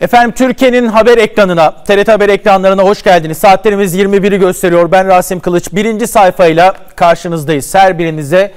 Efendim Türkiye'nin haber ekranına, TRT haber ekranlarına hoş geldiniz. Saatlerimiz 21'i gösteriyor. Ben Rasim Kılıç. Birinci sayfayla karşınızdayız. Her birinize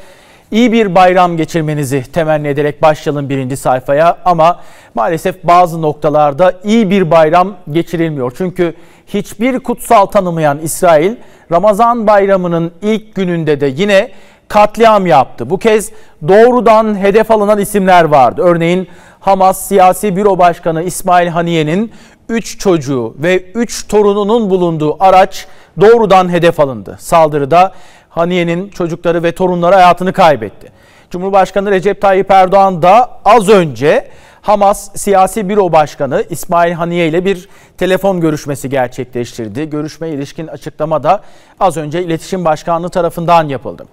iyi bir bayram geçirmenizi temenni ederek başlayalım birinci sayfaya. Ama maalesef bazı noktalarda iyi bir bayram geçirilmiyor. Çünkü hiçbir kutsal tanımayan İsrail, Ramazan bayramının ilk gününde de yine katliam yaptı. Bu kez doğrudan hedef alınan isimler vardı. Örneğin Hamas Siyasi Büro Başkanı İsmail Haniye'nin 3 çocuğu ve 3 torununun bulunduğu araç doğrudan hedef alındı. Saldırıda Haniye'nin çocukları ve torunları hayatını kaybetti. Cumhurbaşkanı Recep Tayyip Erdoğan da az önce Hamas Siyasi Büro Başkanı İsmail Haniye ile bir telefon görüşmesi gerçekleştirdi. Görüşmeye ilişkin açıklama da az önce İletişim Başkanlığı tarafından yapıldı.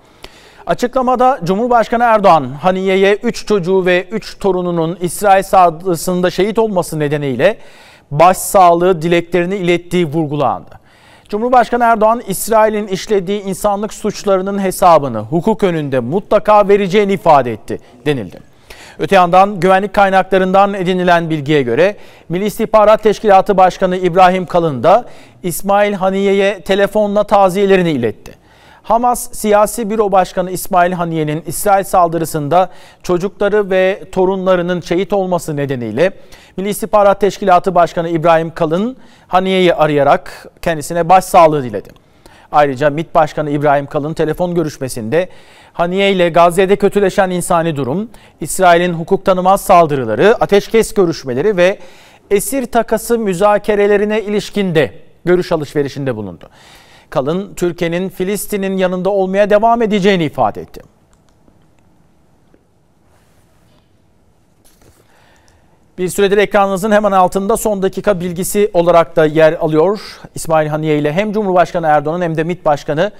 Açıklamada Cumhurbaşkanı Erdoğan, Haniye'ye 3 çocuğu ve 3 torununun İsrail saldırısında şehit olması nedeniyle başsağlığı dileklerini ilettiği vurgulandı. Cumhurbaşkanı Erdoğan, İsrail'in işlediği insanlık suçlarının hesabını hukuk önünde mutlaka vereceğini ifade etti denildi. Öte yandan güvenlik kaynaklarından edinilen bilgiye göre Milli İstihbarat Teşkilatı Başkanı İbrahim Kalın da İsmail Haniye'ye telefonla taziyelerini iletti. Hamas Siyasi Büro Başkanı İsmail Haniye'nin İsrail saldırısında çocukları ve torunlarının şehit olması nedeniyle Milli İstihbarat Teşkilatı Başkanı İbrahim Kalın Haniye'yi arayarak kendisine başsağlığı diledi. Ayrıca MİT Başkanı İbrahim Kalın telefon görüşmesinde Haniye ile Gazze'de kötüleşen insani durum, İsrail'in hukuk tanımaz saldırıları, ateşkes görüşmeleri ve esir takası müzakerelerine ilişkin de görüş alışverişinde bulundu. Kalın, Türkiye'nin Filistin'in yanında olmaya devam edeceğini ifade etti. Bir süredir ekranınızın hemen altında son dakika bilgisi olarak da yer alıyor. İsmail Haniye ile hem Cumhurbaşkanı Erdoğan'ın hem de MİT Başkanı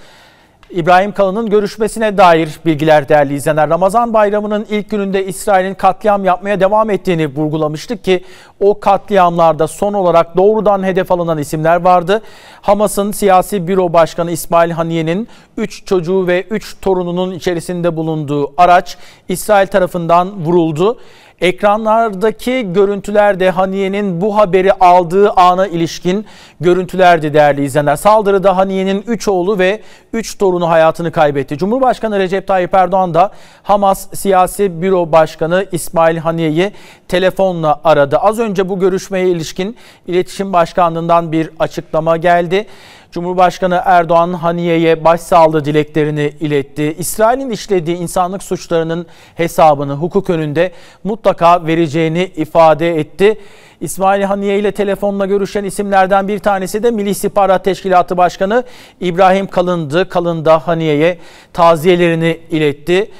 İbrahim Kalın'ın görüşmesine dair bilgiler değerli izleyenler. Ramazan bayramının ilk gününde İsrail'in katliam yapmaya devam ettiğini vurgulamıştık ki o katliamlarda son olarak doğrudan hedef alınan isimler vardı. Hamas'ın Siyasi Büro Başkanı İsmail Haniye'nin 3 çocuğu ve 3 torununun içerisinde bulunduğu araç İsrail tarafından vuruldu. Ekranlardaki görüntülerde Haniye'nin bu haberi aldığı ana ilişkin görüntülerdi değerli izleyenler. Saldırıda Haniye'nin 3 oğlu ve 3 torunu hayatını kaybetti. Cumhurbaşkanı Recep Tayyip Erdoğan da Hamas Siyasi Büro Başkanı İsmail Haniye'yi telefonla aradı. Az önce bu görüşmeye ilişkin İletişim Başkanlığı'ndan bir açıklama geldi. Cumhurbaşkanı Erdoğan Haniye'ye başsağlığı dileklerini iletti. İsrail'in işlediği insanlık suçlarının hesabını hukuk önünde mutlaka vereceğini ifade etti. İsmail Haniye ile telefonla görüşen isimlerden bir tanesi de Milli İstihbarat Teşkilatı Başkanı İbrahim Kalın'dı. Kalın da Haniye'ye taziyelerini iletti.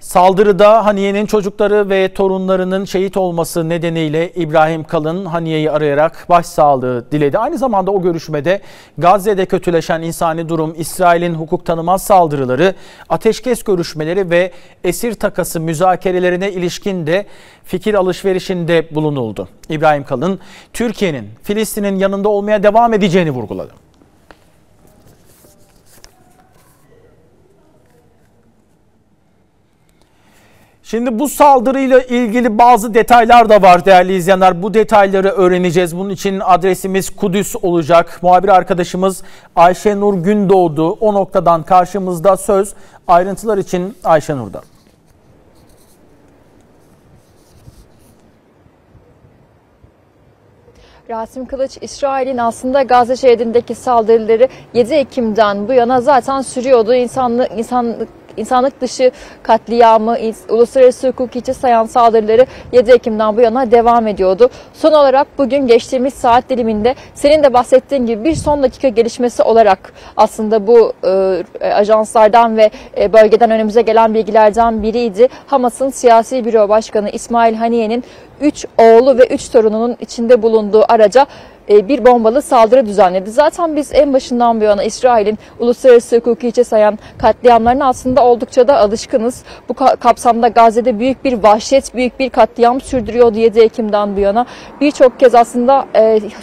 Saldırıda Haniye'nin çocukları ve torunlarının şehit olması nedeniyle İbrahim Kalın Haniye'yi arayarak başsağlığı diledi. Aynı zamanda o görüşmede Gazze'de kötüleşen insani durum, İsrail'in hukuk tanımaz saldırıları, ateşkes görüşmeleri ve esir takası müzakerelerine ilişkin de fikir alışverişinde bulunuldu. İbrahim Kalın, Türkiye'nin Filistin'in yanında olmaya devam edeceğini vurguladı. Şimdi bu saldırıyla ilgili bazı detaylar da var değerli izleyenler. Bu detayları öğreneceğiz. Bunun için adresimiz Kudüs olacak. Muhabir arkadaşımız Ayşe Nur Gündoğdu. O noktadan karşımızda söz. Ayrıntılar için Ayşe Nur'da. Rasim Kılıç, İsrail'in aslında Gazze Şeridi'ndeki saldırıları 7 Ekim'den bu yana zaten sürüyordu. İnsanlık dışı katliamı, uluslararası hukuk içi sayan saldırıları 7 Ekim'den bu yana devam ediyordu. Son olarak bugün geçtiğimiz saat diliminde senin de bahsettiğin gibi bir son dakika gelişmesi olarak aslında bu ajanslardan ve bölgeden önümüze gelen bilgilerden biriydi. Hamas'ın Siyasi Büro Başkanı İsmail Haniye'nin 3 oğlu ve 3 torununun içinde bulunduğu araca bir bombalı saldırı düzenledi. Zaten biz en başından bu yana İsrail'in uluslararası hukuku hiçe sayan katliamlarına aslında oldukça da alışkınız. Bu kapsamda Gazze'de büyük bir vahşet, büyük bir katliam sürdürüyordu 7 Ekim'den bu yana. Birçok kez aslında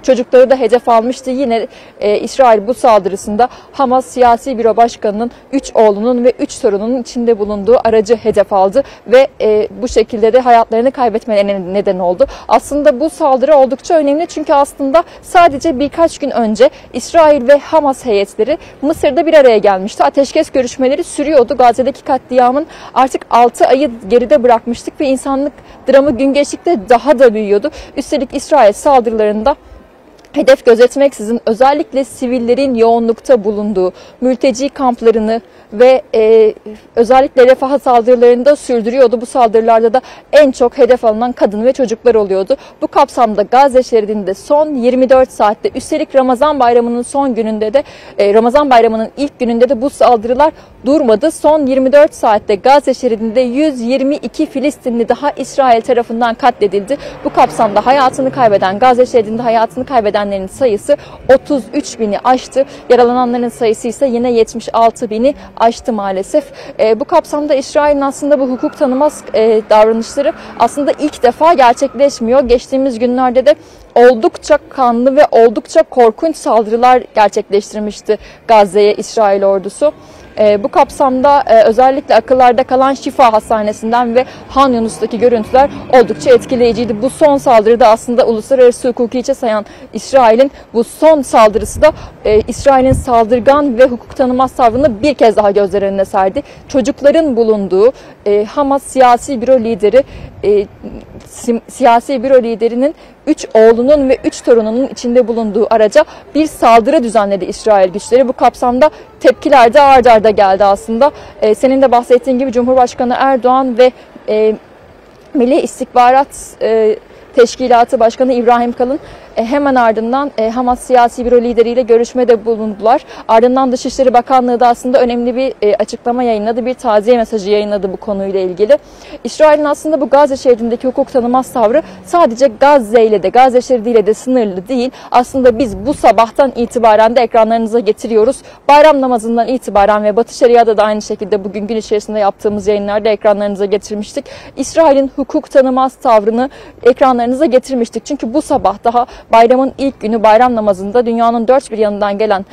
çocukları da hedef almıştı. Yine İsrail bu saldırısında Hamas Siyasi Büro Başkanı'nın 3 oğlunun ve 3 sorunun içinde bulunduğu aracı hedef aldı ve bu şekilde de hayatlarını kaybetmelerine neden oldu. Aslında bu saldırı oldukça önemli çünkü aslında sadece birkaç gün önce İsrail ve Hamas heyetleri Mısır'da bir araya gelmişti. Ateşkes görüşmeleri sürüyordu. Gazze'deki katliamın artık 6 ayı geride bırakmıştık ve insanlık dramı gün geçtikçe daha da büyüyordu. Üstelik İsrail saldırılarında hedef gözetmeksizin özellikle sivillerin yoğunlukta bulunduğu mülteci kamplarını ve özellikle Refah'a saldırılarını da sürdürüyordu. Bu saldırılarda da en çok hedef alınan kadın ve çocuklar oluyordu. Bu kapsamda Gazze Şeridi'nde son 24 saatte, üstelik Ramazan Bayramı'nın son gününde de, Ramazan Bayramı'nın ilk gününde de bu saldırılar durmadı. Son 24 saatte Gazze Şeridi'nde 122 Filistinli daha İsrail tarafından katledildi. Bu kapsamda hayatını kaybeden, Gazze Şeridi'nde hayatını kaybeden sayısı 33.000'i aştı. Yaralananların sayısı ise yine 76.000'i aştı maalesef. Bu kapsamda İsrail'in aslında bu hukuk tanımaz davranışları aslında ilk defa gerçekleşmiyor. Geçtiğimiz günlerde de oldukça kanlı ve oldukça korkunç saldırılar gerçekleştirmişti Gazze'ye İsrail ordusu. Bu kapsamda özellikle akıllarda kalan Şifa Hastanesi'nden ve Han Yunus'taki görüntüler oldukça etkileyiciydi. Bu son saldırıda aslında uluslararası hukuku hiçe sayan İsrail'in bu son saldırısı da İsrail'in saldırgan ve hukuk tanımaz tavrını bir kez daha gözler önüne serdi. Çocukların bulunduğu Hamas Siyasi Büro Lideri, Siyasi Büro Lideri'nin 3 oğlunun ve 3 torununun içinde bulunduğu araca bir saldırı düzenledi İsrail güçleri. Bu kapsamda tepkiler de ard arda geldi aslında. Senin de bahsettiğin gibi Cumhurbaşkanı Erdoğan ve Milli İstihbarat Teşkilatı Başkanı İbrahim Kalın hemen ardından Hamas Siyasi Büro lideriyle görüşmede bulundular. Ardından Dışişleri Bakanlığı da aslında önemli bir açıklama yayınladı. Bir taziye mesajı yayınladı bu konuyla ilgili. İsrail'in aslında bu Gazze Şeridi'ndeki hukuk tanımaz tavrı sadece Gazze ile de Gazze Şeridi ile de sınırlı değil. Aslında biz bu sabahtan itibaren de ekranlarınıza getiriyoruz. Bayram namazından itibaren ve Batı Şeria'da da aynı şekilde bugün gün içerisinde yaptığımız yayınlarda ekranlarınıza getirmiştik. İsrail'in hukuk tanımaz tavrını ekranlarınıza getirmiştik. Çünkü bu sabah daha bayramın ilk günü bayram namazında dünyanın dört bir yanından gelen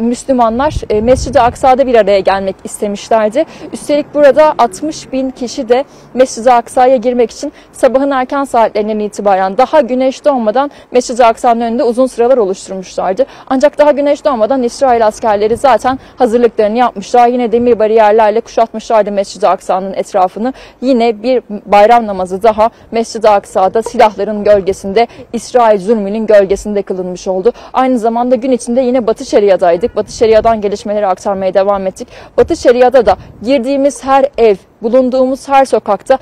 Müslümanlar Mescid-i Aksa'da bir araya gelmek istemişlerdi. Üstelik burada 60.000 kişi de Mescid-i Aksa'ya girmek için sabahın erken saatlerinden itibaren daha güneş doğmadan Mescid-i Aksa'nın önünde uzun sıralar oluşturmuşlardı. Ancak daha güneş doğmadan İsrail askerleri zaten hazırlıklarını yapmışlar. Yine demir bariyerlerle kuşatmışlardı Mescid-i Aksa'nın etrafını. Yine bir bayram namazı daha Mescid-i Aksa'da silahların gölgesinde İsrail zulmünün gölgesinde kılınmış oldu. Aynı zamanda gün içinde yine Batı Şeria'daydık. Batı Şeria'dan gelişmeleri aktarmaya devam ettik. Batı Şeria'da da girdiğimiz her ev, bulunduğumuz her sokakta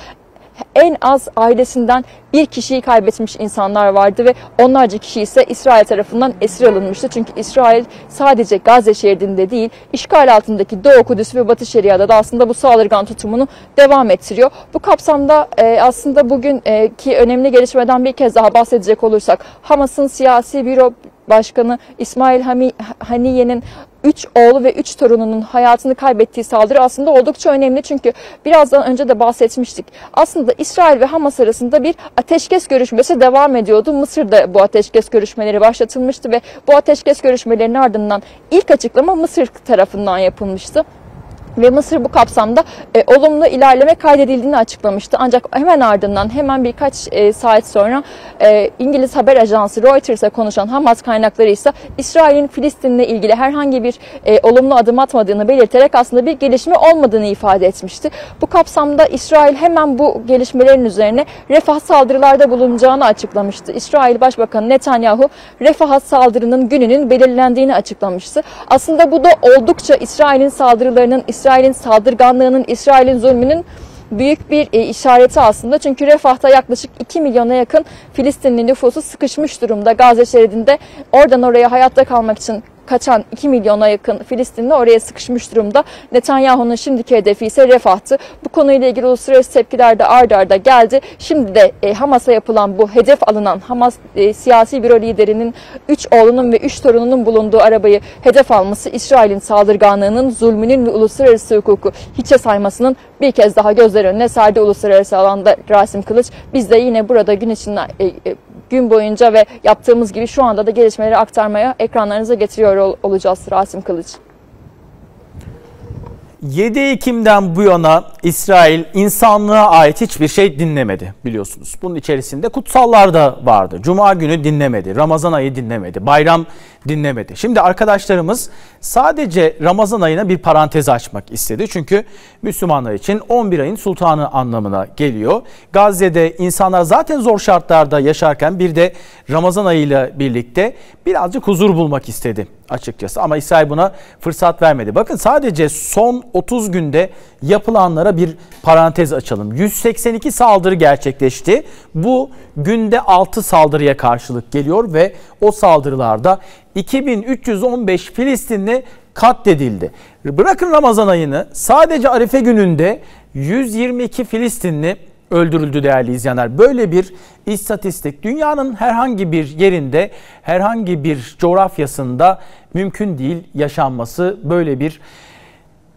en az ailesinden bir kişiyi kaybetmiş insanlar vardı ve onlarca kişi ise İsrail tarafından esir alınmıştı. Çünkü İsrail sadece Gazze Şeridi'nde değil, işgal altındaki Doğu Kudüs ve Batı Şeria'da da aslında bu saldırgan tutumunu devam ettiriyor. Bu kapsamda aslında bugünkü önemli gelişmeden bir kez daha bahsedecek olursak, Hamas'ın Siyasi Büro Başkanı İsmail Haniye'nin 3 oğlu ve 3 torununun hayatını kaybettiği saldırı aslında oldukça önemli. Çünkü birazdan önce de bahsetmiştik. Aslında İsrail ve Hamas arasında bir ateşkes görüşmesi devam ediyordu. Mısır'da bu ateşkes görüşmeleri başlatılmıştı ve bu ateşkes görüşmelerinin ardından ilk açıklama Mısır tarafından yapılmıştı. Ve Mısır bu kapsamda olumlu ilerleme kaydedildiğini açıklamıştı. Ancak hemen ardından birkaç saat sonra İngiliz haber ajansı Reuters'a konuşan Hamas kaynakları ise İsrail'in Filistin'le ilgili herhangi bir olumlu adım atmadığını belirterek aslında bir gelişme olmadığını ifade etmişti. Bu kapsamda İsrail hemen bu gelişmelerin üzerine Refah saldırılarda bulunacağını açıklamıştı. İsrail Başbakanı Netanyahu Refah saldırının gününün belirlendiğini açıklamıştı. Aslında bu da oldukça İsrail'in saldırılarının, İsrail'in saldırganlığının, İsrail'in zulmünün büyük bir işareti aslında. Çünkü Refah'ta yaklaşık 2 milyona yakın Filistinli nüfusu sıkışmış durumda. Gazze Şeridi'nde oradan oraya hayatta kalmak için kaçan 2 milyona yakın Filistinli oraya sıkışmış durumda. Netanyahu'nun şimdiki hedefi ise Refah'tı. Bu konuyla ilgili uluslararası tepkiler de ard arda geldi. Şimdi de Hamas'a yapılan bu hedef alınan Hamas siyasi büro liderinin 3 oğlunun ve 3 torununun bulunduğu arabayı hedef alması İsrail'in saldırganlığının, zulmünün ve uluslararası hukuku hiçe saymasının bir kez daha gözler önüne serdi uluslararası alanda Rasim Kılıç. Biz de yine burada gün boyunca ve yaptığımız gibi şu anda da gelişmeleri aktarmaya ekranlarınıza getiriyor olacağız. Rasim Kılıç. 7 Ekim'den bu yana İsrail insanlığa ait hiçbir şey dinlemedi biliyorsunuz. Bunun içerisinde kutsallar da vardı. Cuma günü dinlemedi, Ramazan ayı dinlemedi, bayram dinlemedi. Şimdi arkadaşlarımız sadece Ramazan ayına bir parantez açmak istedi. Çünkü Müslümanlar için 11 ayın sultanı anlamına geliyor. Gazze'de insanlar zaten zor şartlarda yaşarken bir de Ramazan ayıyla birlikte birazcık huzur bulmak istedi açıkçası. Ama İsrail buna fırsat vermedi. Bakın sadece son 30 günde yapılanlara bir parantez açalım. 182 saldırı gerçekleşti. Bu günde 6 saldırıya karşılık geliyor ve o saldırılarda 2315 Filistinli katledildi. Bırakın Ramazan ayını, sadece Arife gününde 122 Filistinli öldürüldü değerli izleyenler. Böyle bir istatistik dünyanın herhangi bir yerinde, herhangi bir coğrafyasında mümkün değil yaşanması, böyle bir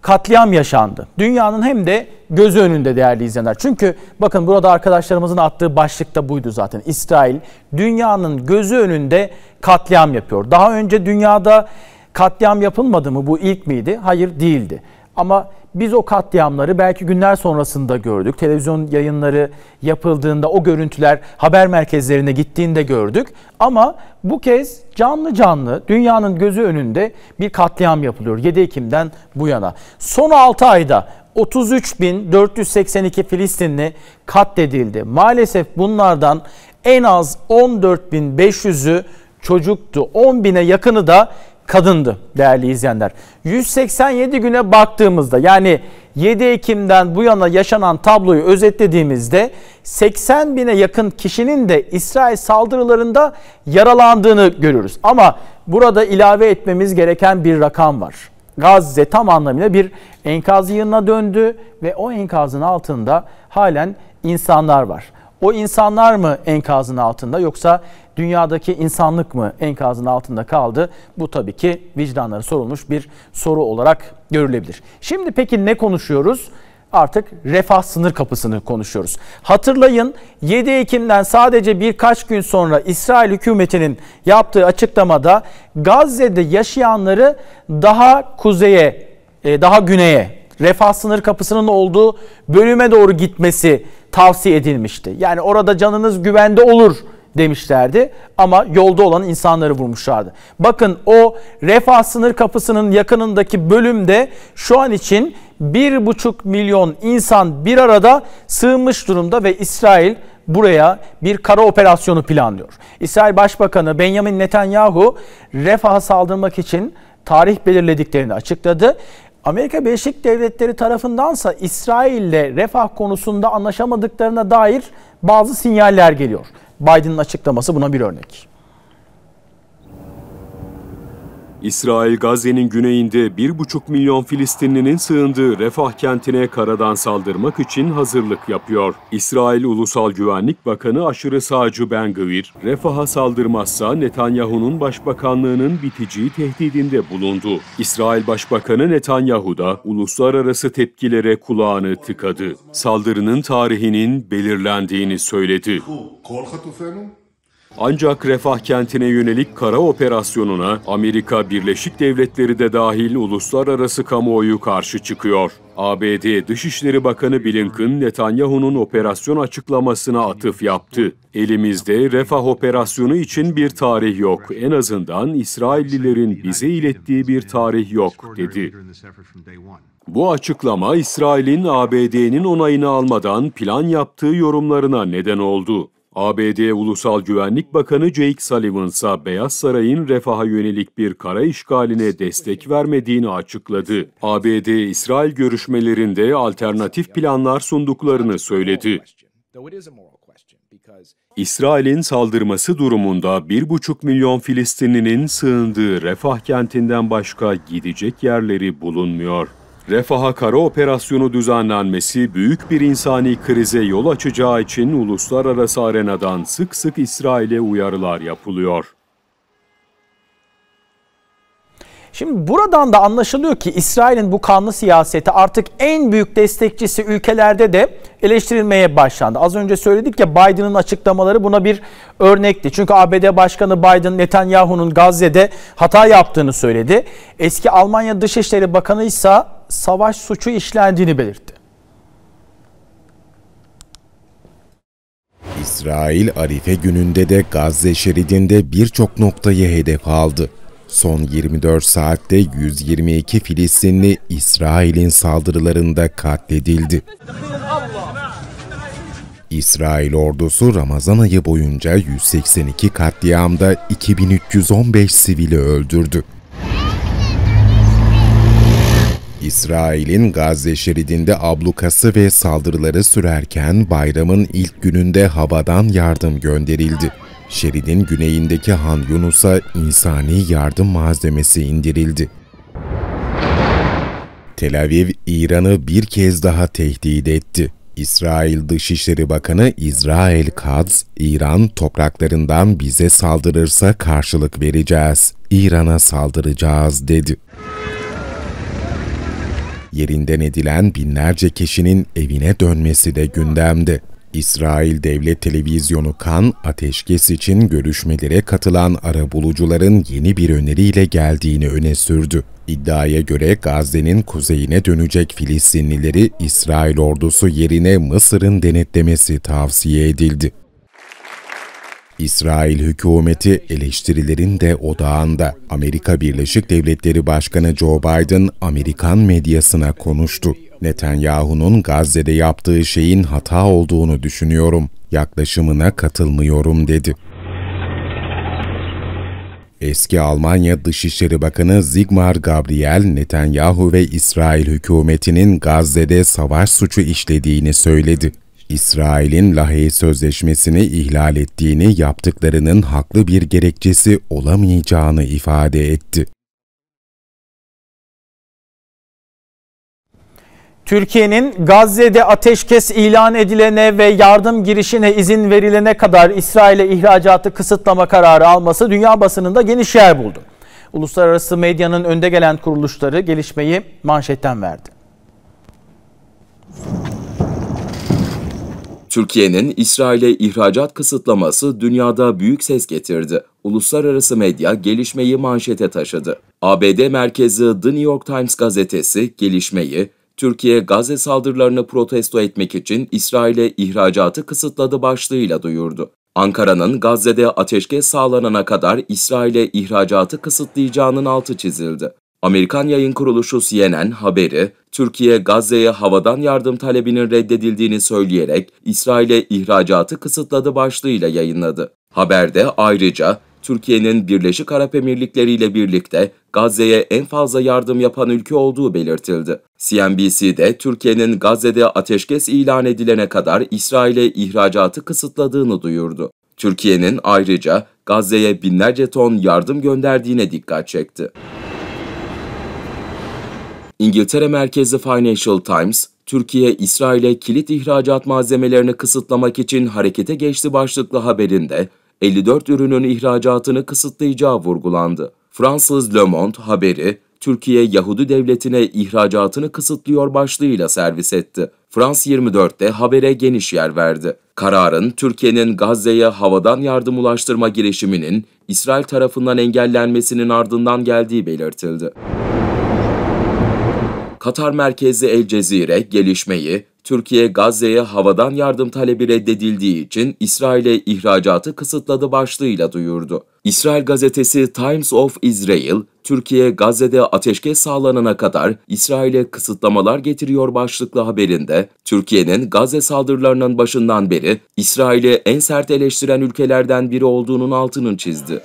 katliam yaşandı. Dünyanın hem de gözü önünde değerli izleyenler. Çünkü bakın burada arkadaşlarımızın attığı başlık da buydu zaten. İsrail dünyanın gözü önünde katliam yapıyor. Daha önce dünyada katliam yapılmadı mı? Bu ilk miydi? Hayır, değildi. Ama biz o katliamları belki günler sonrasında gördük. Televizyon yayınları yapıldığında o görüntüler haber merkezlerine gittiğinde gördük. Ama bu kez canlı canlı dünyanın gözü önünde bir katliam yapılıyor 7 Ekim'den bu yana. Son 6 ayda 33.482 Filistinli katledildi. Maalesef bunlardan en az 14.500'ü çocuktu. 10.000'e yakını da kadındı değerli izleyenler. 187 güne baktığımızda, yani 7 Ekim'den bu yana yaşanan tabloyu özetlediğimizde 80.000'e yakın kişinin de İsrail saldırılarında yaralandığını görürüz. Ama burada ilave etmemiz gereken bir rakam var. Gazze tam anlamıyla bir enkaz yığınına döndü ve o enkazın altında halen insanlar var. O insanlar mı enkazın altında, yoksa dünyadaki insanlık mı enkazın altında kaldı? Bu tabii ki vicdanlara sorulmuş bir soru olarak görülebilir. Şimdi peki ne konuşuyoruz? Artık Refah sınır kapısını konuşuyoruz. Hatırlayın, 7 Ekim'den sadece birkaç gün sonra İsrail hükümetinin yaptığı açıklamada Gazze'de yaşayanları daha kuzeye, daha güneye, Refah sınır kapısının olduğu bölüme doğru gitmesi tavsiye edilmişti. Yani orada canınız güvende olur demişlerdi ama yolda olan insanları vurmuşlardı. Bakın o Refah sınır kapısının yakınındaki bölümde şu an için 1,5 milyon insan bir arada sığınmış durumda ve İsrail buraya bir kara operasyonu planlıyor. İsrail Başbakanı Benjamin Netanyahu Refah'a saldırmak için tarih belirlediklerini açıkladı. Amerika Birleşik Devletleri tarafındansa İsrail'le Refah konusunda anlaşamadıklarına dair bazı sinyaller geliyor. Biden'ın açıklaması buna bir örnek. İsrail, Gazze'nin güneyinde 1,5 milyon Filistinlinin sığındığı Refah kentine karadan saldırmak için hazırlık yapıyor. İsrail Ulusal Güvenlik Bakanı aşırı sağcı Ben Gvir, Refah'a saldırmazsa Netanyahu'nun başbakanlığının biteceği tehdidinde bulundu. İsrail Başbakanı Netanyahu da uluslararası tepkilere kulağını tıkadı. Saldırının tarihinin belirlendiğini söyledi. Ancak Refah kentine yönelik kara operasyonuna Amerika Birleşik Devletleri de dahil uluslararası kamuoyu karşı çıkıyor. ABD Dışişleri Bakanı Blinken, Netanyahu'nun operasyon açıklamasına atıf yaptı. "Elimizde Refah operasyonu için bir tarih yok. En azından İsraillilerin bize ilettiği bir tarih yok," dedi. Bu açıklama İsrail'in ABD'nin onayını almadan plan yaptığı yorumlarına neden oldu. ABD Ulusal Güvenlik Bakanı Jake Sullivan ise Beyaz Saray'ın Refah'a yönelik bir kara işgaline destek vermediğini açıkladı. ABD-İsrail görüşmelerinde alternatif planlar sunduklarını söyledi. İsrail'in saldırması durumunda 1,5 milyon Filistinlinin sığındığı Refah kentinden başka gidecek yerleri bulunmuyor. Refah'a kara operasyonu düzenlenmesi büyük bir insani krize yol açacağı için uluslararası arenadan sık sık İsrail'e uyarılar yapılıyor. Şimdi buradan da anlaşılıyor ki İsrail'in bu kanlı siyaseti artık en büyük destekçisi ülkelerde de eleştirilmeye başlandı. Az önce söyledik ya, Biden'ın açıklamaları buna bir örnekti. Çünkü ABD Başkanı Biden Netanyahu'nun Gazze'de hata yaptığını söyledi. Eski Almanya Dışişleri Bakanı ise savaş suçu işlendiğini belirtti. İsrail Arife gününde de Gazze Şeridi'nde birçok noktayı hedef aldı. Son 24 saatte 122 Filistinli İsrail'in saldırılarında katledildi. İsrail ordusu Ramazan ayı boyunca 182 katliamda 2315 sivili öldürdü. İsrail'in Gazze Şeridi'nde ablukası ve saldırıları sürerken bayramın ilk gününde havadan yardım gönderildi. Şeridin güneyindeki Han Yunus'a insani yardım malzemesi indirildi. Tel Aviv, İran'ı bir kez daha tehdit etti. İsrail Dışişleri Bakanı İsrail Katz, "İran topraklarından bize saldırırsa karşılık vereceğiz, İran'a saldıracağız" dedi. Yerinden edilen binlerce kişinin evine dönmesi de gündemde. İsrail Devlet Televizyonu Kan, ateşkes için görüşmelere katılan arabulucuların yeni bir öneriyle geldiğini öne sürdü. İddiaya göre Gazze'nin kuzeyine dönecek Filistinlileri İsrail ordusu yerine Mısır'ın denetlemesi tavsiye edildi. İsrail hükümeti eleştirilerin de odağında. Amerika Birleşik Devletleri Başkanı Joe Biden Amerikan medyasına konuştu. "Netanyahu'nun Gazze'de yaptığı şeyin hata olduğunu düşünüyorum. Yaklaşımına katılmıyorum" dedi. Eski Almanya Dışişleri Bakanı Sigmar Gabriel, Netanyahu ve İsrail hükümetinin Gazze'de savaş suçu işlediğini söyledi. İsrail'in Lahey Sözleşmesi'ni ihlal ettiğini, yaptıklarının haklı bir gerekçesi olamayacağını ifade etti. Türkiye'nin Gazze'de ateşkes ilan edilene ve yardım girişine izin verilene kadar İsrail'e ihracatı kısıtlama kararı alması dünya basınında geniş yer buldu. Uluslararası medyanın önde gelen kuruluşları gelişmeyi manşetten verdi. Türkiye'nin İsrail'e ihracat kısıtlaması dünyada büyük ses getirdi. Uluslararası medya gelişmeyi manşete taşıdı. ABD merkezli The New York Times gazetesi gelişmeyi, "Türkiye Gazze saldırılarını protesto etmek için İsrail'e ihracatı kısıtladı" başlığıyla duyurdu. Ankara'nın Gazze'de ateşkes sağlanana kadar İsrail'e ihracatı kısıtlayacağının altı çizildi. Amerikan yayın kuruluşu CNN haberi, Türkiye Gazze'ye havadan yardım talebinin reddedildiğini söyleyerek İsrail'e ihracatı kısıtladı başlığıyla yayınladı. Haberde ayrıca Türkiye'nin Birleşik Arap Emirlikleri ile birlikte Gazze'ye en fazla yardım yapan ülke olduğu belirtildi. CNBC'de Türkiye'nin Gazze'de ateşkes ilan edilene kadar İsrail'e ihracatı kısıtladığını duyurdu. Türkiye'nin ayrıca Gazze'ye binlerce ton yardım gönderdiğine dikkat çekti. İngiltere merkezli Financial Times, "Türkiye, İsrail'e kilit ihracat malzemelerini kısıtlamak için harekete geçti" başlıklı haberinde 54 ürünün ihracatını kısıtlayacağı vurgulandı. Fransız Le Monde haberi, "Türkiye, Yahudi devletine ihracatını kısıtlıyor" başlığıyla servis etti. France 24'te habere geniş yer verdi. Kararın, Türkiye'nin Gazze'ye havadan yardım ulaştırma girişiminin İsrail tarafından engellenmesinin ardından geldiği belirtildi. Katar merkezli El Cezire gelişmeyi, "Türkiye Gazze'ye havadan yardım talebi reddedildiği için İsrail'e ihracatı kısıtladı" başlığıyla duyurdu. İsrail gazetesi Times of Israel, "Türkiye Gazze'de ateşkes sağlanana kadar İsrail'e kısıtlamalar getiriyor" başlıklı haberinde, Türkiye'nin Gazze saldırılarının başından beri İsrail'i en sert eleştiren ülkelerden biri olduğunun altını çizdi.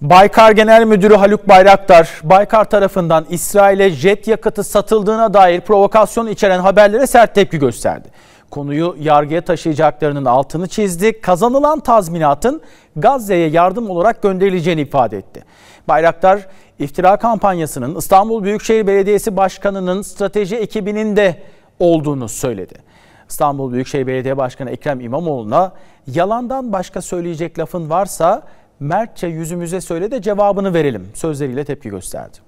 Baykar Genel Müdürü Haluk Bayraktar, Baykar tarafından İsrail'e jet yakıtı satıldığına dair provokasyon içeren haberlere sert tepki gösterdi. konuyu yargıya taşıyacaklarının altını çizdi. Kazanılan tazminatın Gazze'ye yardım olarak gönderileceğini ifade etti. Bayraktar, iftira kampanyasının İstanbul Büyükşehir Belediyesi Başkanı'nın strateji ekibinin de olduğunu söyledi. İstanbul Büyükşehir Belediye Başkanı Ekrem İmamoğlu'na yalandan başka söyleyecek lafın varsa mertçe yüzümüze söyle de cevabını verelim sözleriyle tepki gösterdi.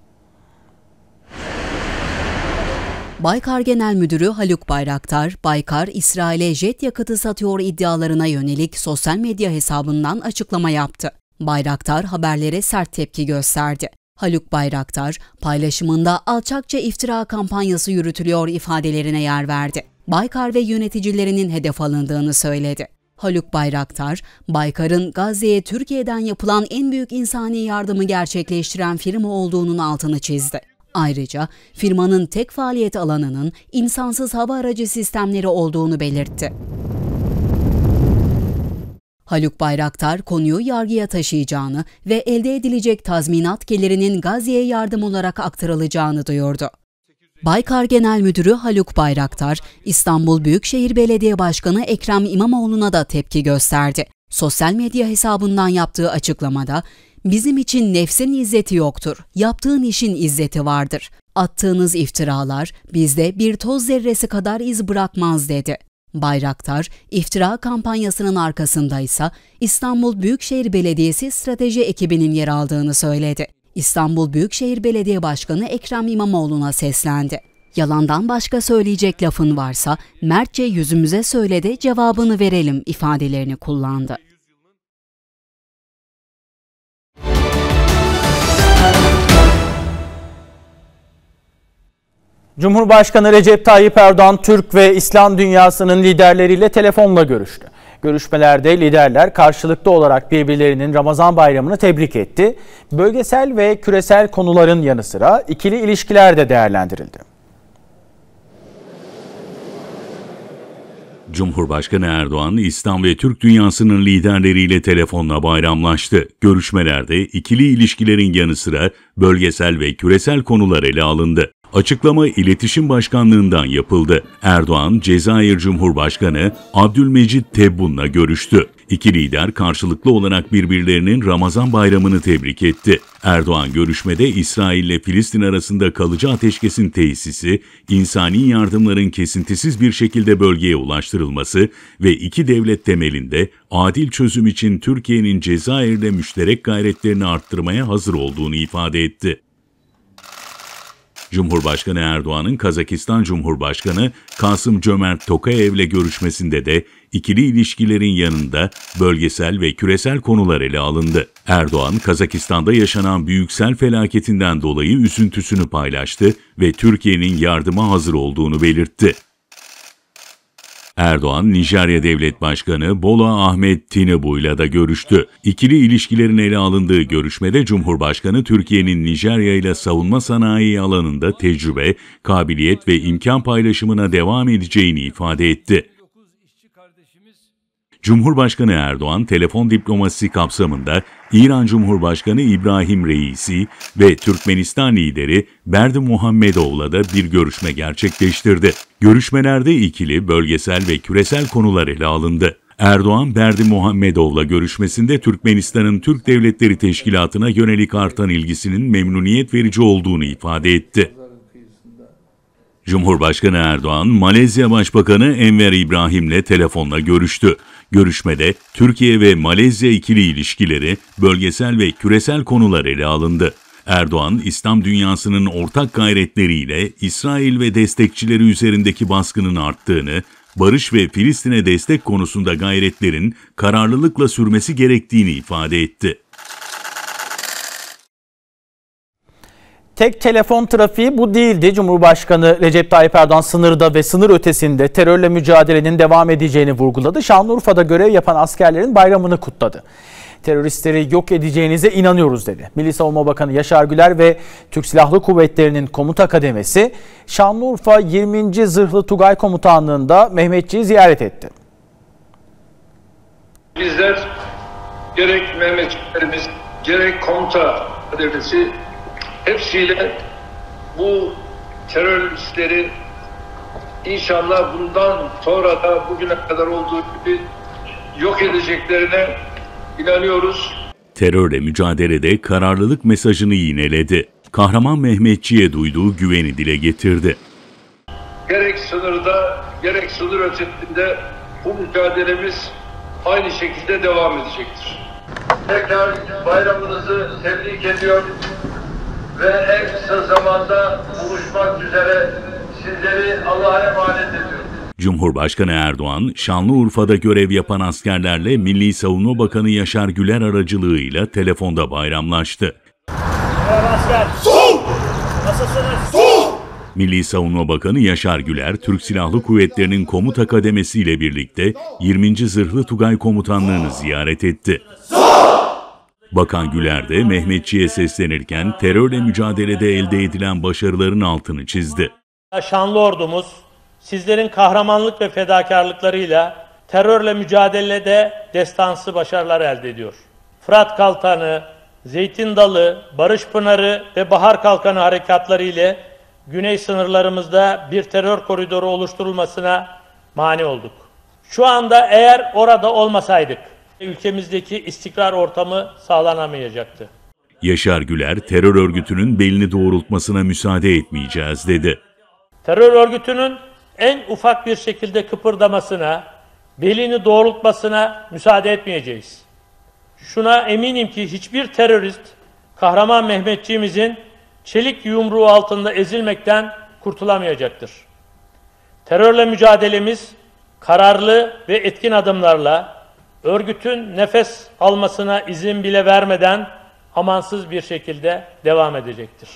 Baykar Genel Müdürü Haluk Bayraktar, Baykar İsrail'e jet yakıtı satıyor iddialarına yönelik sosyal medya hesabından açıklama yaptı. Bayraktar haberlere sert tepki gösterdi. Haluk Bayraktar paylaşımında alçakça iftira kampanyası yürütülüyor ifadelerine yer verdi. Baykar ve yöneticilerinin hedef alındığını söyledi. Haluk Bayraktar, Baykar'ın Gazze'ye Türkiye'den yapılan en büyük insani yardımı gerçekleştiren firma olduğunun altını çizdi. Ayrıca firmanın tek faaliyet alanının insansız hava aracı sistemleri olduğunu belirtti. Haluk Bayraktar konuyu yargıya taşıyacağını ve elde edilecek tazminat gelirinin Gazze'ye yardım olarak aktarılacağını duyurdu. Baykar Genel Müdürü Haluk Bayraktar, İstanbul Büyükşehir Belediye Başkanı Ekrem İmamoğlu'na da tepki gösterdi. Sosyal medya hesabından yaptığı açıklamada, "Bizim için nefsin izzeti yoktur, yaptığın işin izzeti vardır. Attığınız iftiralar bizde bir toz zerresi kadar iz bırakmaz" dedi. Bayraktar, iftira kampanyasının arkasında ise İstanbul Büyükşehir Belediyesi strateji ekibinin yer aldığını söyledi. İstanbul Büyükşehir Belediye Başkanı Ekrem İmamoğlu'na seslendi. "Yalandan başka söyleyecek lafın varsa mertçe yüzümüze söyle de cevabını verelim" ifadelerini kullandı. Cumhurbaşkanı Recep Tayyip Erdoğan, Türk ve İslam dünyasının liderleriyle telefonla görüştü. Görüşmelerde liderler karşılıklı olarak birbirlerinin Ramazan bayramını tebrik etti. Bölgesel ve küresel konuların yanı sıra ikili ilişkiler de değerlendirildi. Cumhurbaşkanı Erdoğan, İslam ve Türk dünyasının liderleriyle telefonla bayramlaştı. Görüşmelerde ikili ilişkilerin yanı sıra bölgesel ve küresel konular ele alındı. Açıklama İletişim Başkanlığı'ndan yapıldı. Erdoğan, Cezayir Cumhurbaşkanı Abdülmecit Tebboun'la görüştü. İki lider karşılıklı olarak birbirlerinin Ramazan bayramını tebrik etti. Erdoğan görüşmede İsrail ile Filistin arasında kalıcı ateşkesin tesisi, insani yardımların kesintisiz bir şekilde bölgeye ulaştırılması ve iki devlet temelinde adil çözüm için Türkiye'nin Cezayir'le müşterek gayretlerini arttırmaya hazır olduğunu ifade etti. Cumhurbaşkanı Erdoğan'ın Kazakistan Cumhurbaşkanı Kasım Cömert Tokayev'le görüşmesinde de ikili ilişkilerin yanında bölgesel ve küresel konular ele alındı. Erdoğan, Kazakistan'da yaşanan büyük sel felaketinden dolayı üzüntüsünü paylaştı ve Türkiye'nin yardıma hazır olduğunu belirtti. Erdoğan, Nijerya Devlet Başkanı Bola Ahmed Tinubu'yla da görüştü. İkili ilişkilerin ele alındığı görüşmede Cumhurbaşkanı, Türkiye'nin Nijerya ile savunma sanayi alanında tecrübe, kabiliyet ve imkan paylaşımına devam edeceğini ifade etti. Cumhurbaşkanı Erdoğan, telefon diplomasisi kapsamında İran Cumhurbaşkanı İbrahim Reisi ve Türkmenistan lideri Berdi Muhammedov'la da bir görüşme gerçekleştirdi. Görüşmelerde ikili, bölgesel ve küresel konular ele alındı. Erdoğan, Berdi Muhammedov'la görüşmesinde Türkmenistan'ın Türk Devletleri Teşkilatı'na yönelik artan ilgisinin memnuniyet verici olduğunu ifade etti. Cumhurbaşkanı Erdoğan, Malezya Başbakanı Enver İbrahim'le telefonla görüştü. Görüşmede Türkiye ve Malezya ikili ilişkileri, bölgesel ve küresel konular ele alındı. Erdoğan, İslam dünyasının ortak gayretleriyle İsrail ve destekçileri üzerindeki baskının arttığını, barış ve Filistin'e destek konusunda gayretlerin kararlılıkla sürmesi gerektiğini ifade etti. Tek telefon trafiği bu değildi. Cumhurbaşkanı Recep Tayyip Erdoğan sınırda ve sınır ötesinde terörle mücadelenin devam edeceğini vurguladı. Şanlıurfa'da görev yapan askerlerin bayramını kutladı. "Teröristleri yok edeceğinize inanıyoruz" dedi. Milli Savunma Bakanı Yaşar Güler ve Türk Silahlı Kuvvetleri'nin Komuta Kademesi Şanlıurfa 20. Zırhlı Tugay Komutanlığı'nda Mehmetçiği ziyaret etti. Bizler gerek Mehmetçilerimiz gerek Komuta Kademesi hepsiyle bu teröristleri İnşallah bundan sonra da bugüne kadar olduğu gibi yok edeceklerine inanıyoruz. Terörle mücadelede kararlılık mesajını yineledi. Kahraman Mehmetçi'ye duyduğu güveni dile getirdi. Gerek sınırda, gerek sınır ötesinde bu mücadelemiz aynı şekilde devam edecektir. Tekrar bayramınızı tebrik ediyor ve en kısa zamanda buluşmak üzere sizleri Allah'a emanet ediyorum. Cumhurbaşkanı Erdoğan, Şanlıurfa'da görev yapan askerlerle Milli Savunma Bakanı Yaşar Güler aracılığıyla telefonda bayramlaştı. Sol! Sol! Milli Savunma Bakanı Yaşar Güler, Türk Silahlı Kuvvetleri'nin komuta kademesi ile birlikte 20. Zırhlı Tugay Komutanlığı'nı ziyaret etti. Bakan Güler de Mehmetçi'ye seslenirken terörle mücadelede elde edilen başarıların altını çizdi. Şanlı ordumuz sizlerin kahramanlık ve fedakarlıklarıyla terörle mücadelede destansı başarılar elde ediyor. Fırat Kalkanı, Zeytin Dalı, Barış Pınarı ve Bahar Kalkanı harekatları ile güney sınırlarımızda bir terör koridoru oluşturulmasına mani olduk. Şu anda eğer orada olmasaydık ülkemizdeki istikrar ortamı sağlanamayacaktı. Yaşar Güler, terör örgütünün belini doğrultmasına müsaade etmeyeceğiz dedi. Terör örgütünün en ufak bir şekilde kıpırdamasına, belini doğrultmasına müsaade etmeyeceğiz. Şuna eminim ki hiçbir terörist, kahraman Mehmetçiğimizin çelik yumruğu altında ezilmekten kurtulamayacaktır. Terörle mücadelemiz kararlı ve etkin adımlarla, örgütün nefes almasına izin bile vermeden amansız bir şekilde devam edecektir.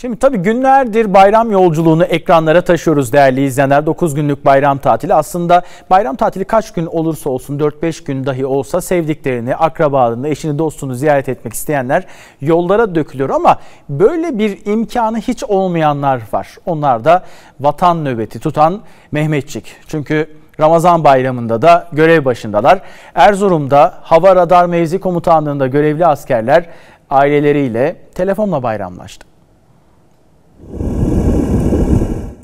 Şimdi tabii günlerdir bayram yolculuğunu ekranlara taşıyoruz değerli izleyenler. 9 günlük bayram tatili. Aslında bayram tatili kaç gün olursa olsun, 4-5 gün dahi olsa sevdiklerini, akrabalarını, eşini, dostunu ziyaret etmek isteyenler yollara dökülüyor. Ama böyle bir imkanı hiç olmayanlar var. Onlar da vatan nöbeti tutan Mehmetçik. Çünkü Ramazan bayramında da görev başındalar. Erzurum'da Hava Radar Mevzi Komutanlığı'nda görevli askerler aileleriyle telefonla bayramlaştı.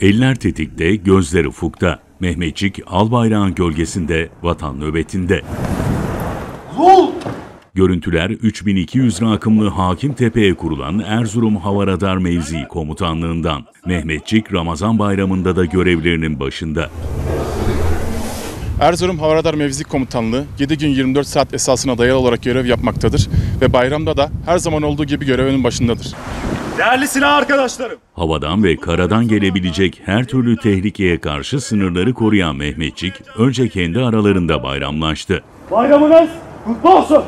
Eller tetikte, gözler ufukta. Mehmetçik al bayrağın gölgesinde, vatan nöbetinde. Görüntüler 3200 rakımlı Hakimtepe'ye kurulan Erzurum Hava Radar Mevzi Komutanlığı'ndan. Mehmetçik Ramazan bayramında da görevlerinin başında. Erzurum Hava Radar Mevzi Komutanlığı 7 gün 24 saat esasına dayalı olarak görev yapmaktadır ve bayramda da her zaman olduğu gibi görevinin başındadır. Değerli silah arkadaşlarım! Havadan ve karadan gelebilecek her türlü tehlikeye karşı sınırları koruyan Mehmetçik önce kendi aralarında bayramlaştı. Bayramınız kutlu olsun!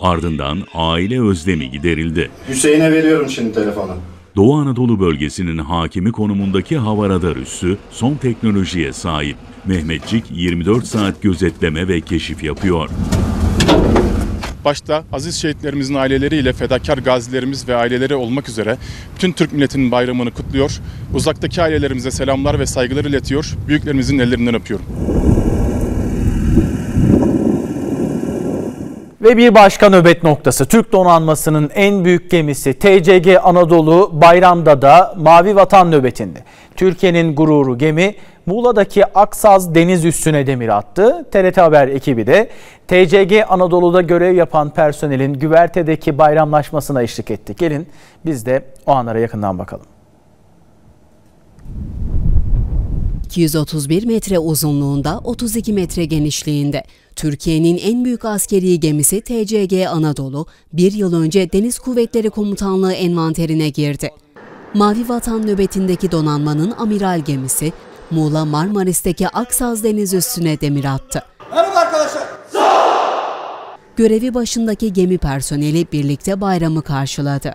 Ardından aile özlemi giderildi. Hüseyin'e veriyorum şimdi telefonu. Doğu Anadolu bölgesinin hakimi konumundaki hava radar üssü son teknolojiye sahip. Mehmetçik 24 saat gözetleme ve keşif yapıyor. Başta aziz şehitlerimizin aileleriyle fedakar gazilerimiz ve aileleri olmak üzere bütün Türk milletinin bayramını kutluyor, uzaktaki ailelerimize selamlar ve saygılar iletiyor, büyüklerimizin ellerinden öpüyorum. Ve bir başka nöbet noktası, Türk donanmasının en büyük gemisi TCG Anadolu bayramda da Mavi Vatan nöbetinde. Türkiye'nin gururu gemi Muğla'daki Aksaz deniz üssüne demir attı. TRT Haber ekibi de TCG Anadolu'da görev yapan personelin güvertedeki bayramlaşmasına eşlik etti. Gelin biz de o anlara yakından bakalım. 231 metre uzunluğunda, 32 metre genişliğinde Türkiye'nin en büyük askeri gemisi TCG Anadolu bir yıl önce Deniz Kuvvetleri Komutanlığı envanterine girdi. Mavi Vatan nöbetindeki donanmanın amiral gemisi Muğla Marmaris'teki Aksaz deniz üssüne demir attı. Merhaba arkadaşlar. Görevi başındaki gemi personeli birlikte bayramı karşıladı.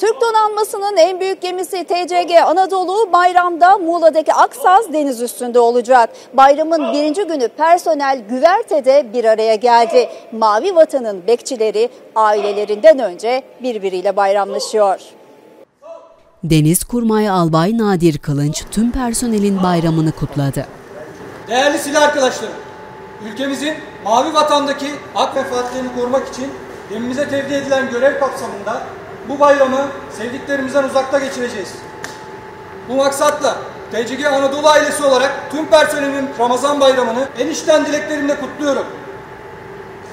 Türk donanmasının en büyük gemisi TCG Anadolu bayramda Muğla'daki Aksaz deniz üstünde olacak. Bayramın birinci günü personel güvertede bir araya geldi. Mavi Vatan'ın bekçileri ailelerinden önce birbiriyle bayramlaşıyor. Deniz Kurmay Albay Nadir Kılınç tüm personelin bayramını kutladı. Değerli silah arkadaşlarım, ülkemizin Mavi Vatan'daki hak ve menfaatlerini korumak için gemimize tevdi edilen görev kapsamında bu bayramı sevdiklerimizden uzakta geçireceğiz. Bu maksatla TCG Anadolu ailesi olarak tüm personelimin Ramazan bayramını en içten dileklerimle kutluyorum.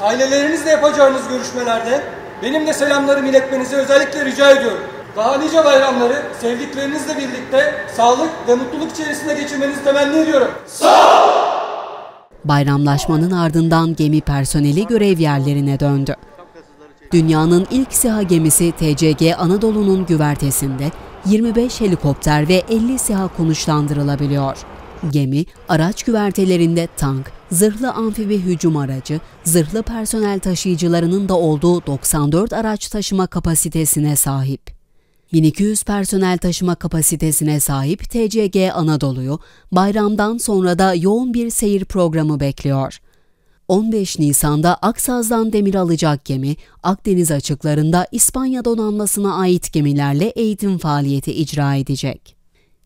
Ailelerinizle yapacağınız görüşmelerde benimle selamlarımı iletmenizi özellikle rica ediyorum. Daha nice bayramları sevdiklerinizle birlikte sağlık ve mutluluk içerisinde geçirmenizi temenni ediyorum. Sağ ol! Bayramlaşmanın ardından gemi personeli görev yerlerine döndü. Dünyanın ilk SİHA gemisi TCG Anadolu'nun güvertesinde 25 helikopter ve 50 SİHA konuşlandırılabiliyor. Gemi, araç güvertelerinde tank, zırhlı amfibi hücum aracı, zırhlı personel taşıyıcılarının da olduğu 94 araç taşıma kapasitesine sahip. 1200 personel taşıma kapasitesine sahip TCG Anadolu'yu bayramdan sonra da yoğun bir seyir programı bekliyor. 15 Nisan'da Aksaz'dan demir alacak gemi, Akdeniz açıklarında İspanya donanmasına ait gemilerle eğitim faaliyeti icra edecek.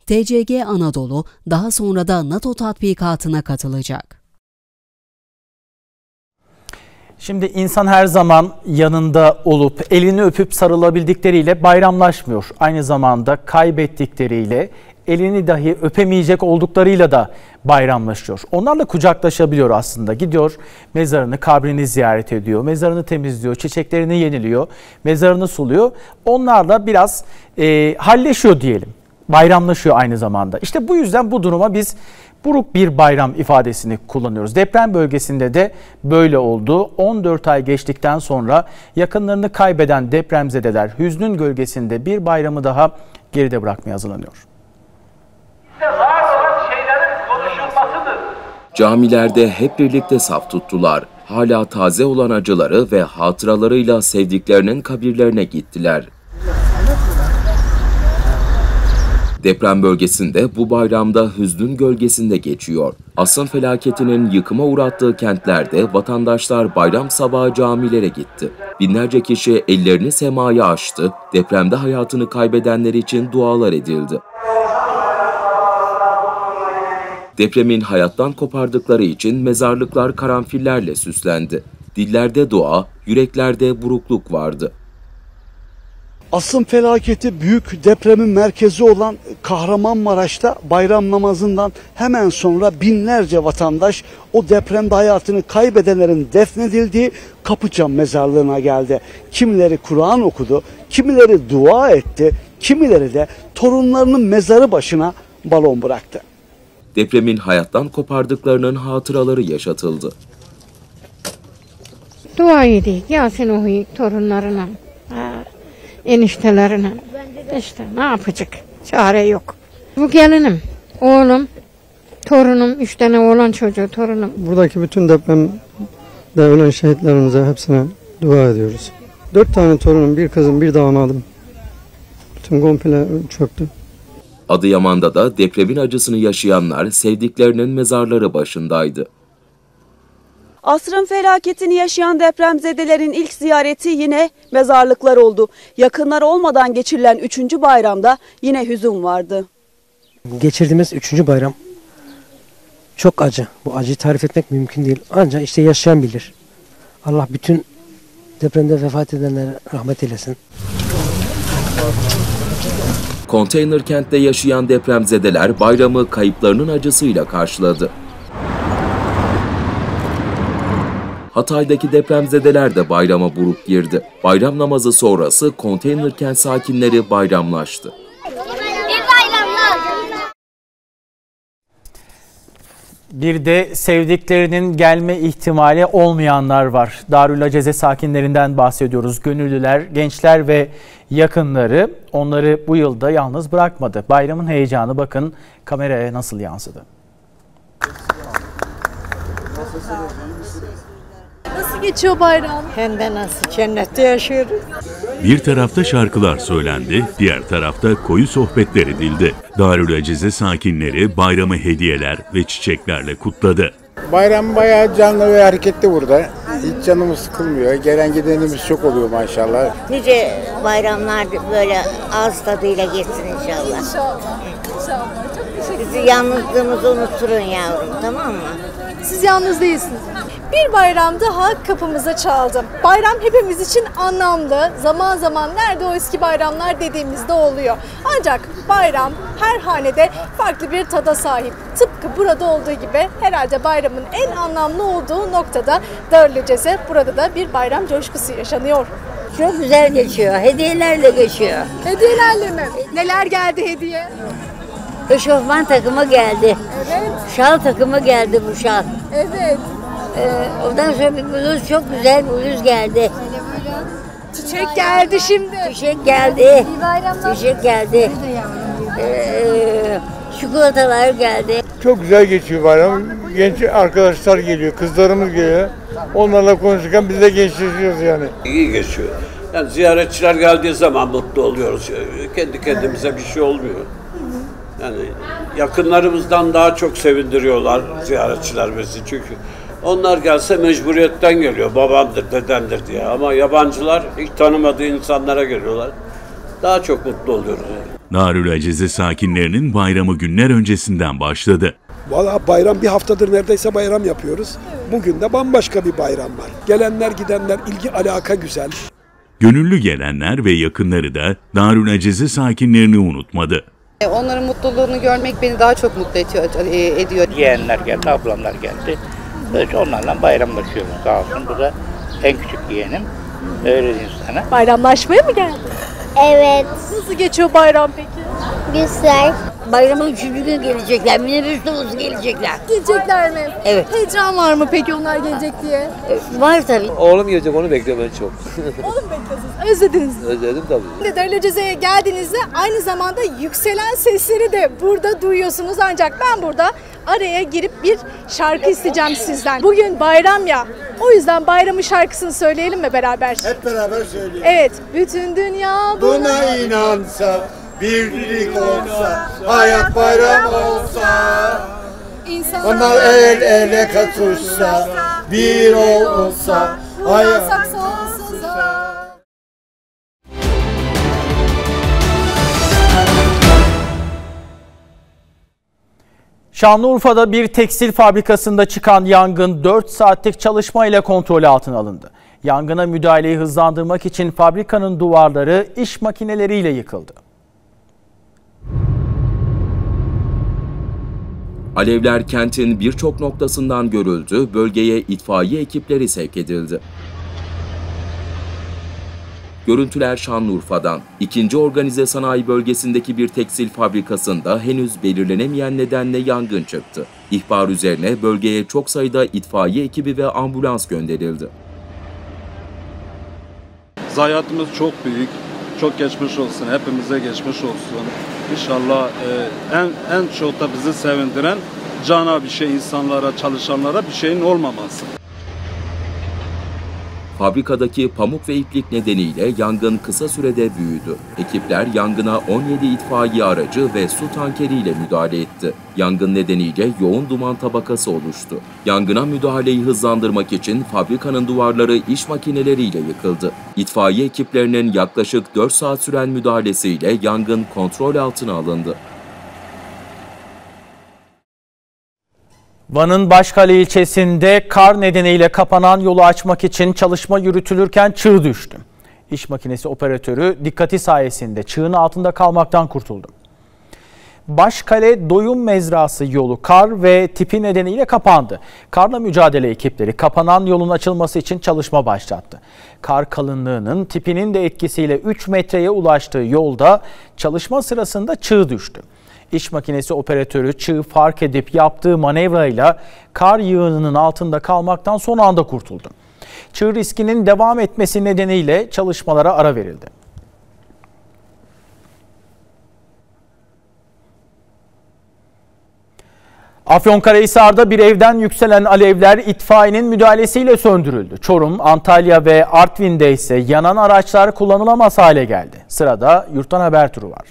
TCG Anadolu daha sonra da NATO tatbikatına katılacak. Şimdi insan her zaman yanında olup elini öpüp sarılabildikleriyle bayramlaşmıyor. Aynı zamanda kaybettikleriyle, elini dahi öpemeyecek olduklarıyla da bayramlaşıyor. Onlarla kucaklaşabiliyor aslında. Gidiyor mezarını, kabrini ziyaret ediyor. Mezarını temizliyor, çiçeklerini yeniliyor, mezarını suluyor. Onlarla biraz halleşiyor diyelim. Bayramlaşıyor aynı zamanda. İşte bu yüzden bu duruma biz buruk bir bayram ifadesini kullanıyoruz. Deprem bölgesinde de böyle oldu. 14 ay geçtikten sonra yakınlarını kaybeden depremzedeler hüznün gölgesinde bir bayramı daha geride bırakmaya hazırlanıyor. Camilerde hep birlikte saf tuttular. Hala taze olan acıları ve hatıralarıyla sevdiklerinin kabirlerine gittiler. Deprem bölgesinde bu bayramda hüznün gölgesinde geçiyor. Asrın felaketinin yıkıma uğrattığı kentlerde vatandaşlar bayram sabahı camilere gitti. Binlerce kişi ellerini semaya açtı, depremde hayatını kaybedenler için dualar edildi. Depremin hayattan kopardıkları için mezarlıklar karanfillerle süslendi. Dillerde dua, yüreklerde burukluk vardı. Asrın felaketi büyük depremin merkezi olan Kahramanmaraş'ta bayram namazından hemen sonra binlerce vatandaş o depremde hayatını kaybedenlerin defnedildiği Kapıcam mezarlığına geldi. Kimileri Kur'an okudu, kimileri dua etti, kimileri de torunlarının mezarı başına balon bıraktı. Depremin hayattan kopardıklarının hatıraları yaşatıldı. Dua edeyim, Yasin okuyayım torunlarına, eniştelerine. İşte ne yapacak? Çare yok. Bu gelinim, oğlum, torunum, 3 tane oğlan çocuğu, torunum. Buradaki bütün depremde ölen şehitlerimize hepsine dua ediyoruz. 4 tane torunum, bir kızım, bir damadım. Bütün komple çöktü. Adıyaman'da da depremin acısını yaşayanlar sevdiklerinin mezarları başındaydı. Asrın felaketini yaşayan depremzedelerin ilk ziyareti yine mezarlıklar oldu. Yakınlar olmadan geçirilen 3. bayramda yine hüzün vardı. Geçirdiğimiz 3. bayram çok acı. Bu acıyı tarif etmek mümkün değil. Ancak işte yaşayan bilir. Allah bütün depremde vefat edenlere rahmet eylesin. Konteyner kentte yaşayan depremzedeler bayramı kayıplarının acısıyla karşıladı. Hatay'daki depremzedeler de bayrama buruk girdi. Bayram namazı sonrası konteyner kent sakinleri bayramlaştı. Bir de sevdiklerinin gelme ihtimali olmayanlar var. Darül Aceze sakinlerinden bahsediyoruz. Gönüllüler, gençler ve yakınları onları bu yılda yalnız bırakmadı. Bayramın heyecanı bakın kameraya nasıl yansıdı. Nasıl geçiyor bayram? Hem de nasıl, cennette yaşıyoruz. Bir tarafta şarkılar söylendi, diğer tarafta koyu sohbetler edildi. Darül Aceze sakinleri bayramı hediyeler ve çiçeklerle kutladı. Bayram bayağı canlı ve hareketli burada. Hiç canımız sıkılmıyor. Gelen gidenimiz çok oluyor maşallah. Nice bayramlar böyle ağız tadıyla geçsin inşallah. İnşallah. İnşallah. Çok teşekkür ederim. bizi, yalnızlığımızı unutturun yavrum, tamam mı? Siz yalnız değilsiniz. Bir bayram daha kapımıza çaldı. Bayram hepimiz için anlamlı. Zaman zaman nerede o eski bayramlar dediğimizde oluyor. Ancak bayram her hanede farklı bir tada sahip. Tıpkı burada olduğu gibi herhalde bayramın en anlamlı olduğu noktada Darülceze burada da bir bayram coşkusu yaşanıyor. Çok güzel geçiyor. Hediyelerle geçiyor. Hediyelerle mi? Neler geldi hediye? Eşofman takımı geldi. Evet. Şal takımı geldi, bu şal. Evet. Ondan sonra bir bluz, çok güzel bir bluz geldi. Çiçek geldi şimdi. Çiçek geldi. Çiçek geldi. Çikolatalar geldi. Çok güzel geçiyor bayram. Genç arkadaşlar geliyor, kızlarımız geliyor. Onlarla konuşurken biz de gençleşiyoruz yani. İyi geçiyor. Yani ziyaretçiler geldiği zaman mutlu oluyoruz. Kendi kendimize bir şey olmuyor. Yani yakınlarımızdan daha çok sevindiriyorlar ziyaretçiler bizi, çünkü onlar gelse mecburiyetten geliyor, babamdır, dedemdir diye, ama yabancılar hiç tanımadığı insanlara geliyorlar. Daha çok mutlu oluyoruz. Darülceze sakinlerinin bayramı günler öncesinden başladı. Vallahi bayram bir haftadır neredeyse bayram yapıyoruz. Bugün de bambaşka bir bayram var. Gelenler gidenler, ilgi alaka güzel. Gönüllü gelenler ve yakınları da Darülceze sakinlerini unutmadı. Onların mutluluğunu görmek beni daha çok mutlu ediyor. Yeğenler geldi, ablamlar geldi. Böylece onlarla bayramlaşıyoruz. Sağ olsun, bu da en küçük yeğenim. Öyle diyeyim sana. Bayramlaşmaya mı geldin? Evet. Nasıl geçiyor bayram peki? Güzel. Bayramın 3. günü gelecekler. Minibüs dolusu gelecekler. Gelecekler mi? Evet. Heyecan var mı peki onlar gelecek diye? Var tabii. Oğlum gelecek, onu bekliyorum ben çok. Oğlum bekliyorsunuz. Özlediniz mi? Özledim tabii. Darülceze'ye geldiğinizde aynı zamanda yükselen sesleri de burada duyuyorsunuz, ancak ben burada araya girip bir şarkı isteyeceğim sizden. Bugün bayram ya. O yüzden bayramın şarkısını söyleyelim mi beraber? Hep beraber söyleyelim. Evet. Bütün dünya buna inansa, birlik olsa, hayat bayram olsa, onlar el ele katuşsa, bir olsa, hayat sonsuzsa. Şanlıurfa'da bir tekstil fabrikasında çıkan yangın 4 saatlik çalışmayla kontrol altına alındı. Yangına müdahaleyi hızlandırmak için fabrikanın duvarları iş makineleriyle yıkıldı. Alevler kentin birçok noktasından görüldü, bölgeye itfaiye ekipleri sevk edildi. Görüntüler Şanlıurfa'dan. 2. Organize Sanayi Bölgesi'ndeki bir tekstil fabrikasında henüz belirlenemeyen nedenle yangın çıktı. İhbar üzerine bölgeye çok sayıda itfaiye ekibi ve ambulans gönderildi. Zayiatımız çok büyük. Çok geçmiş olsun, hepimize geçmiş olsun. İnşallah en çok da bizi sevindiren cana bir şey, insanlara, çalışanlara bir şeyin olmaması. Fabrikadaki pamuk ve iplik nedeniyle yangın kısa sürede büyüdü. Ekipler yangına 17 itfaiye aracı ve su tankeriyle müdahale etti. Yangın nedeniyle yoğun duman tabakası oluştu. Yangına müdahaleyi hızlandırmak için fabrikanın duvarları iş makineleriyle yıkıldı. İtfaiye ekiplerinin yaklaşık 4 saat süren müdahalesiyle yangın kontrol altına alındı. Van'ın Başkale ilçesinde kar nedeniyle kapanan yolu açmak için çalışma yürütülürken çığ düştü. İş makinesi operatörü dikkati sayesinde çığın altında kalmaktan kurtuldu. Başkale Doyum Mezrası yolu kar ve tipi nedeniyle kapandı. Karla mücadele ekipleri kapanan yolun açılması için çalışma başlattı. Kar kalınlığının tipinin de etkisiyle 3 metreye ulaştığı yolda çalışma sırasında çığ düştü. İş makinesi operatörü çığı fark edip yaptığı manevrayla kar yığınının altında kalmaktan son anda kurtuldu. Çığ riskinin devam etmesi nedeniyle çalışmalara ara verildi. Afyonkarahisar'da bir evden yükselen alevler itfaiyenin müdahalesiyle söndürüldü. Çorum, Antalya ve Artvin'de ise yanan araçlar kullanılamaz hale geldi. Sırada Yurttan Haber turu var.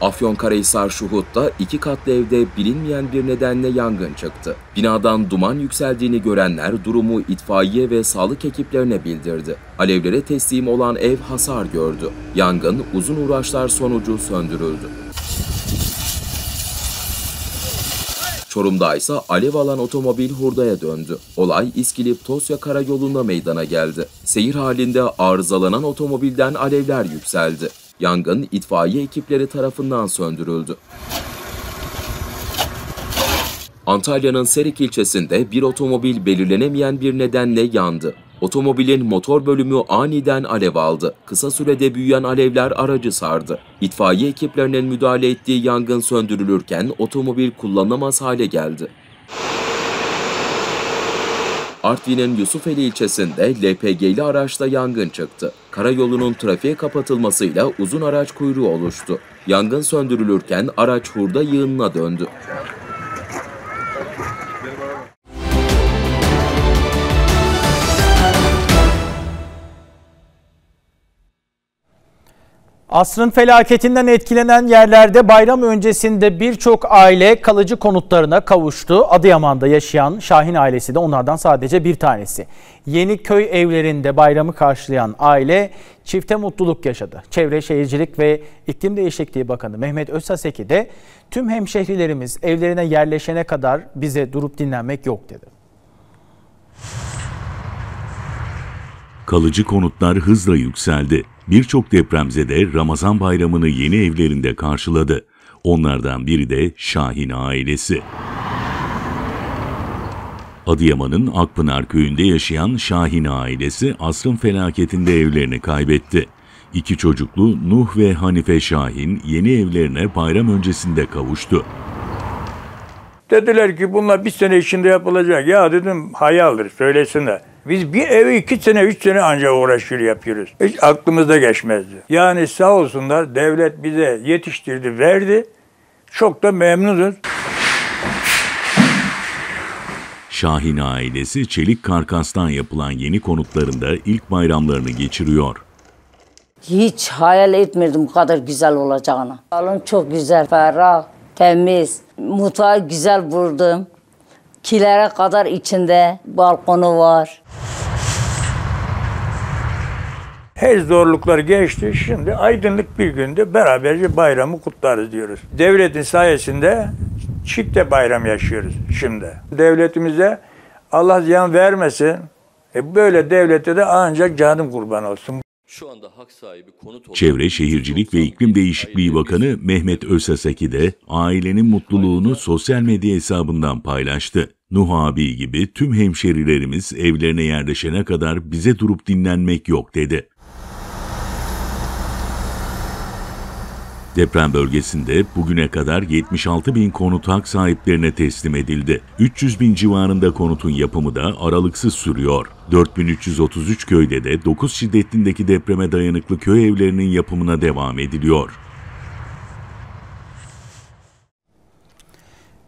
Afyonkarahisar Şuhut'ta iki katlı evde bilinmeyen bir nedenle yangın çıktı. Binadan duman yükseldiğini görenler durumu itfaiye ve sağlık ekiplerine bildirdi. Alevlere teslim olan ev hasar gördü. Yangın uzun uğraşlar sonucu söndürüldü. Çorum'da ise alev alan otomobil hurdaya döndü. Olay İskilip-Tosya karayolunda meydana geldi. Seyir halinde arızalanan otomobilden alevler yükseldi. Yangın itfaiye ekipleri tarafından söndürüldü. Antalya'nın Serik ilçesinde bir otomobil belirlenemeyen bir nedenle yandı. Otomobilin motor bölümü aniden alev aldı. Kısa sürede büyüyen alevler aracı sardı. İtfaiye ekiplerinin müdahale ettiği yangın söndürülürken otomobil kullanılamaz hale geldi. Artvin'in Yusufeli ilçesinde LPG'li araçta yangın çıktı. Karayolunun trafiğe kapatılmasıyla uzun araç kuyruğu oluştu. Yangın söndürülürken araç hurda yığınına döndü. Asrın felaketinden etkilenen yerlerde bayram öncesinde birçok aile kalıcı konutlarına kavuştu. Adıyaman'da yaşayan Şahin ailesi de onlardan sadece bir tanesi. Yeni köy evlerinde bayramı karşılayan aile çifte mutluluk yaşadı. Çevre Şehircilik ve İklim Değişikliği Bakanı Mehmet Özhaseki de tüm hemşehrilerimiz evlerine yerleşene kadar bize durup dinlenmek yok dedi. Kalıcı konutlar hızla yükseldi. Birçok depremzede Ramazan bayramını yeni evlerinde karşıladı. Onlardan biri de Şahin ailesi. Adıyaman'ın Akpınar köyünde yaşayan Şahin ailesi asrın felaketinde evlerini kaybetti. İki çocuklu Nuh ve Hanife Şahin yeni evlerine bayram öncesinde kavuştu. Dediler ki bunlar bir sene içinde yapılacak. Ya dedim hayaldir söylesinler. Biz bir evi 2 sene 3 sene ancak uğraşıyor yapıyoruz. Hiç aklımızda geçmezdi. Yani sağ olsunlar devlet bize yetiştirdi, verdi. Çok da memnunuz. Şahin ailesi çelik karkastan yapılan yeni konutlarında ilk bayramlarını geçiriyor. Hiç hayal etmedim bu kadar güzel olacağını. Salon çok güzel, ferah, temiz. Mutfağı güzel buldum. Kilere kadar içinde balkonu var. Her zorluklar geçti. Şimdi aydınlık bir günde beraberce bayramı kutlarız diyoruz. Devletin sayesinde çifte bayram yaşıyoruz şimdi. Devletimize Allah ziyan vermesin. Böyle devlete de ancak canım kurban olsun. Şu anda hak sahibi konut. Çevre Şehircilik ve İklim Değişikliği Bakanı Mehmet Özhaseki de ailenin mutluluğunu sosyal medya hesabından paylaştı. Nuh abi gibi tüm hemşerilerimiz evlerine yerleşene kadar bize durup dinlenmek yok dedi. Deprem bölgesinde bugüne kadar 76.000 konut hak sahiplerine teslim edildi. 300.000 civarında konutun yapımı da aralıksız sürüyor. 4.333 köyde de 9 şiddetindeki depreme dayanıklı köy evlerinin yapımına devam ediliyor.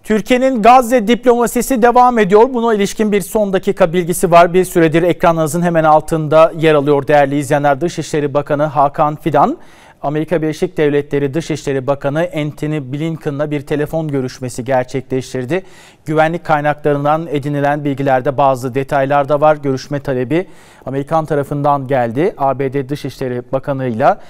Türkiye'nin Gazze diplomasisi devam ediyor. Buna ilişkin bir son dakika bilgisi var. Bir süredir ekranınızın hemen altında yer alıyor değerli izleyenler. Dışişleri Bakanı Hakan Fidan, Amerika Birleşik Devletleri Dışişleri Bakanı Antony Blinken'la bir telefon görüşmesi gerçekleştirdi. Güvenlik kaynaklarından edinilen bilgilerde bazı detaylar da var. Görüşme talebi Amerikan tarafından geldi. ABD Dışişleri Bakanı'yla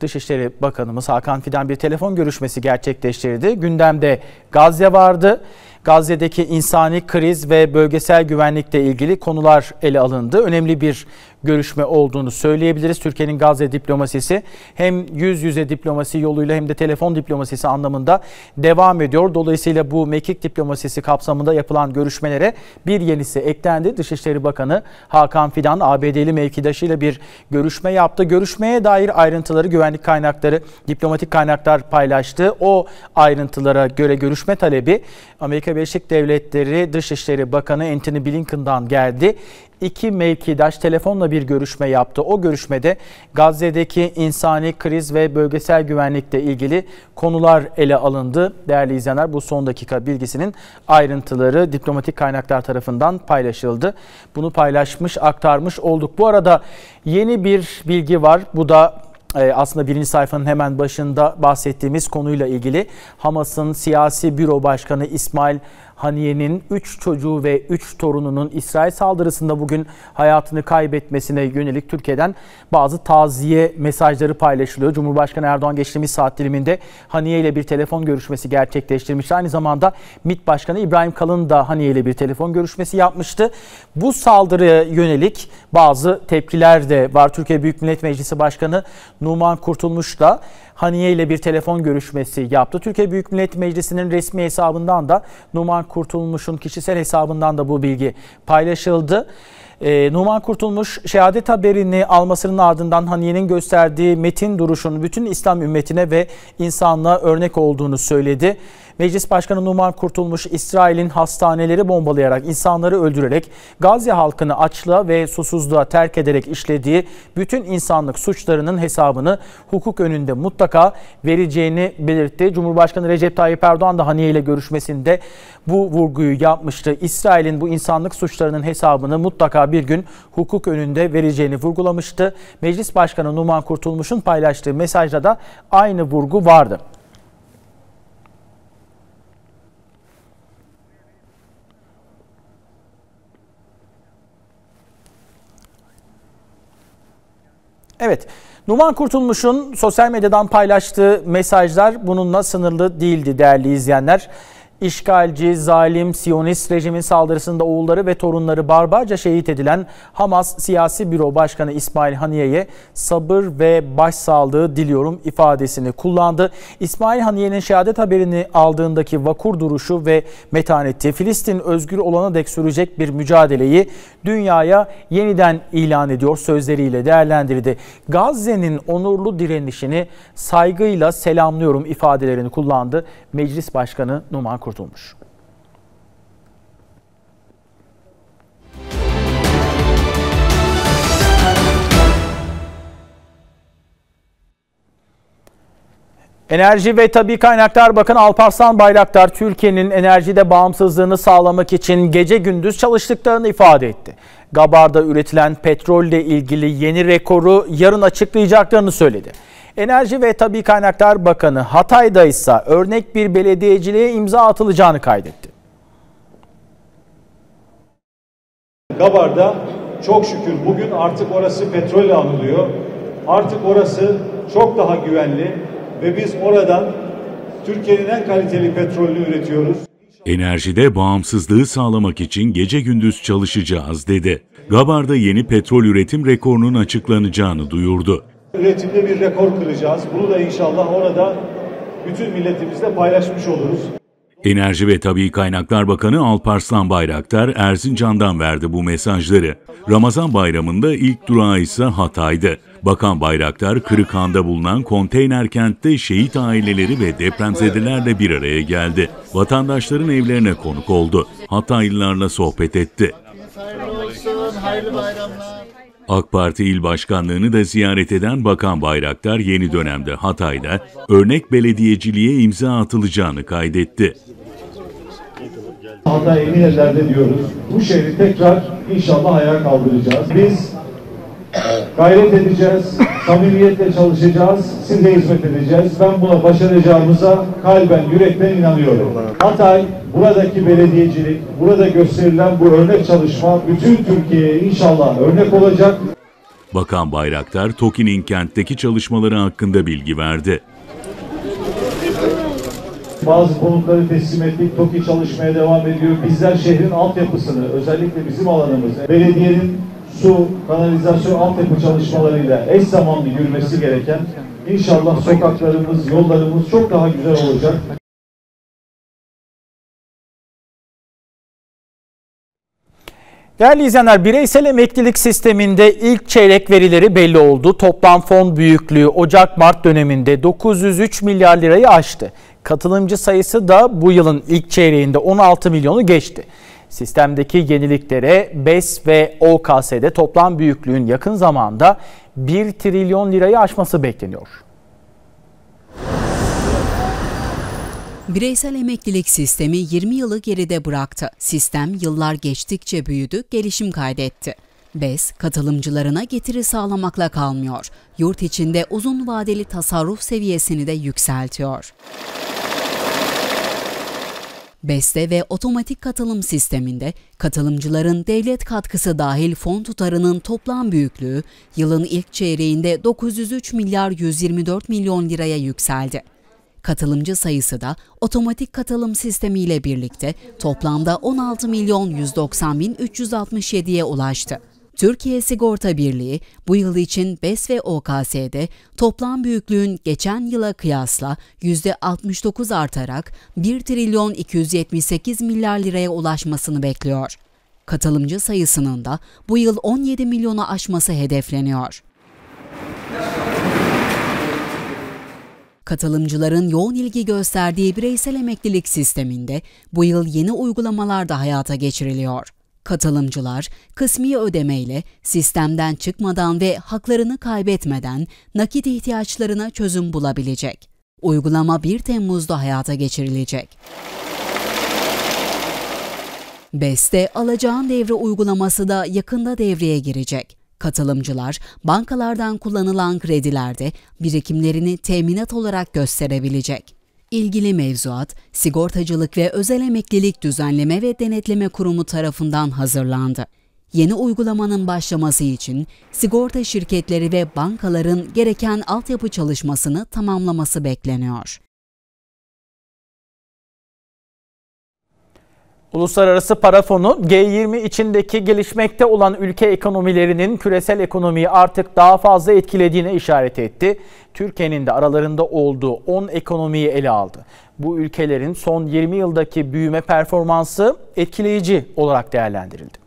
Dışişleri Bakanımız Hakan Fidan bir telefon görüşmesi gerçekleştirdi. Gündemde Gazze vardı. Gazze'deki insani kriz ve bölgesel güvenlikle ilgili konular ele alındı. Önemli bir görüşme olduğunu söyleyebiliriz. Türkiye'nin Gazze diplomasisi hem yüz yüze diplomasi yoluyla hem de telefon diplomasisi anlamında devam ediyor. Dolayısıyla bu mekik diplomasisi kapsamında yapılan görüşmelere bir yenisi eklendi. Dışişleri Bakanı Hakan Fidan ABD'li mevkidaşıyla bir görüşme yaptı. Görüşmeye dair ayrıntıları güvenlik kaynakları, diplomatik kaynaklar paylaştı. O ayrıntılara göre görüşme talebi Amerika Birleşik Devletleri Dışişleri Bakanı Antony Blinken'dan geldi. İki mevkidaş telefonla bir görüşme yaptı. O görüşmede Gazze'deki insani kriz ve bölgesel güvenlikle ilgili konular ele alındı. Değerli izleyenler, bu son dakika bilgisinin ayrıntıları diplomatik kaynaklar tarafından paylaşıldı. Bunu paylaşmış, aktarmış olduk. Bu arada yeni bir bilgi var. Bu da aslında birinci sayfanın hemen başında bahsettiğimiz konuyla ilgili Hamas'ın siyasi büro başkanı İsmail Haniye'nin 3 çocuğu ve 3 torununun İsrail saldırısında bugün hayatını kaybetmesine yönelik Türkiye'den bazı taziye mesajları paylaşılıyor. Cumhurbaşkanı Erdoğan geçtiğimiz saat diliminde Haniye ile bir telefon görüşmesi gerçekleştirmişti. Aynı zamanda MİT Başkanı İbrahim Kalın da Haniye ile bir telefon görüşmesi yapmıştı. Bu saldırıya yönelik bazı tepkiler de var. Türkiye Büyük Millet Meclisi Başkanı Numan Kurtulmuş da Haniye ile bir telefon görüşmesi yaptı. Türkiye Büyük Millet Meclisi'nin resmi hesabından da Numan Kurtulmuş'un kişisel hesabından da bu bilgi paylaşıldı. Numan Kurtulmuş, şehadet haberini almasının ardından Haniye'nin gösterdiği metin duruşunun bütün İslam ümmetine ve insanlığa örnek olduğunu söyledi. Meclis Başkanı Numan Kurtulmuş, İsrail'in hastaneleri bombalayarak, insanları öldürerek, Gazze halkını açlığa ve susuzluğa terk ederek işlediği bütün insanlık suçlarının hesabını hukuk önünde mutlaka vereceğini belirtti. Cumhurbaşkanı Recep Tayyip Erdoğan da Haniye ile görüşmesinde bu vurguyu yapmıştı. İsrail'in bu insanlık suçlarının hesabını mutlaka bir gün hukuk önünde vereceğini vurgulamıştı. Meclis Başkanı Numan Kurtulmuş'un paylaştığı mesajda da aynı vurgu vardı. Evet, Numan Kurtulmuş'un sosyal medyadan paylaştığı mesajlar bununla sınırlı değildi değerli izleyenler. İşgalci, zalim, Siyonist rejimin saldırısında oğulları ve torunları barbarca şehit edilen Hamas Siyasi Büro Başkanı İsmail Haniye'ye sabır ve başsağlığı diliyorum ifadesini kullandı. İsmail Haniye'nin şehadet haberini aldığındaki vakur duruşu ve metaneti Filistin özgür olana dek sürecek bir mücadeleyi dünyaya yeniden ilan ediyor sözleriyle değerlendirdi. Gazze'nin onurlu direnişini saygıyla selamlıyorum ifadelerini kullandı Meclis Başkanı Numan Kurtulmuş. Enerji ve Tabii Kaynaklar Bakanı Alparslan Bayraktar, Türkiye'nin enerjide bağımsızlığını sağlamak için gece gündüz çalıştıklarını ifade etti. Gabar'da üretilen petrolle ilgili yeni rekoru yarın açıklayacaklarını söyledi. Enerji ve Tabii Kaynaklar Bakanı Hatay'da ise örnek bir belediyeciliğe imza atılacağını kaydetti. Gabar'da çok şükür bugün artık orası petrolle anılıyor. Artık orası çok daha güvenli ve biz oradan Türkiye'nin en kaliteli petrolünü üretiyoruz. Enerjide bağımsızlığı sağlamak için gece gündüz çalışacağız dedi. Gabar'da yeni petrol üretim rekorunun açıklanacağını duyurdu. Üretimde bir rekor kıracağız. Bunu da inşallah orada bütün milletimizle paylaşmış oluruz. Enerji ve Tabii Kaynaklar Bakanı Alparslan Bayraktar Erzincan'dan verdi bu mesajları. Ramazan bayramında ilk durağı ise Hatay'dı. Bakan Bayraktar, Kırıkhan'da bulunan konteyner kentte şehit aileleri ve depremzedelerle bir araya geldi. Vatandaşların evlerine konuk oldu. Hataylılarla sohbet etti. Hayırlı olsun, hayırlı bayramlar. AK Parti İl Başkanlığı'nı da ziyaret eden Bakan Bayraktar yeni dönemde Hatay'da örnek belediyeciliğe imza atılacağını kaydetti. Hatay emin ellerde diyoruz. Bu şehri tekrar inşallah ayağa kaldıracağız. Biz gayret edeceğiz, samimiyetle çalışacağız, size hizmet edeceğiz. Ben buna başaracağımıza kalben, yürekten inanıyorum. Hatay, buradaki belediyecilik, burada gösterilen bu örnek çalışma bütün Türkiye'ye inşallah örnek olacak. Bakan Bayraktar, TOKİ'nin kentteki çalışmaları hakkında bilgi verdi. Bazı konutları teslim ettik, TOKİ çalışmaya devam ediyor. Bizler şehrin altyapısını, özellikle bizim alanımız, belediyenin su, kanalizasyon, altyapı çalışmalarıyla eş zamanlı yürümesi gereken, inşallah sokaklarımız, yollarımız çok daha güzel olacak. Değerli izleyenler, bireysel emeklilik sisteminde ilk çeyrek verileri belli oldu. Toplam fon büyüklüğü Ocak-Mart döneminde 903 milyar lirayı aştı. Katılımcı sayısı da bu yılın ilk çeyreğinde 16 milyonu geçti. Sistemdeki yeniliklere BES ve OKS'de toplam büyüklüğün yakın zamanda 1 trilyon lirayı aşması bekleniyor. Bireysel emeklilik sistemi 20 yılı geride bıraktı. Sistem yıllar geçtikçe büyüdü, gelişim kaydetti. BES, katılımcılarına getiri sağlamakla kalmıyor. Yurt içinde uzun vadeli tasarruf seviyesini de yükseltiyor. BES'te ve otomatik katılım sisteminde katılımcıların devlet katkısı dahil fon tutarının toplam büyüklüğü yılın ilk çeyreğinde 903 milyar 124 milyon liraya yükseldi. Katılımcı sayısı da otomatik katılım sistemiyle birlikte toplamda 16 milyon 190 bin 367'ye ulaştı. Türkiye Sigorta Birliği bu yıl için BES ve OKS'de toplam büyüklüğün geçen yıla kıyasla %69 artarak 1 trilyon 278 milyar liraya ulaşmasını bekliyor. Katılımcı sayısının da bu yıl 17 milyonu aşması hedefleniyor. Katılımcıların yoğun ilgi gösterdiği bireysel emeklilik sisteminde bu yıl yeni uygulamalar da hayata geçiriliyor. Katılımcılar kısmi ödemeyle sistemden çıkmadan ve haklarını kaybetmeden nakit ihtiyaçlarına çözüm bulabilecek. Uygulama 1 Temmuz'da hayata geçirilecek. BES'te alacağın devre uygulaması da yakında devreye girecek. Katılımcılar bankalardan kullanılan kredilerde birikimlerini teminat olarak gösterebilecek. İlgili mevzuat, Sigortacılık ve Özel Emeklilik Düzenleme ve Denetleme Kurumu tarafından hazırlandı. Yeni uygulamanın başlaması için sigorta şirketleri ve bankaların gereken altyapı çalışmasını tamamlaması bekleniyor. Uluslararası Para Fonu, G20 içindeki gelişmekte olan ülke ekonomilerinin küresel ekonomiyi artık daha fazla etkilediğine işaret etti. Türkiye'nin de aralarında olduğu 10 ekonomiyi ele aldı. Bu ülkelerin son 20 yıldaki büyüme performansı etkileyici olarak değerlendirildi.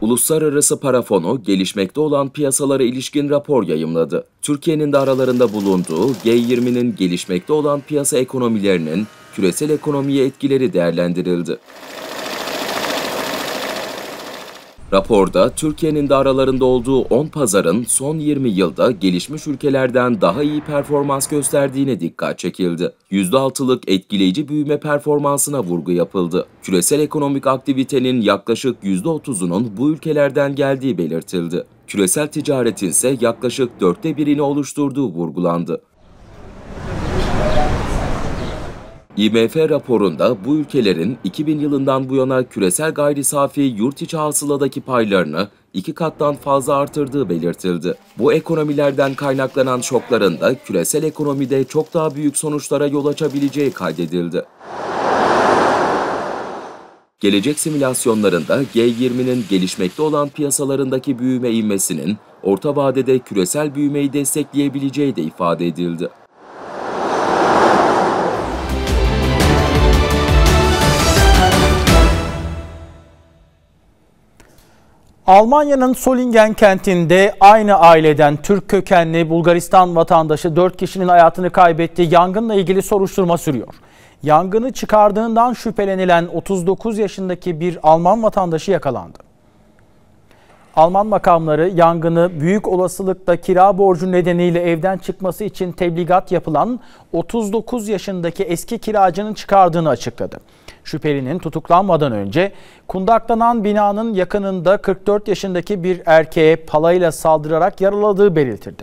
Uluslararası Para Fonu gelişmekte olan piyasalara ilişkin rapor yayımladı. Türkiye'nin de aralarında bulunduğu G20'nin gelişmekte olan piyasa ekonomilerinin küresel ekonomiye etkileri değerlendirildi. Raporda Türkiye'nin de aralarında olduğu 10 pazarın son 20 yılda gelişmiş ülkelerden daha iyi performans gösterdiğine dikkat çekildi. %6'lık etkileyici büyüme performansına vurgu yapıldı. Küresel ekonomik aktivitenin yaklaşık %30'unun bu ülkelerden geldiği belirtildi. Küresel ticaretin ise yaklaşık 1/4'ünü oluşturduğu vurgulandı. IMF raporunda bu ülkelerin 2000 yılından bu yana küresel gayri safi yurt içi hasıladaki paylarını 2 kattan fazla artırdığı belirtildi. Bu ekonomilerden kaynaklanan şokların da küresel ekonomide çok daha büyük sonuçlara yol açabileceği kaydedildi. Gelecek simülasyonlarında G20'nin gelişmekte olan piyasalarındaki büyüme ivmesinin orta vadede küresel büyümeyi destekleyebileceği de ifade edildi. Almanya'nın Solingen kentinde aynı aileden Türk kökenli Bulgaristan vatandaşı 4 kişinin hayatını kaybettiği yangınla ilgili soruşturma sürüyor. Yangını çıkardığından şüphelenilen 39 yaşındaki bir Alman vatandaşı yakalandı. Alman makamları yangını büyük olasılıkla kira borcu nedeniyle evden çıkması için tebligat yapılan 39 yaşındaki eski kiracının çıkardığını açıkladı. Şüphelinin tutuklanmadan önce kundaklanan binanın yakınında 44 yaşındaki bir erkeğe palayla saldırarak yaraladığı belirtildi.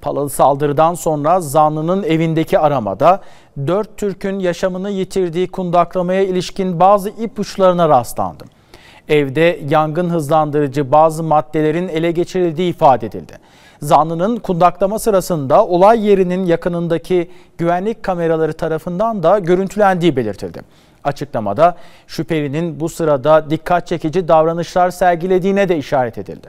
Palalı saldırıdan sonra zanlının evindeki aramada 4 Türk'ün yaşamını yitirdiği kundaklamaya ilişkin bazı ipuçlarına rastlandı. Evde yangın hızlandırıcı bazı maddelerin ele geçirildiği ifade edildi. Zanlının kundaklama sırasında olay yerinin yakınındaki güvenlik kameraları tarafından da görüntülendiği belirtildi. Açıklamada şüphelinin bu sırada dikkat çekici davranışlar sergilediğine de işaret edildi.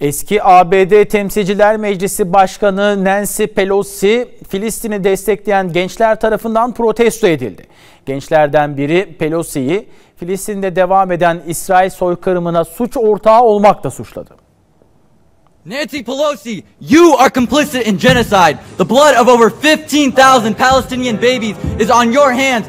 Eski ABD Temsilciler Meclisi Başkanı Nancy Pelosi, Filistin'i destekleyen gençler tarafından protesto edildi. Gençlerden biri Pelosi'yi Filistin'de devam eden İsrail soykırımına suç ortağı olmakla suçladı. Nancy Pelosi, you are complicit in genocide. The blood of over 15,000 Palestinian babies is on your hands.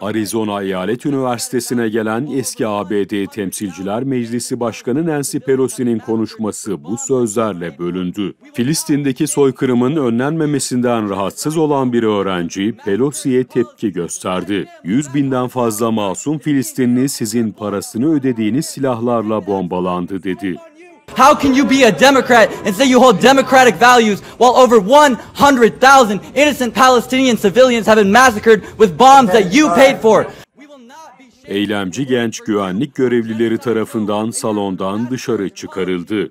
Arizona Eyalet Üniversitesi'ne gelen eski ABD Temsilciler Meclisi Başkanı Nancy Pelosi'nin konuşması bu sözlerle bölündü. Filistin'deki soykırımın önlenmemesinden rahatsız olan bir öğrenci Pelosi'ye tepki gösterdi. 100.000'den fazla masum Filistinli sizin parasını ödediğiniz silahlarla bombalandı dedi. How can you be a Democrat and say you hold democratic values while over 100,000 innocent Palestinian civilians have been massacred with bombs that you paid for? Eylemci genç güvenlik görevlileri tarafından salondan dışarı çıkarıldı.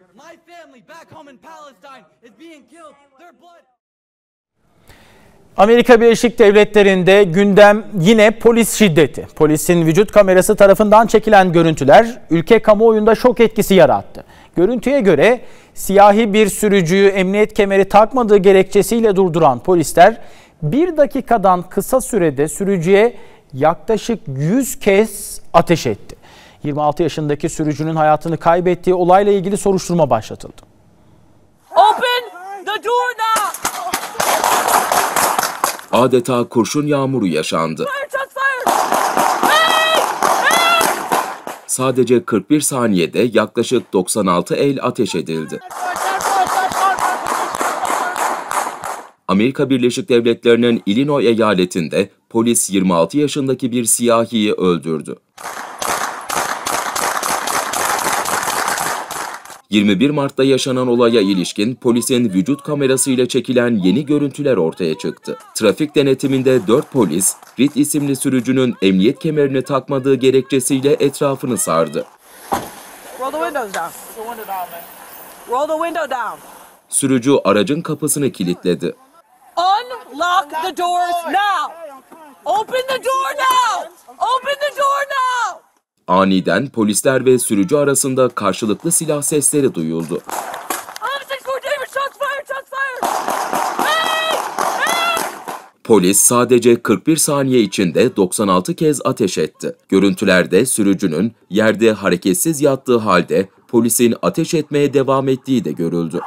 Amerika Birleşik Devletleri'nde gündem yine polis şiddeti. Polisin vücut kamerası tarafından çekilen görüntüler ülke kamuoyunda şok etkisi yarattı. Görüntüye göre siyahi bir sürücüyü emniyet kemeri takmadığı gerekçesiyle durduran polisler bir dakikadan kısa sürede sürücüye yaklaşık 100 kez ateş etti. 26 yaşındaki sürücünün hayatını kaybettiği olayla ilgili soruşturma başlatıldı. Open the door now. Adeta kurşun yağmuru yaşandı. Sadece 41 saniyede yaklaşık 96 el ateş edildi. Amerika Birleşik Devletleri'nin Illinois eyaletinde polis 26 yaşındaki bir siyahiyi öldürdü. 21 Mart'ta yaşanan olaya ilişkin polisin vücut kamerasıyla çekilen yeni görüntüler ortaya çıktı. Trafik denetiminde 4 polis, Reed isimli sürücünün emniyet kemerini takmadığı gerekçesiyle etrafını sardı. Sürücü aracın kapısını kilitledi. Unlock the doors now. Open the door now. Open the door now. Aniden polisler ve sürücü arasında karşılıklı silah sesleri duyuldu. Polis sadece 41 saniye içinde 96 kez ateş etti. Görüntülerde sürücünün yerde hareketsiz yattığı halde polisin ateş etmeye devam ettiği de görüldü.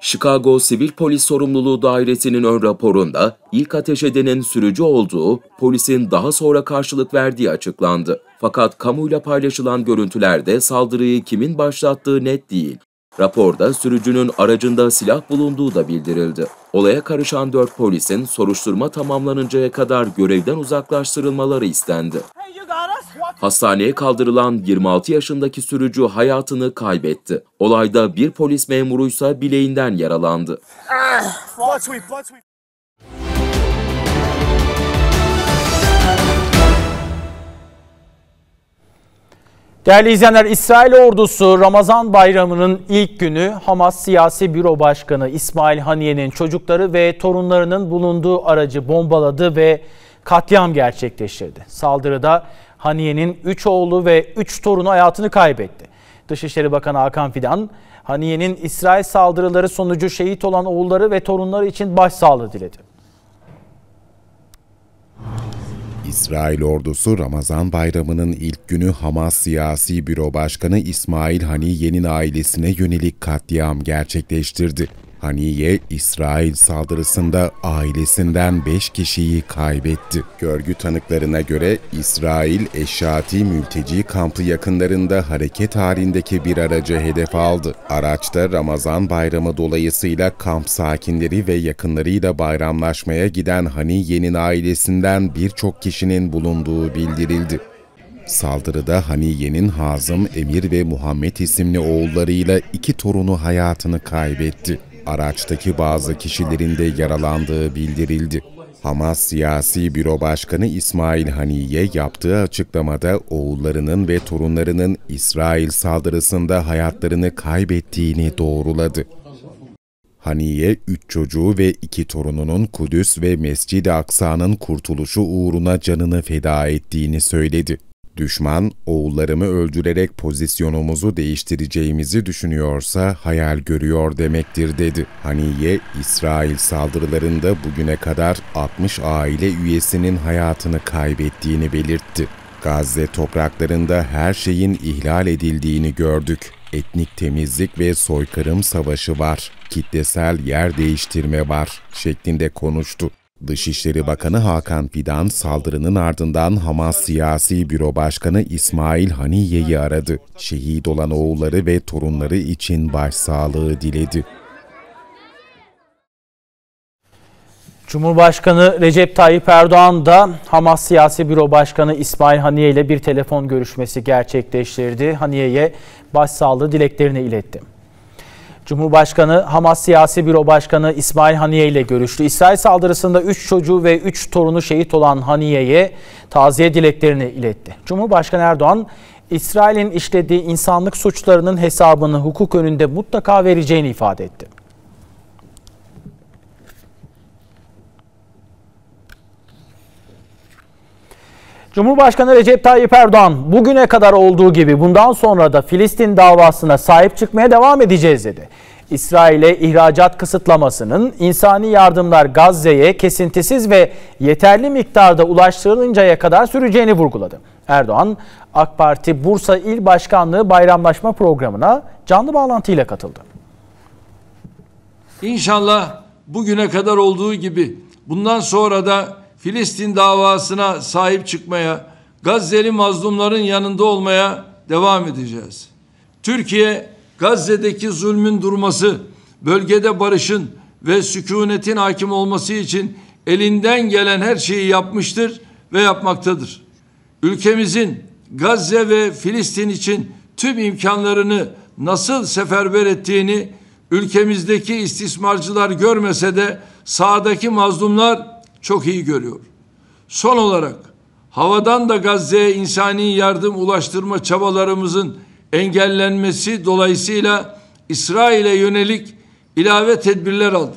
Chicago Sivil Polis Sorumluluğu Dairesi'nin ön raporunda ilk ateş edenin sürücü olduğu, polisin daha sonra karşılık verdiği açıklandı. Fakat kamuyla paylaşılan görüntülerde saldırıyı kimin başlattığı net değil. Raporda sürücünün aracında silah bulunduğu da bildirildi. Olaya karışan 4 polisin soruşturma tamamlanıncaya kadar görevden uzaklaştırılmaları istendi. Hastaneye kaldırılan 26 yaşındaki sürücü hayatını kaybetti. Olayda bir polis memuruysa bileğinden yaralandı. Değerli izleyenler, İsrail ordusu Ramazan bayramının ilk günü Hamas Siyasi Büro Başkanı İsmail Haniye'nin çocukları ve torunlarının bulunduğu aracı bombaladı ve katliam gerçekleştirdi. Saldırıda Haniye'nin 3 oğlu ve 3 torunu hayatını kaybetti. Dışişleri Bakanı Hakan Fidan, Haniye'nin İsrail saldırıları sonucu şehit olan oğulları ve torunları için başsağlığı diledi. İsrail ordusu Ramazan bayramının ilk günü Hamas Siyasi Büro Başkanı İsmail Haniye'nin ailesine yönelik katliam gerçekleştirdi. Haniye, İsrail saldırısında ailesinden 5 kişiyi kaybetti. Görgü tanıklarına göre İsrail, Eşati mülteci kampı yakınlarında hareket halindeki bir aracı hedef aldı. Araçta Ramazan bayramı dolayısıyla kamp sakinleri ve yakınlarıyla bayramlaşmaya giden Haniye'nin ailesinden birçok kişinin bulunduğu bildirildi. Saldırıda Haniye'nin Hazım, Emir ve Muhammed isimli oğullarıyla 2 torunu hayatını kaybetti. Araçtaki bazı kişilerin de yaralandığı bildirildi. Hamas Siyasi Büro Başkanı İsmail Haniye yaptığı açıklamada oğullarının ve torunlarının İsrail saldırısında hayatlarını kaybettiğini doğruladı. Haniye, 3 çocuğu ve 2 torununun Kudüs ve Mescid-i Aksa'nın kurtuluşu uğruna canını feda ettiğini söyledi. Düşman, oğullarımı öldürerek pozisyonumuzu değiştireceğimizi düşünüyorsa hayal görüyor demektir dedi. Haniye, İsrail saldırılarında bugüne kadar 60 aile üyesinin hayatını kaybettiğini belirtti. Gazze topraklarında her şeyin ihlal edildiğini gördük. Etnik temizlik ve soykırım savaşı var, kitlesel yer değiştirme var şeklinde konuştu. Dışişleri Bakanı Hakan Fidan saldırının ardından Hamas Siyasi Büro Başkanı İsmail Haniye'yi aradı. Şehit olan oğulları ve torunları için başsağlığı diledi. Cumhurbaşkanı Recep Tayyip Erdoğan da Hamas Siyasi Büro Başkanı İsmail Haniye ile bir telefon görüşmesi gerçekleştirdi. Haniye'ye başsağlığı dileklerini iletti. Cumhurbaşkanı Hamas Siyasi Büro Başkanı İsmail Haniye ile görüştü. İsrail saldırısında 3 çocuğu ve 3 torunu şehit olan Haniye'ye taziye dileklerini iletti. Cumhurbaşkanı Erdoğan, İsrail'in işlediği insanlık suçlarının hesabını hukuk önünde mutlaka vereceğini ifade etti. Cumhurbaşkanı Recep Tayyip Erdoğan, bugüne kadar olduğu gibi bundan sonra da Filistin davasına sahip çıkmaya devam edeceğiz dedi. İsrail'e ihracat kısıtlamasının insani yardımlar Gazze'ye kesintisiz ve yeterli miktarda ulaştırılıncaya kadar süreceğini vurguladı. Erdoğan, AK Parti Bursa İl Başkanlığı bayramlaşma programına canlı bağlantıyla katıldı. İnşallah bugüne kadar olduğu gibi bundan sonra da Filistin davasına sahip çıkmaya, Gazze'li mazlumların yanında olmaya devam edeceğiz. Türkiye, Gazze'deki zulmün durması, bölgede barışın ve sükunetin hakim olması için elinden gelen her şeyi yapmıştır ve yapmaktadır. Ülkemizin Gazze ve Filistin için tüm imkanlarını nasıl seferber ettiğini ülkemizdeki istismarcılar görmese de sahadaki mazlumlar çok iyi görüyor. Son olarak havadan da Gazze'ye insani yardım ulaştırma çabalarımızın engellenmesi dolayısıyla İsrail'e yönelik ilave tedbirler aldık.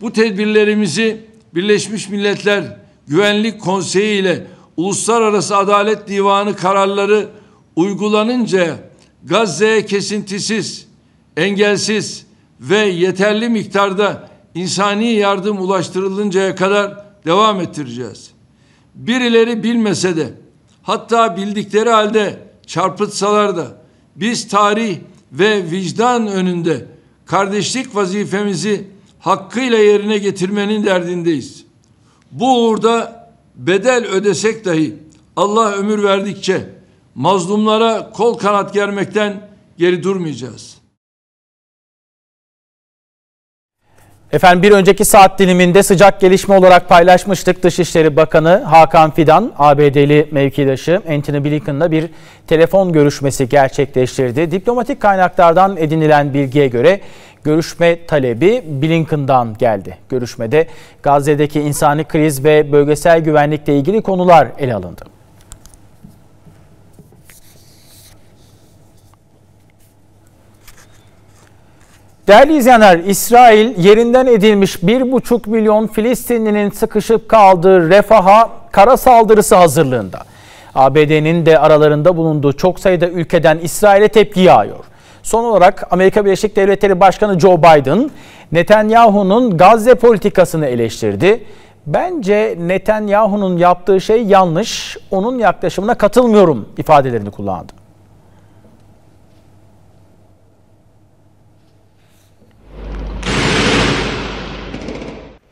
Bu tedbirlerimizi Birleşmiş Milletler Güvenlik Konseyi ile Uluslararası Adalet Divanı kararları uygulanınca Gazze'ye kesintisiz, engelsiz ve yeterli miktarda insani yardım ulaştırılıncaya kadar devam ettireceğiz. Birileri bilmese de, hatta bildikleri halde çarpıtsalar da, biz tarih ve vicdan önünde kardeşlik vazifemizi hakkıyla yerine getirmenin derdindeyiz. Bu uğurda bedel ödesek dahi Allah ömür verdikçe mazlumlara kol kanat germekten geri durmayacağız. Efendim, bir önceki saat diliminde sıcak gelişme olarak paylaşmıştık. Dışişleri Bakanı Hakan Fidan, ABD'li mevkidaşı Antony Blinken'la bir telefon görüşmesi gerçekleştirdi. Diplomatik kaynaklardan edinilen bilgiye göre görüşme talebi Blinken'dan geldi. Görüşmede Gazze'deki insani kriz ve bölgesel güvenlikle ilgili konular ele alındı. Değerli izleyenler, İsrail yerinden edilmiş 1,5 milyon Filistinlinin sıkışıp kaldığı Refah'a kara saldırısı hazırlığında. ABD'nin de aralarında bulunduğu çok sayıda ülkeden İsrail'e tepki yağıyor. Son olarak Amerika Birleşik Devletleri Başkanı Joe Biden, Netanyahu'nun Gazze politikasını eleştirdi. Bence Netanyahu'nun yaptığı şey yanlış, onun yaklaşımına katılmıyorum ifadelerini kullandı.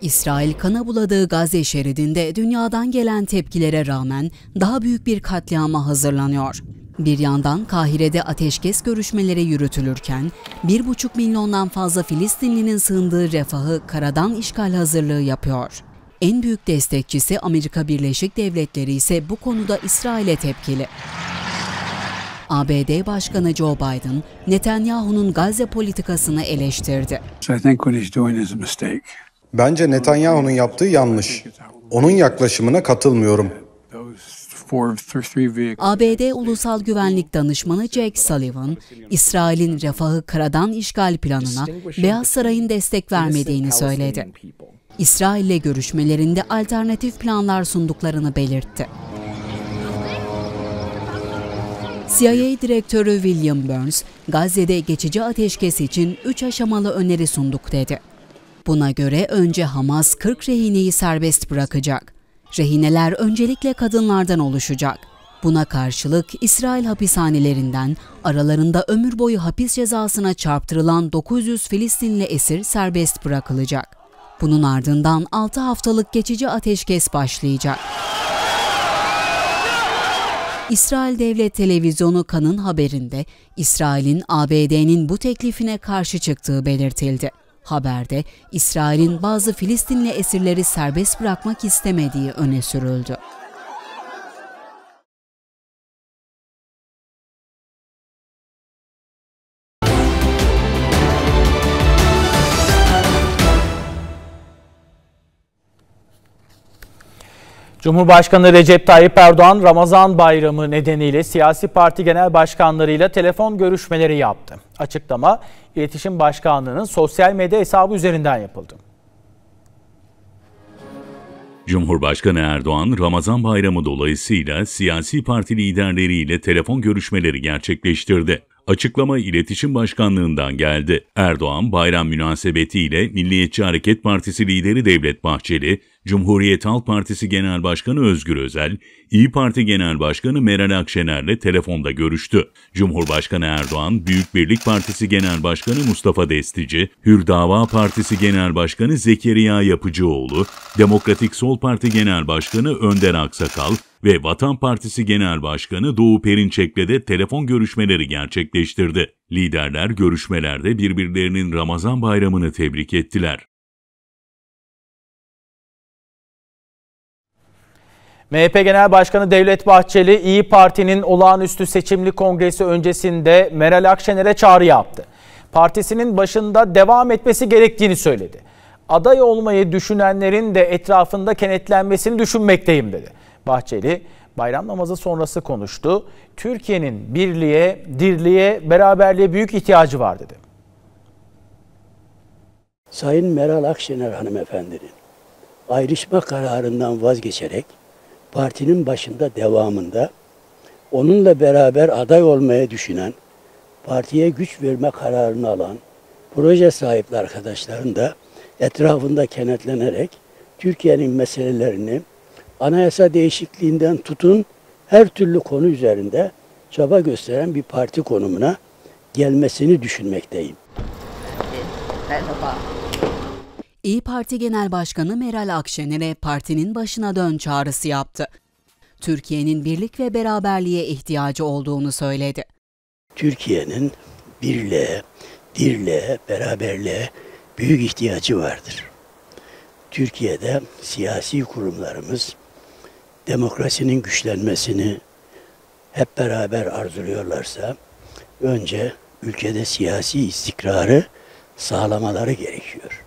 İsrail kana buladığı Gazze Şeridi'nde dünyadan gelen tepkilere rağmen daha büyük bir katliama hazırlanıyor. Bir yandan Kahire'de ateşkes görüşmeleri yürütülürken 1,5 milyondan fazla Filistinlinin sığındığı Refah'ı karadan işgal hazırlığı yapıyor. En büyük destekçisi Amerika Birleşik Devletleri ise bu konuda İsrail'e tepkili. ABD Başkanı Joe Biden, Netanyahu'nun Gazze politikasını eleştirdi. Bence Netanyahu'nun yaptığı yanlış. Onun yaklaşımına katılmıyorum. ABD Ulusal Güvenlik Danışmanı Jake Sullivan, İsrail'in Refah'ı karadan işgal planına Beyaz Saray'ın destek vermediğini söyledi. İsrail'le görüşmelerinde alternatif planlar sunduklarını belirtti. CIA Direktörü William Burns, Gazze'de geçici ateşkes için 3 aşamalı öneri sunduk dedi. Buna göre önce Hamas 40 rehineyi serbest bırakacak. Rehineler öncelikle kadınlardan oluşacak. Buna karşılık İsrail hapishanelerinden aralarında ömür boyu hapis cezasına çarptırılan 900 Filistinli esir serbest bırakılacak. Bunun ardından 6 haftalık geçici ateşkes başlayacak. İsrail Devlet Televizyonu Kan'ın haberinde İsrail'in ABD'nin bu teklifine karşı çıktığı belirtildi. Haberde İsrail'in bazı Filistinli esirleri serbest bırakmak istemediği öne sürüldü. Cumhurbaşkanı Recep Tayyip Erdoğan, Ramazan Bayramı nedeniyle siyasi parti genel başkanlarıyla telefon görüşmeleri yaptı. Açıklama, İletişim Başkanlığı'nın sosyal medya hesabı üzerinden yapıldı. Cumhurbaşkanı Erdoğan, Ramazan Bayramı dolayısıyla siyasi parti liderleriyle telefon görüşmeleri gerçekleştirdi. Açıklama İletişim Başkanlığı'ndan geldi. Erdoğan, bayram münasebetiyle Milliyetçi Hareket Partisi lideri Devlet Bahçeli, Cumhuriyet Halk Partisi Genel Başkanı Özgür Özel, İYİ Parti Genel Başkanı Meral Akşener'le telefonda görüştü. Cumhurbaşkanı Erdoğan, Büyük Birlik Partisi Genel Başkanı Mustafa Destici, Hür Dava Partisi Genel Başkanı Zekeriya Yapıcıoğlu, Demokratik Sol Parti Genel Başkanı Önder Aksakal ve Vatan Partisi Genel Başkanı Doğu Perinçek'le de telefon görüşmeleri gerçekleştirdi. Liderler görüşmelerde birbirlerinin Ramazan Bayramı'nı tebrik ettiler. MHP Genel Başkanı Devlet Bahçeli, İYİ Parti'nin olağanüstü seçimli kongresi öncesinde Meral Akşener'e çağrı yaptı. Partisinin başında devam etmesi gerektiğini söyledi. Aday olmayı düşünenlerin de etrafında kenetlenmesini düşünmekteyim dedi. Bahçeli, bayram namazı sonrası konuştu. Türkiye'nin birliğe, dirliğe, beraberliğe büyük ihtiyacı var dedi. Sayın Meral Akşener hanımefendinin ayrışma kararından vazgeçerek partinin başında devamında onunla beraber aday olmaya düşünen, partiye güç verme kararını alan proje sahipli arkadaşların da etrafında kenetlenerek Türkiye'nin meselelerini anayasa değişikliğinden tutun her türlü konu üzerinde çaba gösteren bir parti konumuna gelmesini düşünmekteyim. Merhaba. İYİ Parti Genel Başkanı Meral Akşener'e partinin başına dön çağrısı yaptı. Türkiye'nin birlik ve beraberliğe ihtiyacı olduğunu söyledi. Türkiye'nin birliğe, dirliğe, beraberliğe büyük ihtiyacı vardır. Türkiye'de siyasi kurumlarımız demokrasinin güçlenmesini hep beraber arzuluyorlarsa önce ülkede siyasi istikrarı sağlamaları gerekiyor.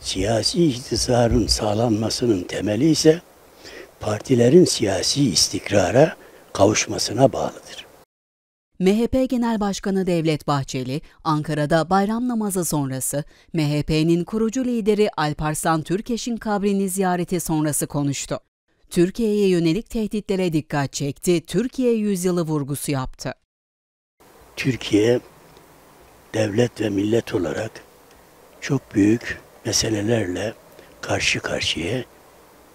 Siyasi iktidarın sağlanmasının temeli ise partilerin siyasi istikrara kavuşmasına bağlıdır. MHP Genel Başkanı Devlet Bahçeli, Ankara'da bayram namazı sonrası MHP'nin kurucu lideri Alparslan Türkeş'in kabrini ziyareti sonrası konuştu. Türkiye'ye yönelik tehditlere dikkat çekti, Türkiye yüzyılı vurgusu yaptı. Türkiye, devlet ve millet olarak çok büyük meselelerle karşı karşıya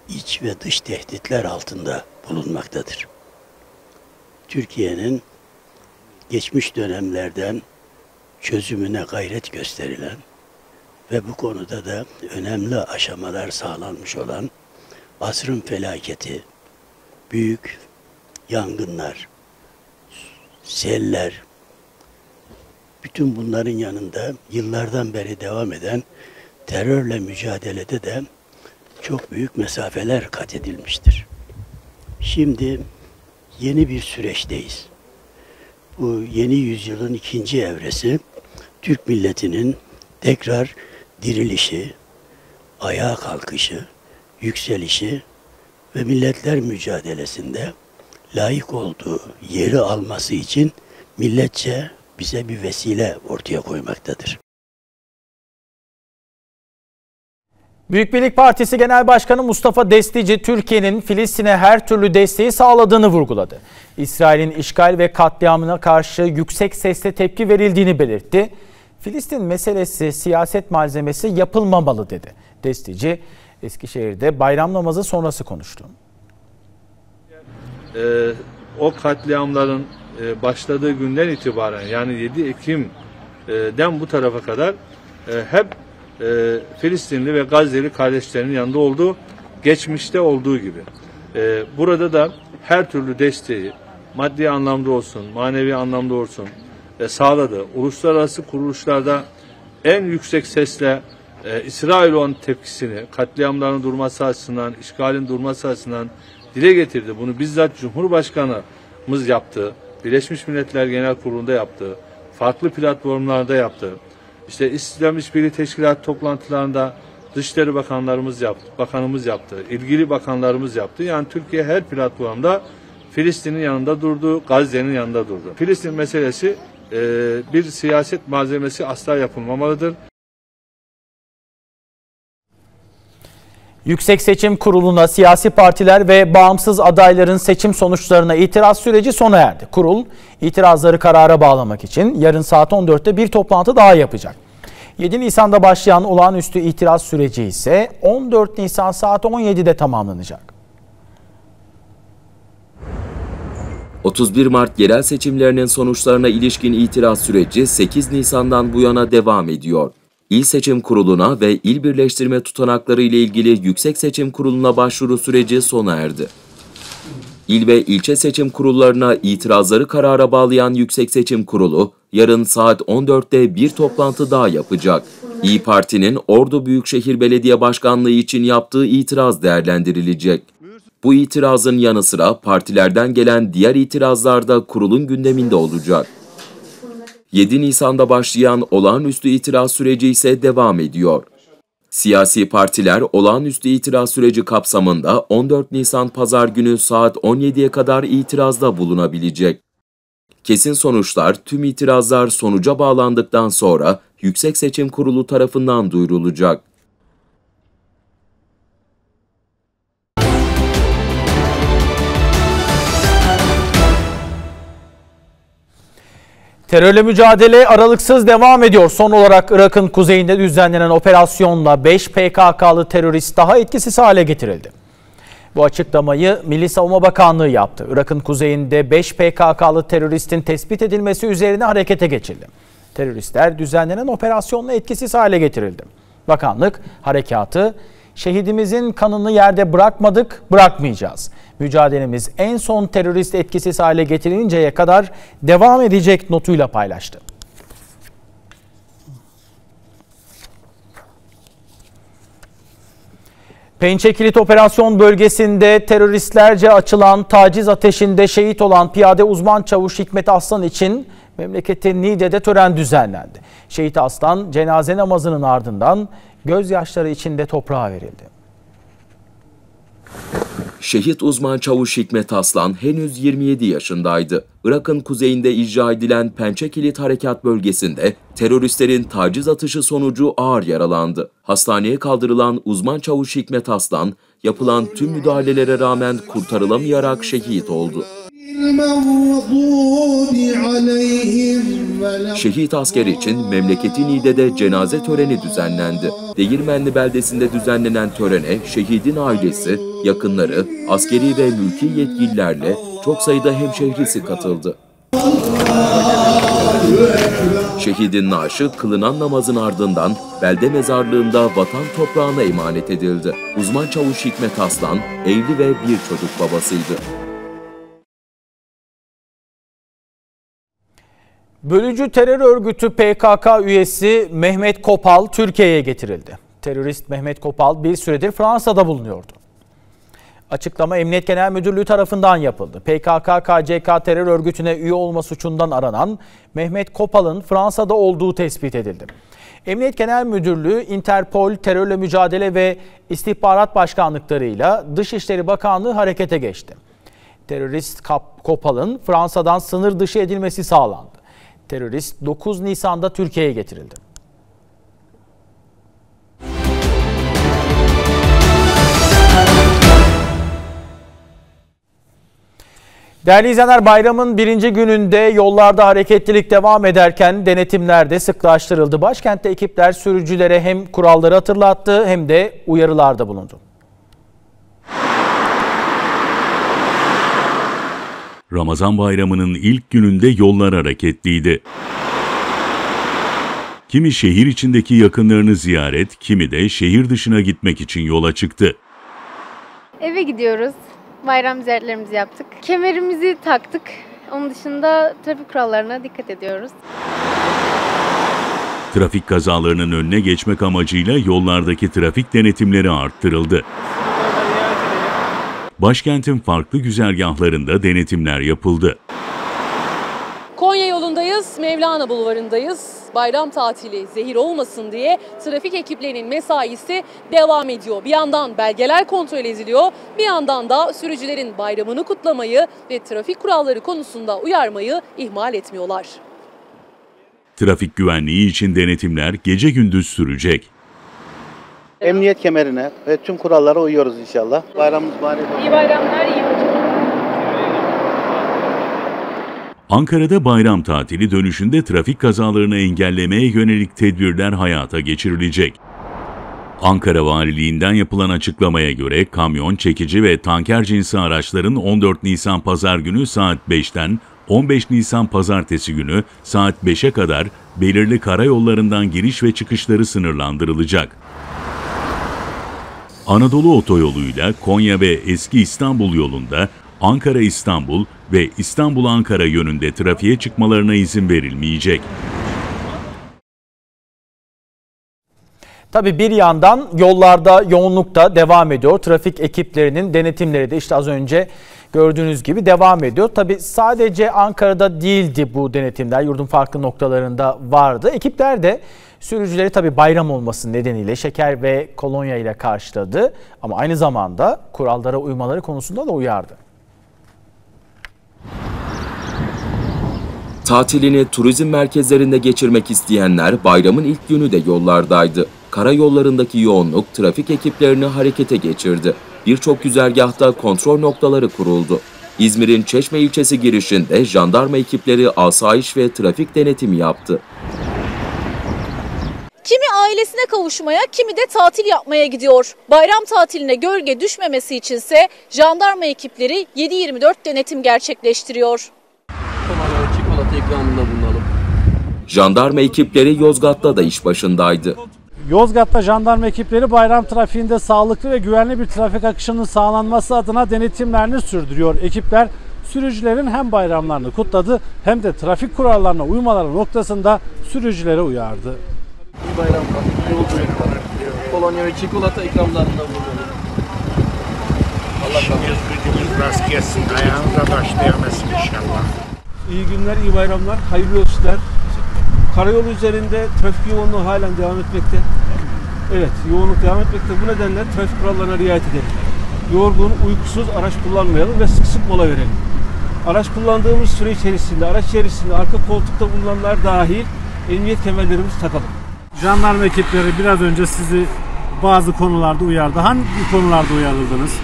iç ve dış tehditler altında bulunmaktadır. Türkiye'nin geçmiş dönemlerden çözümüne gayret gösterilen ve bu konuda da önemli aşamalar sağlanmış olan asrın felaketi, büyük yangınlar, seller, bütün bunların yanında yıllardan beri devam eden terörle mücadelede de çok büyük mesafeler kat edilmiştir. Şimdi yeni bir süreçteyiz. Bu yeni yüzyılın ikinci evresi Türk milletinin tekrar dirilişi, ayağa kalkışı, yükselişi ve milletler mücadelesinde layık olduğu yeri alması için milletçe bize bir vesile ortaya koymaktadır. Büyük Birlik Partisi Genel Başkanı Mustafa Destici, Türkiye'nin Filistin'e her türlü desteği sağladığını vurguladı. İsrail'in işgal ve katliamına karşı yüksek sesle tepki verildiğini belirtti. Filistin meselesi siyaset malzemesi yapılmamalı dedi. Destici, Eskişehir'de bayram namazı sonrası konuştu. o katliamların başladığı günden itibaren, yani 7 Ekim'den bu tarafa kadar hep Filistinli ve Gazze'li kardeşlerinin yanında olduğu, geçmişte olduğu gibi. Burada da her türlü desteği, maddi anlamda olsun, manevi anlamda olsun sağladı. Uluslararası kuruluşlarda en yüksek sesle İsrail olan tepkisini, katliamların durması açısından, işgalin durması açısından dile getirdi. Bunu bizzat Cumhurbaşkanımız yaptı. Birleşmiş Milletler Genel Kurulu'nda yaptı. Farklı platformlarda yaptı. İşte İslam İşbirliği Teşkilatı toplantılarında Dışişleri Bakanımız yaptı. İlgili bakanlarımız yaptı. Yani Türkiye her platformda Filistin'in yanında durdu, Gazze'nin yanında durdu. Filistin meselesi bir siyaset malzemesi asla yapılmamalıdır. Yüksek Seçim Kurulu'na siyasi partiler ve bağımsız adayların seçim sonuçlarına itiraz süreci sona erdi. Kurul itirazları karara bağlamak için yarın saat 14'te bir toplantı daha yapacak. 7 Nisan'da başlayan olağanüstü itiraz süreci ise 14 Nisan saat 17'de tamamlanacak. 31 Mart yerel seçimlerinin sonuçlarına ilişkin itiraz süreci 8 Nisan'dan bu yana devam ediyor. İl Seçim Kurulu'na ve il birleştirme tutanakları ile ilgili Yüksek Seçim Kurulu'na başvuru süreci sona erdi. İl ve ilçe seçim kurullarına itirazları karara bağlayan Yüksek Seçim Kurulu, yarın saat 14'te bir toplantı daha yapacak. İYİ Parti'nin Ordu Büyükşehir Belediye Başkanlığı için yaptığı itiraz değerlendirilecek. Bu itirazın yanı sıra partilerden gelen diğer itirazlar da kurulun gündeminde olacak. 7 Nisan'da başlayan olağanüstü itiraz süreci ise devam ediyor. Siyasi partiler olağanüstü itiraz süreci kapsamında 14 Nisan Pazar günü saat 17'ye kadar itirazda bulunabilecek. Kesin sonuçlar, tüm itirazlar sonuca bağlandıktan sonra Yüksek Seçim Kurulu tarafından duyurulacak. Terörle mücadele aralıksız devam ediyor. Son olarak Irak'ın kuzeyinde düzenlenen operasyonla 5 PKK'lı terörist daha etkisiz hale getirildi. Bu açıklamayı Milli Savunma Bakanlığı yaptı. Irak'ın kuzeyinde 5 PKK'lı teröristin tespit edilmesi üzerine harekete geçildi. Teröristler düzenlenen operasyonla etkisiz hale getirildi. Bakanlık harekatı, "Şehidimizin kanını yerde bırakmadık, bırakmayacağız. Mücadelemiz en son terörist etkisiz hale getirilinceye kadar devam edecek" notuyla paylaştı. Pençekilit operasyon bölgesinde teröristlerce açılan taciz ateşinde şehit olan piyade uzman çavuş Hikmet Aslan için memleketin Niğde'de tören düzenlendi. Şehit Aslan cenaze namazının ardından gözyaşları içinde toprağa verildi. Şehit uzman çavuş Hikmet Aslan henüz 27 yaşındaydı. Irak'ın kuzeyinde icra edilen Pençekilit Harekat Bölgesi'nde teröristlerin taciz atışı sonucu ağır yaralandı. Hastaneye kaldırılan uzman çavuş Hikmet Aslan, yapılan tüm müdahalelere rağmen kurtarılamayarak şehit oldu. Şehit asker için memleketi Niğde'de cenaze töreni düzenlendi. Değirmenli beldesinde düzenlenen törene şehidin ailesi, yakınları, askeri ve mülki yetkililerle çok sayıda hemşehrisi katıldı. Şehidin naaşı kılınan namazın ardından belde mezarlığında vatan toprağına emanet edildi. Uzman çavuş Hikmet Aslan evli ve bir çocuk babasıydı. Bölücü terör örgütü PKK üyesi Mehmet Kopal Türkiye'ye getirildi. Terörist Mehmet Kopal bir süredir Fransa'da bulunuyordu. Açıklama Emniyet Genel Müdürlüğü tarafından yapıldı. PKK-KCK terör örgütüne üye olma suçundan aranan Mehmet Kopal'ın Fransa'da olduğu tespit edildi. Emniyet Genel Müdürlüğü, Interpol, Terörle Mücadele ve İstihbarat Başkanlıklarıyla Dışişleri Bakanlığı harekete geçti. Terörist Kopal'ın Fransa'dan sınır dışı edilmesi sağlandı. Terörist 9 Nisan'da Türkiye'ye getirildi. Değerli izleyenler, bayramın birinci gününde yollarda hareketlilik devam ederken denetimler de sıklaştırıldı. Başkentte ekipler sürücülere hem kuralları hatırlattı hem de uyarılarda bulundu. Ramazan Bayramı'nın ilk gününde yollar hareketliydi. Kimi şehir içindeki yakınlarını ziyaret, kimi de şehir dışına gitmek için yola çıktı. Eve gidiyoruz. Bayram ziyaretlerimizi yaptık. Kemerimizi taktık. Onun dışında trafik kurallarına dikkat ediyoruz. Trafik kazalarının önüne geçmek amacıyla yollardaki trafik denetimleri arttırıldı. Başkentin farklı güzergahlarında denetimler yapıldı. Konya yolundayız, Mevlana Bulvarı'ndayız. Bayram tatili zehir olmasın diye trafik ekiplerinin mesaisi devam ediyor. Bir yandan belgeler kontrol ediliyor, bir yandan da sürücülerin bayramını kutlamayı ve trafik kuralları konusunda uyarmayı ihmal etmiyorlar. Trafik güvenliği için denetimler gece gündüz sürecek. Emniyet kemerine ve tüm kurallara uyuyoruz inşallah. Bayramımız mübarek olsun. İyi bayramlar, iyi bayramlar. Ankara'da bayram tatili dönüşünde trafik kazalarını engellemeye yönelik tedbirler hayata geçirilecek. Ankara Valiliğinden yapılan açıklamaya göre kamyon, çekici ve tanker cinsi araçların 14 Nisan Pazar günü saat 5'ten 15 Nisan Pazartesi günü saat 5'e kadar belirli karayollarından giriş ve çıkışları sınırlandırılacak. Anadolu Otoyolu'yla Konya ve Eski İstanbul yolunda Ankara-İstanbul ve İstanbul-Ankara yönünde trafiğe çıkmalarına izin verilmeyecek. Tabii bir yandan yollarda yoğunluk da devam ediyor. Trafik ekiplerinin denetimleri de işte az önce gördüğünüz gibi devam ediyor. Tabii sadece Ankara'da değildi bu denetimler. Yurdun farklı noktalarında vardı. Ekipler de sürücüleri tabii bayram olması nedeniyle şeker ve kolonya ile karşıladı. Ama aynı zamanda kurallara uymaları konusunda da uyardı. Tatilini turizm merkezlerinde geçirmek isteyenler bayramın ilk günü de yollardaydı. Karayollarındaki yoğunluk trafik ekiplerini harekete geçirdi. Birçok güzergahta kontrol noktaları kuruldu. İzmir'in Çeşme ilçesi girişinde jandarma ekipleri asayiş ve trafik denetimi yaptı. Kimi ailesine kavuşmaya, kimi de tatil yapmaya gidiyor. Bayram tatiline gölge düşmemesi içinse jandarma ekipleri 7/24 denetim gerçekleştiriyor. Jandarma ekipleri Yozgat'ta da iş başındaydı. Yozgat'ta jandarma ekipleri bayram trafiğinde sağlıklı ve güvenli bir trafik akışının sağlanması adına denetimlerini sürdürüyor. Ekipler sürücülerin hem bayramlarını kutladı hem de trafik kurallarına uymaları noktasında sürücülere uyardı. İyi bayramlar, iyi yolculuklar. Kolonya ve çikolata ikramlarında bulundu. Allah sürücümüz rast gelsin, ayağınıza taş değmesin inşallah. İyi günler, iyi bayramlar, hayırlı olsunlar. Karayolu üzerinde trafik yoğunluğu halen devam etmekte. Evet, yoğunluk devam etmekte. Bu nedenle trafik kurallarına riayet edelim. Yorgun, uykusuz araç kullanmayalım ve sık sık mola verelim. Araç kullandığımız süre içerisinde, araç içerisinde arka koltukta bulunanlar dahil emniyet kemerlerimizi takalım. Jandarma ekipleri biraz önce sizi bazı konularda uyardı. Hangi konularda uyarıldınız?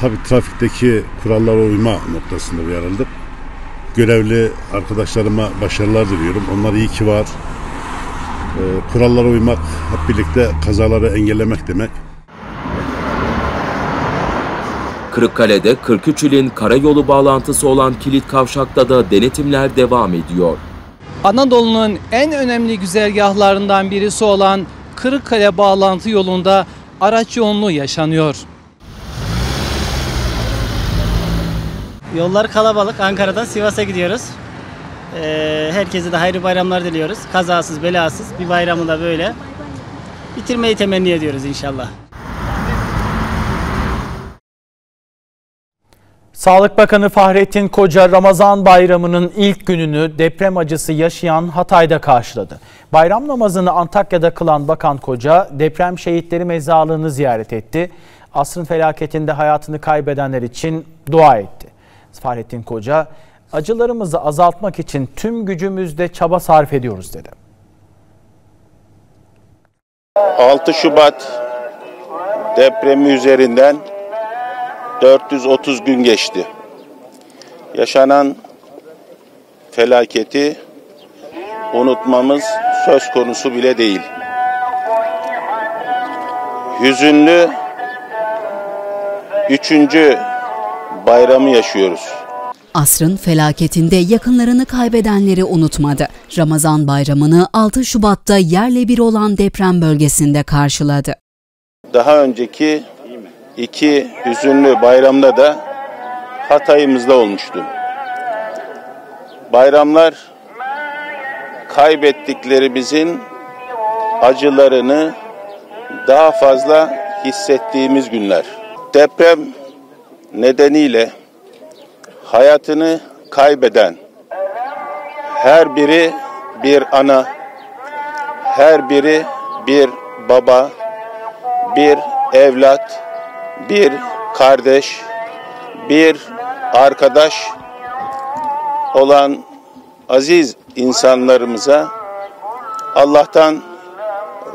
Tabii trafikteki kurallara uyma noktasında uyarıldık. Görevli arkadaşlarıma başarılar diliyorum. Onlar iyi ki var. Kurallara uymak, hep birlikte kazaları engellemek demek. Kırıkkale'de 43 ilin karayolu bağlantısı olan Kilit Kavşak'ta da denetimler devam ediyor. Anadolu'nun en önemli güzergahlarından birisi olan Kırıkkale bağlantı yolunda araç yoğunluğu yaşanıyor. Yollar kalabalık. Ankara'dan Sivas'a gidiyoruz. Herkese de hayırlı bayramlar diliyoruz. Kazasız, belasız bir bayramı da böyle bitirmeyi temenni ediyoruz inşallah. Sağlık Bakanı Fahrettin Koca Ramazan Bayramı'nın ilk gününü deprem acısı yaşayan Hatay'da karşıladı. Bayram namazını Antakya'da kılan Bakan Koca deprem şehitleri mezarlığını ziyaret etti. Asrın felaketinde hayatını kaybedenler için dua etti. Fahrettin Koca, acılarımızı azaltmak için tüm gücümüzle çaba sarf ediyoruz dedi. 6 Şubat depremi üzerinden 430 gün geçti. Yaşanan felaketi unutmamız söz konusu bile değil. Hüzünlü 3. bayramı yaşıyoruz. Asrın felaketinde yakınlarını kaybedenleri unutmadı. Ramazan bayramını 6 Şubat'ta yerle bir olan deprem bölgesinde karşıladı. Daha önceki iki hüzünlü bayramda da Hatay'ımızda olmuştu. Bayramlar kaybettiklerimizin acılarını daha fazla hissettiğimiz günler. Deprem nedeniyle hayatını kaybeden her biri bir ana, her biri bir baba, bir evlat, bir kardeş, bir arkadaş olan aziz insanlarımıza Allah'tan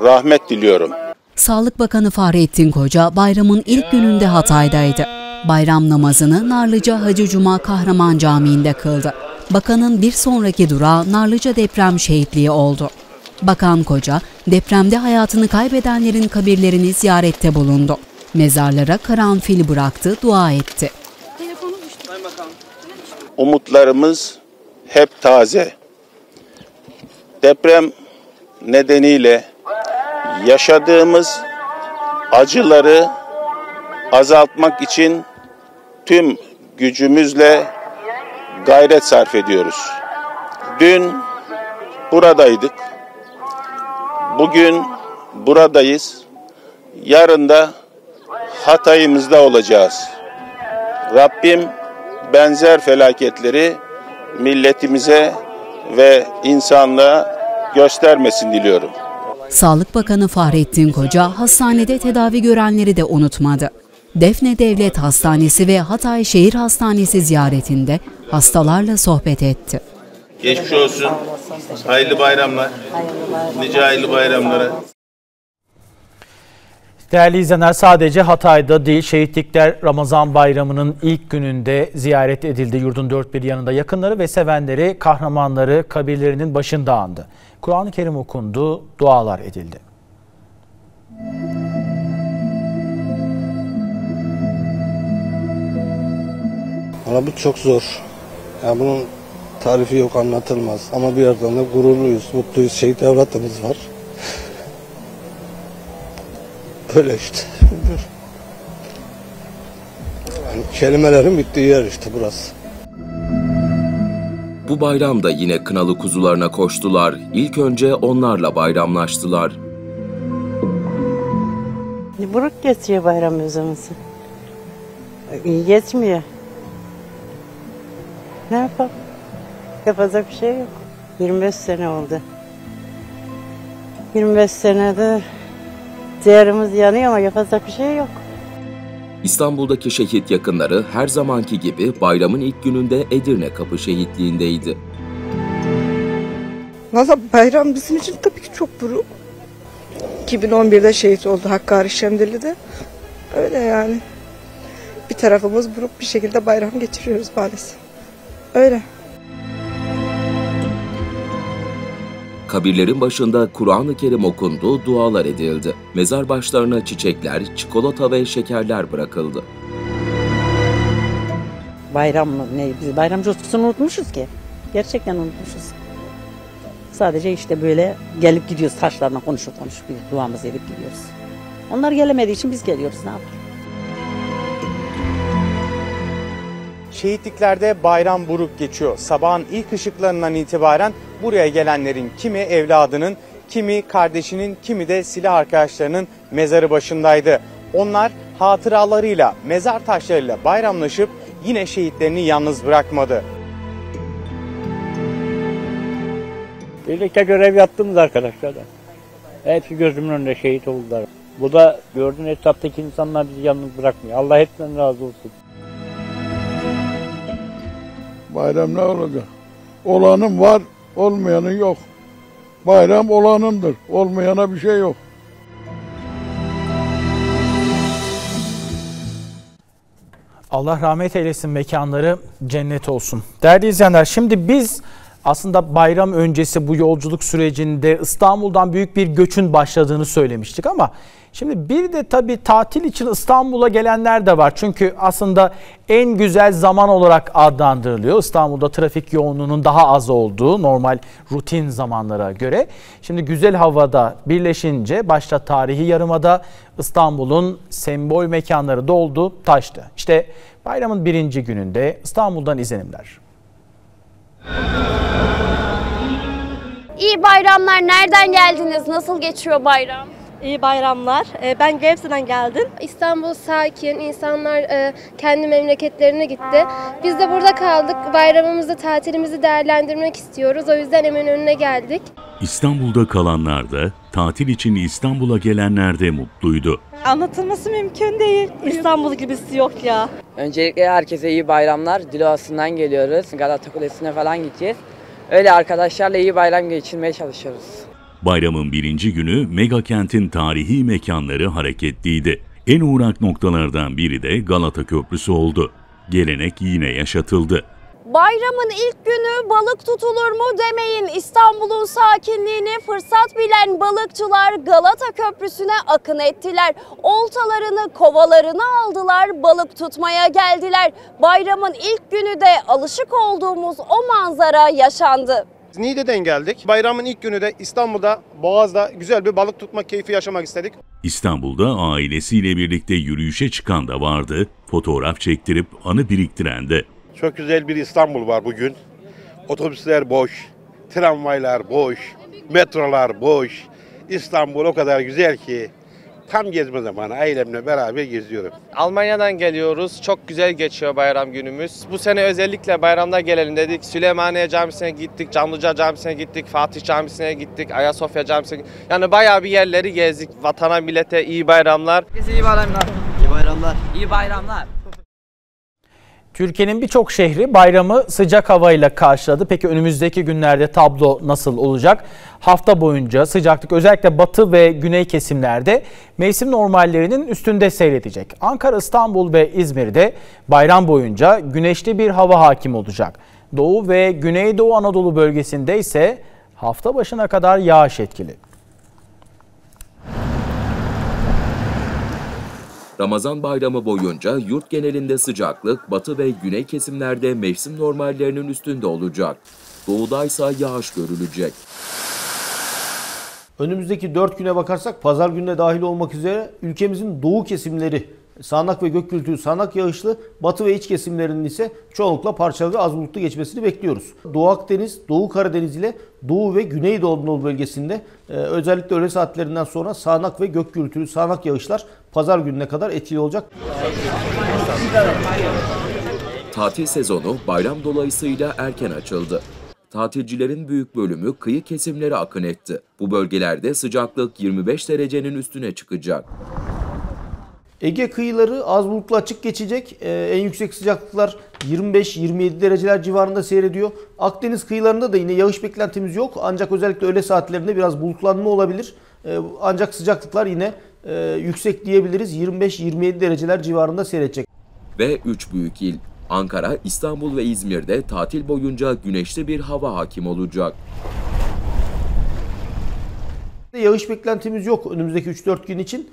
rahmet diliyorum. Sağlık Bakanı Fahrettin Koca bayramın ilk gününde Hatay'daydı. Bayram namazını Narlıca Hacı Cuma Kahraman Camii'nde kıldı. Bakanın bir sonraki durağı Narlıca deprem şehitliği oldu. Bakan Koca, depremde hayatını kaybedenlerin kabirlerini ziyarette bulundu. Mezarlara karanfil bıraktı, dua etti. Umutlarımız hep taze. Deprem nedeniyle yaşadığımız acıları azaltmak için tüm gücümüzle gayret sarf ediyoruz. Dün buradaydık. Bugün buradayız. Yarın da Hatay'ımızda olacağız. Rabbim benzer felaketleri milletimize ve insanlığa göstermesin diliyorum. Sağlık Bakanı Fahrettin Koca hastanede tedavi görenleri de unutmadı. Defne Devlet Hastanesi ve Hatay Şehir Hastanesi ziyaretinde hastalarla sohbet etti. Geçmiş olsun. Hayırlı bayramlar. Nice hayırlı bayramlara. Değerli izleyenler, sadece Hatay'da değil, şehitlikler Ramazan Bayramı'nın ilk gününde ziyaret edildi. Yurdun dört bir yanında yakınları ve sevenleri, kahramanları kabirlerinin başında andı. Kur'an-ı Kerim okundu, dualar edildi. Ama bu çok zor. Yani bunun tarifi yok, anlatılmaz. Ama bir yerden de gururluyuz, mutluyuz. Şehit evlatımız var. Böyle işte. Yani kelimelerin bittiği yer işte burası. Bu bayramda yine kınalı kuzularına koştular. İlk önce onlarla bayramlaştılar. Buruk geçiyor bayram özümüzü. İyi geçmiyor. Ne yapalım? Yapacak bir şey yok. 25 sene oldu. 25 senedir ciğerimiz yanıyor ama yapacak bir şey yok. İstanbul'daki şehit yakınları her zamanki gibi bayramın ilk gününde Edirne Kapı şehitliğindeydi. Valla bayram bizim için tabii ki çok buruk. 2011'de şehit oldu Hakkari Şemdilli'de. Öyle yani. Bir tarafımız buruk bir şekilde bayram geçiriyoruz maalesef. Öyle. Kabirlerin başında Kur'an-ı Kerim okundu, dualar edildi. Mezar başlarına çiçekler, çikolata ve şekerler bırakıldı. Bayram mı? Ne? Biz bayram coşkusunu unutmuşuz ki. Gerçekten unutmuşuz. Sadece işte böyle gelip gidiyoruz, taşlarla konuşup duamızı edip gidiyoruz. Onlar gelemediği için biz geliyoruz, ne yapalım? Şehitliklerde bayram buruk geçiyor. Sabahın ilk ışıklarından itibaren buraya gelenlerin kimi evladının, kimi kardeşinin, kimi de silah arkadaşlarının mezarı başındaydı. Onlar hatıralarıyla, mezar taşlarıyla bayramlaşıp yine şehitlerini yalnız bırakmadı. Birlikte görev yaptığımız arkadaşlar da hepsi gözümün önünde şehit oldular. Bu da gördüğün etraftaki insanlar bizi yalnız bırakmıyor. Allah hepsinden razı olsun. Bayram ne olacak? Olanım var, olmayanın yok. Bayram olanımdır, olmayana bir şey yok. Allah rahmet eylesin, mekanları cennet olsun. Değerli izleyenler, şimdi biz aslında bayram öncesi bu yolculuk sürecinde İstanbul'dan büyük bir göçün başladığını söylemiştik ama şimdi bir de tabii tatil için İstanbul'a gelenler de var. Çünkü aslında en güzel zaman olarak adlandırılıyor. İstanbul'da trafik yoğunluğunun daha az olduğu normal rutin zamanlara göre. Şimdi güzel havada birleşince başta tarihi yarımada İstanbul'un sembol mekanları doldu taştı. İşte bayramın birinci gününde İstanbul'dan izlenimler. İyi bayramlar. Nereden geldiniz? Nasıl geçiyor bayram? İyi bayramlar. Ben Gebze'den geldim. İstanbul sakin, insanlar kendi memleketlerine gitti. Biz de burada kaldık. Bayramımızı, tatilimizi değerlendirmek istiyoruz. O yüzden Eminönü'ne geldik. İstanbul'da kalanlar da, tatil için İstanbul'a gelenler de mutluydu. Anlatılması mümkün değil. İstanbul gibisi yok ya. Öncelikle herkese iyi bayramlar. Dilovası'ndan geliyoruz. Galata Kulesi'ne falan gideceğiz. Öyle arkadaşlarla iyi bayram geçirmeye çalışıyoruz. Bayramın birinci günü mega kentin tarihi mekanları hareketliydi. En uğrak noktalardan biri de Galata Köprüsü oldu. Gelenek yine yaşatıldı. Bayramın ilk günü balık tutulur mu demeyin. İstanbul'un sakinliğini fırsat bilen balıkçılar Galata Köprüsü'ne akın ettiler. Oltalarını, kovalarını aldılar, balık tutmaya geldiler. Bayramın ilk günü de alışık olduğumuz o manzara yaşandı. Niğde'den geldik. Bayramın ilk günü de İstanbul'da, Boğaz'da güzel bir balık tutma keyfi yaşamak istedik. İstanbul'da ailesiyle birlikte yürüyüşe çıkan da vardı, fotoğraf çektirip anı biriktiren de. Çok güzel bir İstanbul var bugün. Otobüsler boş, tramvaylar boş, metrolar boş. İstanbul o kadar güzel ki tam gezme zamanı, ailemle beraber geziyorum. Almanya'dan geliyoruz, çok güzel geçiyor bayram günümüz. Bu sene özellikle bayramda gelelim dedik. Süleymaniye Camisi'ne gittik, Çamlıca Camisi'ne gittik, Fatih Camisi'ne gittik, Ayasofya Camisi'ne gittik. Yani bayağı bir yerleri gezdik. Vatana, millete iyi bayramlar. Herkese iyi bayramlar. İyi bayramlar. İyi bayramlar. Türkiye'nin birçok şehri bayramı sıcak havayla karşıladı. Peki önümüzdeki günlerde tablo nasıl olacak? Hafta boyunca sıcaklık özellikle batı ve güney kesimlerde mevsim normallerinin üstünde seyredecek. Ankara, İstanbul ve İzmir'de bayram boyunca güneşli bir hava hakim olacak. Doğu ve Güneydoğu Anadolu bölgesinde ise hafta başına kadar yağış etkili. Ramazan bayramı boyunca yurt genelinde sıcaklık batı ve güney kesimlerde mevsim normallerinin üstünde olacak. Doğudaysa yağış görülecek. Önümüzdeki 4 güne bakarsak pazar gününe dahil olmak üzere ülkemizin doğu kesimleri sağanak ve gök gürültülü sağanak yağışlı, batı ve iç kesimlerinin ise çoğunlukla parçalı ve az bulutlu geçmesini bekliyoruz. Doğu Akdeniz, Doğu Karadeniz ile Doğu ve Güneydoğu Anadolu bölgesinde özellikle öğle saatlerinden sonra sağanak ve gök gürültülü sağanak yağışlar pazar gününe kadar etkili olacak. Tatil sezonu bayram dolayısıyla erken açıldı. Tatilcilerin büyük bölümü kıyı kesimlere akın etti. Bu bölgelerde sıcaklık 25 derecenin üstüne çıkacak. Ege kıyıları az bulutlu açık geçecek. En yüksek sıcaklıklar 25-27 dereceler civarında seyrediyor. Akdeniz kıyılarında da yine yağış beklentimiz yok. Ancak özellikle öğle saatlerinde biraz bulutlanma olabilir. Ancak sıcaklıklar yine yüksek diyebiliriz. 25-27 dereceler civarında seyredecek. Ve 3 büyük il Ankara, İstanbul ve İzmir'de tatil boyunca güneşli bir hava hakim olacak. Yağış beklentimiz yok önümüzdeki 3-4 gün için.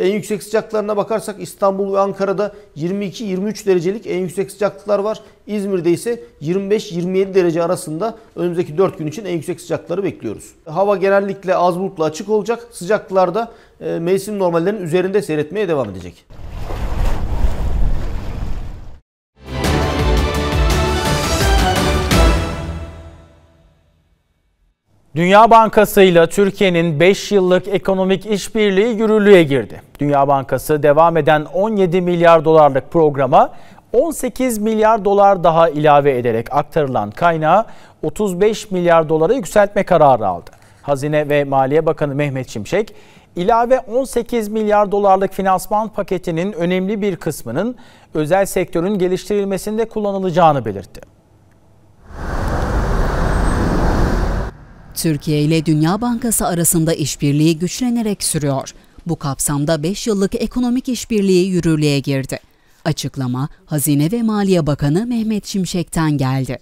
En yüksek sıcaklıklarına bakarsak İstanbul ve Ankara'da 22-23 derecelik en yüksek sıcaklıklar var. İzmir'de ise 25-27 derece arasında önümüzdeki 4 gün için en yüksek sıcaklıkları bekliyoruz. Hava genellikle az bulutlu açık olacak. Sıcaklıklar da mevsim normallerinin üzerinde seyretmeye devam edecek. Dünya Bankası ile Türkiye'nin 5 yıllık ekonomik işbirliği yürürlüğe girdi. Dünya Bankası devam eden 17 milyar dolarlık programa 18 milyar dolar daha ilave ederek aktarılan kaynağı 35 milyar dolara yükseltme kararı aldı. Hazine ve Maliye Bakanı Mehmet Şimşek, ilave 18 milyar dolarlık finansman paketinin önemli bir kısmının özel sektörün geliştirilmesinde kullanılacağını belirtti. Türkiye ile Dünya Bankası arasında işbirliği güçlenerek sürüyor. Bu kapsamda 5 yıllık ekonomik işbirliği yürürlüğe girdi. Açıklama Hazine ve Maliye Bakanı Mehmet Şimşek'ten geldi.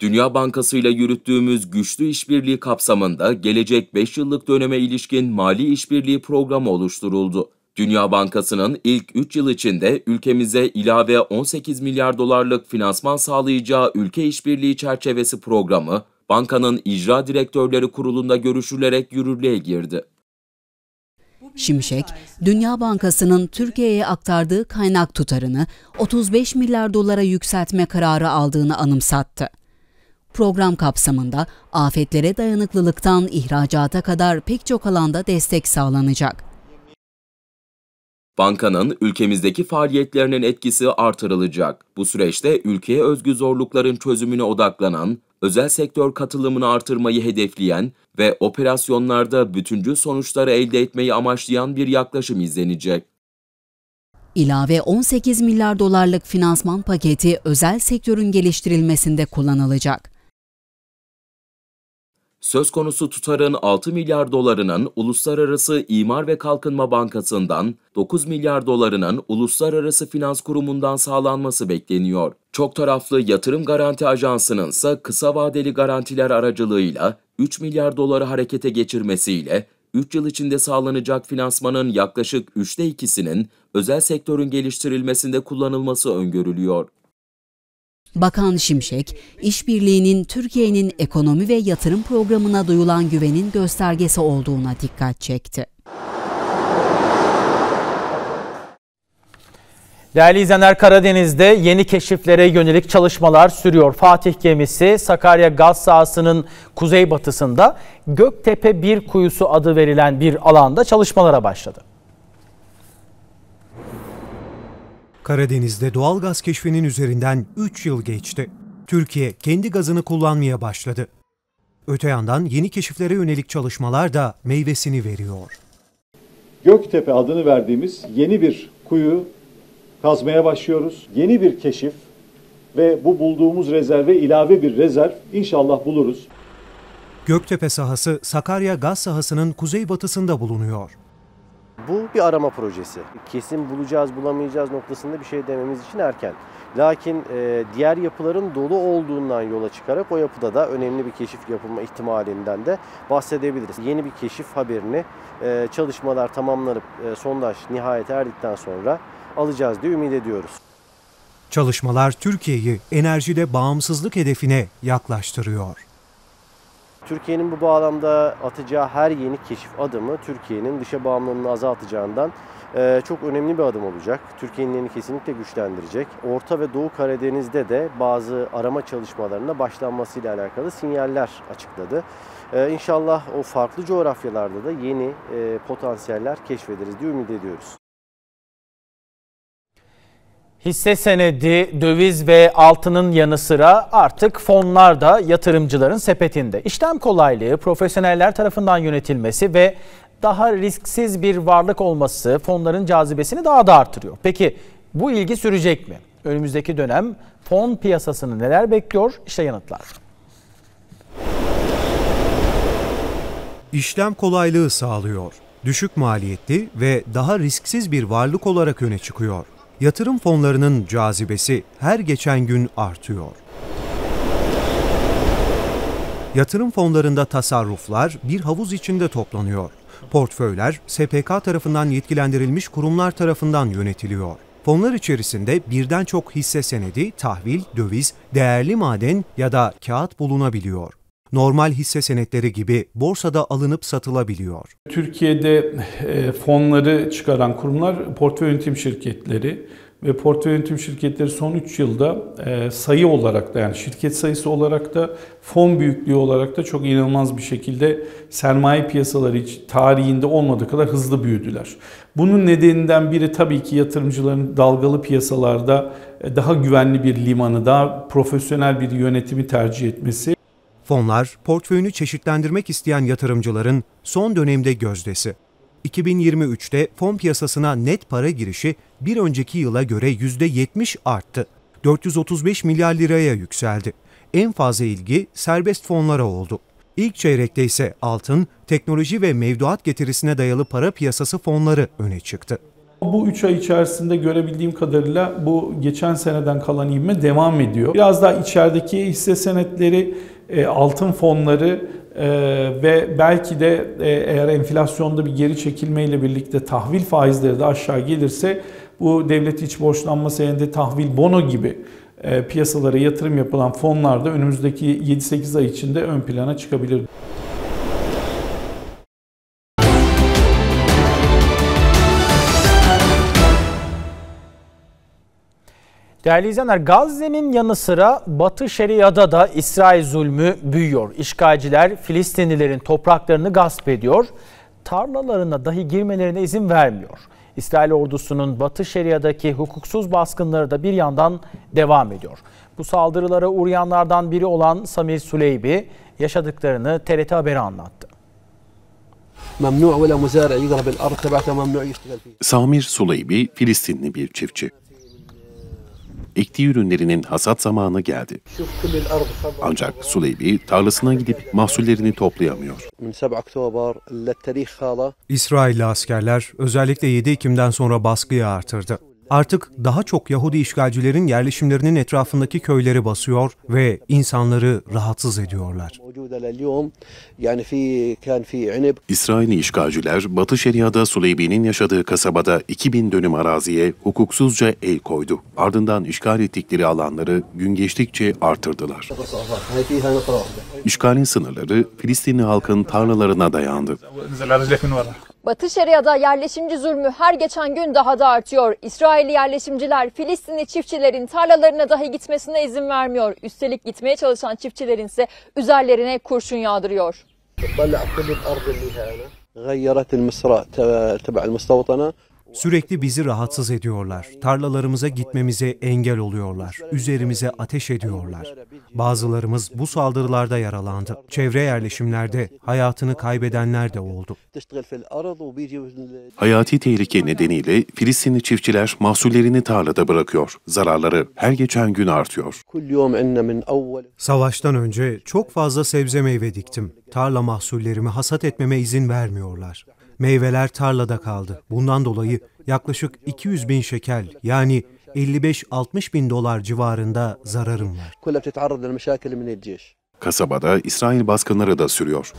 Dünya Bankası ile yürüttüğümüz güçlü işbirliği kapsamında gelecek 5 yıllık döneme ilişkin mali işbirliği programı oluşturuldu. Dünya Bankası'nın ilk 3 yıl içinde ülkemize ilave 18 milyar dolarlık finansman sağlayacağı Ülke İşbirliği Çerçevesi programı, bankanın icra direktörleri kurulunda görüşülerek yürürlüğe girdi. Şimşek, Dünya Bankası'nın Türkiye'ye aktardığı kaynak tutarını 35 milyar dolara yükseltme kararı aldığını anımsattı. Program kapsamında afetlere dayanıklılıktan ihracata kadar pek çok alanda destek sağlanacak. Bankanın ülkemizdeki faaliyetlerinin etkisi artırılacak. Bu süreçte ülkeye özgü zorlukların çözümüne odaklanan, özel sektör katılımını artırmayı hedefleyen ve operasyonlarda bütüncül sonuçları elde etmeyi amaçlayan bir yaklaşım izlenecek. İlave 18 milyar dolarlık finansman paketi özel sektörün geliştirilmesinde kullanılacak. Söz konusu tutarın 6 milyar dolarının Uluslararası İmar ve Kalkınma Bankası'ndan, 9 milyar dolarının Uluslararası Finans Kurumu'ndan sağlanması bekleniyor. Çok taraflı Yatırım Garanti Ajansı'nın ise kısa vadeli garantiler aracılığıyla 3 milyar doları harekete geçirmesiyle 3 yıl içinde sağlanacak finansmanın yaklaşık 3'te 2'sinin özel sektörün geliştirilmesinde kullanılması öngörülüyor. Bakan Şimşek, işbirliğinin Türkiye'nin ekonomi ve yatırım programına duyulan güvenin göstergesi olduğuna dikkat çekti. Değerli izleyenler, Karadeniz'de yeni keşiflere yönelik çalışmalar sürüyor. Fatih gemisi Sakarya gaz sahasının kuzeybatısında Göktepe 1 kuyusu adı verilen bir alanda çalışmalara başladı. Karadeniz'de doğal gaz keşfinin üzerinden 3 yıl geçti. Türkiye kendi gazını kullanmaya başladı. Öte yandan yeni keşiflere yönelik çalışmalar da meyvesini veriyor. Göktepe adını verdiğimiz yeni bir kuyu kazmaya başlıyoruz. Yeni bir keşif ve bu bulduğumuz rezerve ilave bir rezerv inşallah buluruz. Göktepe sahası Sakarya gaz sahasının kuzeybatısında bulunuyor. Bu bir arama projesi. Kesin bulacağız, bulamayacağız noktasında bir şey dememiz için erken. Lakin diğer yapıların dolu olduğundan yola çıkarak o yapıda da önemli bir keşif yapılma ihtimalinden de bahsedebiliriz. Yeni bir keşif haberini çalışmalar tamamlanıp sondaj nihayete erdikten sonra alacağız diye ümit ediyoruz. Çalışmalar Türkiye'yi enerjide bağımsızlık hedefine yaklaştırıyor. Türkiye'nin bu bağlamda atacağı her yeni keşif adımı Türkiye'nin dışa bağımlılığını azaltacağından çok önemli bir adım olacak. Türkiye'nin elini kesinlikle güçlendirecek. Orta ve Doğu Karadeniz'de de bazı arama çalışmalarına başlanmasıyla alakalı sinyaller açıkladı. İnşallah o farklı coğrafyalarda da yeni potansiyeller keşfederiz diye ümit ediyoruz. Hisse senedi, döviz ve altının yanı sıra artık fonlar da yatırımcıların sepetinde. İşlem kolaylığı, profesyoneller tarafından yönetilmesi ve daha risksiz bir varlık olması fonların cazibesini daha da artırıyor. Peki bu ilgi sürecek mi? Önümüzdeki dönem fon piyasasını neler bekliyor? İşte yanıtlar. İşlem kolaylığı sağlıyor. Düşük maliyetli ve daha risksiz bir varlık olarak öne çıkıyor. Yatırım fonlarının cazibesi her geçen gün artıyor. Yatırım fonlarında tasarruflar bir havuz içinde toplanıyor. Portföyler SPK tarafından yetkilendirilmiş kurumlar tarafından yönetiliyor. Fonlar içerisinde birden çok hisse senedi, tahvil, döviz, değerli maden ya da kağıt bulunabiliyor. Normal hisse senetleri gibi borsada alınıp satılabiliyor. Türkiye'de fonları çıkaran kurumlar portföy yönetim şirketleri ve portföy yönetim şirketleri son 3 yılda sayı olarak da yani şirket sayısı olarak da fon büyüklüğü olarak da çok inanılmaz bir şekilde sermaye piyasaları hiç tarihinde olmadığı kadar hızlı büyüdüler. Bunun nedeninden biri tabii ki yatırımcıların dalgalı piyasalarda daha güvenli bir limanı, daha profesyonel bir yönetimi tercih etmesi. Fonlar, portföyünü çeşitlendirmek isteyen yatırımcıların son dönemde gözdesi. 2023'te fon piyasasına net para girişi bir önceki yıla göre %70 arttı. 435 milyar liraya yükseldi. En fazla ilgi serbest fonlara oldu. İlk çeyrekte ise altın, teknoloji ve mevduat getirisine dayalı para piyasası fonları öne çıktı. Bu 3 ay içerisinde görebildiğim kadarıyla bu geçen seneden kalan ivme devam ediyor. Biraz daha içerideki hisse senetleri, altın fonları ve belki de eğer enflasyonda bir geri çekilmeyle birlikte tahvil faizleri de aşağı gelirse bu devlet iç borçlanma senedi, tahvil, bono gibi piyasalara yatırım yapılan fonlar da önümüzdeki 7-8 ay içinde ön plana çıkabilir. Değerli izleyenler, Gazze'nin yanı sıra Batı Şeria'da da İsrail zulmü büyüyor. İşgalciler Filistinlilerin topraklarını gasp ediyor. Tarlalarına dahi girmelerine izin vermiyor. İsrail ordusunun Batı Şeria'daki hukuksuz baskınları da bir yandan devam ediyor. Bu saldırılara uğrayanlardan biri olan Samir Süleybi yaşadıklarını TRT Haber'e anlattı. Samir Süleybi Filistinli bir çiftçi. Ektiği ürünlerinin hasat zamanı geldi. Ancak Süleybi tarlasına gidip mahsullerini toplayamıyor. İsrailli askerler özellikle 7 Ekim'den sonra baskıyı artırdı. Artık daha çok Yahudi işgalcilerin yerleşimlerinin etrafındaki köyleri basıyor ve insanları rahatsız ediyorlar. İsrailli işgalciler Batı Şeria'da Süleybi'nin yaşadığı kasabada 2000 dönüm araziye hukuksuzca el koydu. Ardından işgal ettikleri alanları gün geçtikçe artırdılar. İşgalin sınırları Filistinli halkın tarlalarına dayandı. Batı Şeria'da yerleşimci zulmü her geçen gün daha da artıyor. İsrailli yerleşimciler Filistinli çiftçilerin tarlalarına dahi gitmesine izin vermiyor. Üstelik gitmeye çalışan çiftçilerin ise üzerlerine kurşun yağdırıyor. Sürekli bizi rahatsız ediyorlar. Tarlalarımıza gitmemize engel oluyorlar. Üzerimize ateş ediyorlar. Bazılarımız bu saldırılarda yaralandı. Çevre yerleşimlerde hayatını kaybedenler de oldu. Hayati tehlike nedeniyle Filistinli çiftçiler mahsullerini tarlada bırakıyor. Zararları her geçen gün artıyor. Savaştan önce çok fazla sebze meyve diktim. Tarla mahsullerimi hasat etmeme izin vermiyorlar. Meyveler tarlada kaldı. Bundan dolayı yaklaşık 200 bin şekel yani 55-60 bin dolar civarında zararım var. Kasabada İsrail baskınları da sürüyor.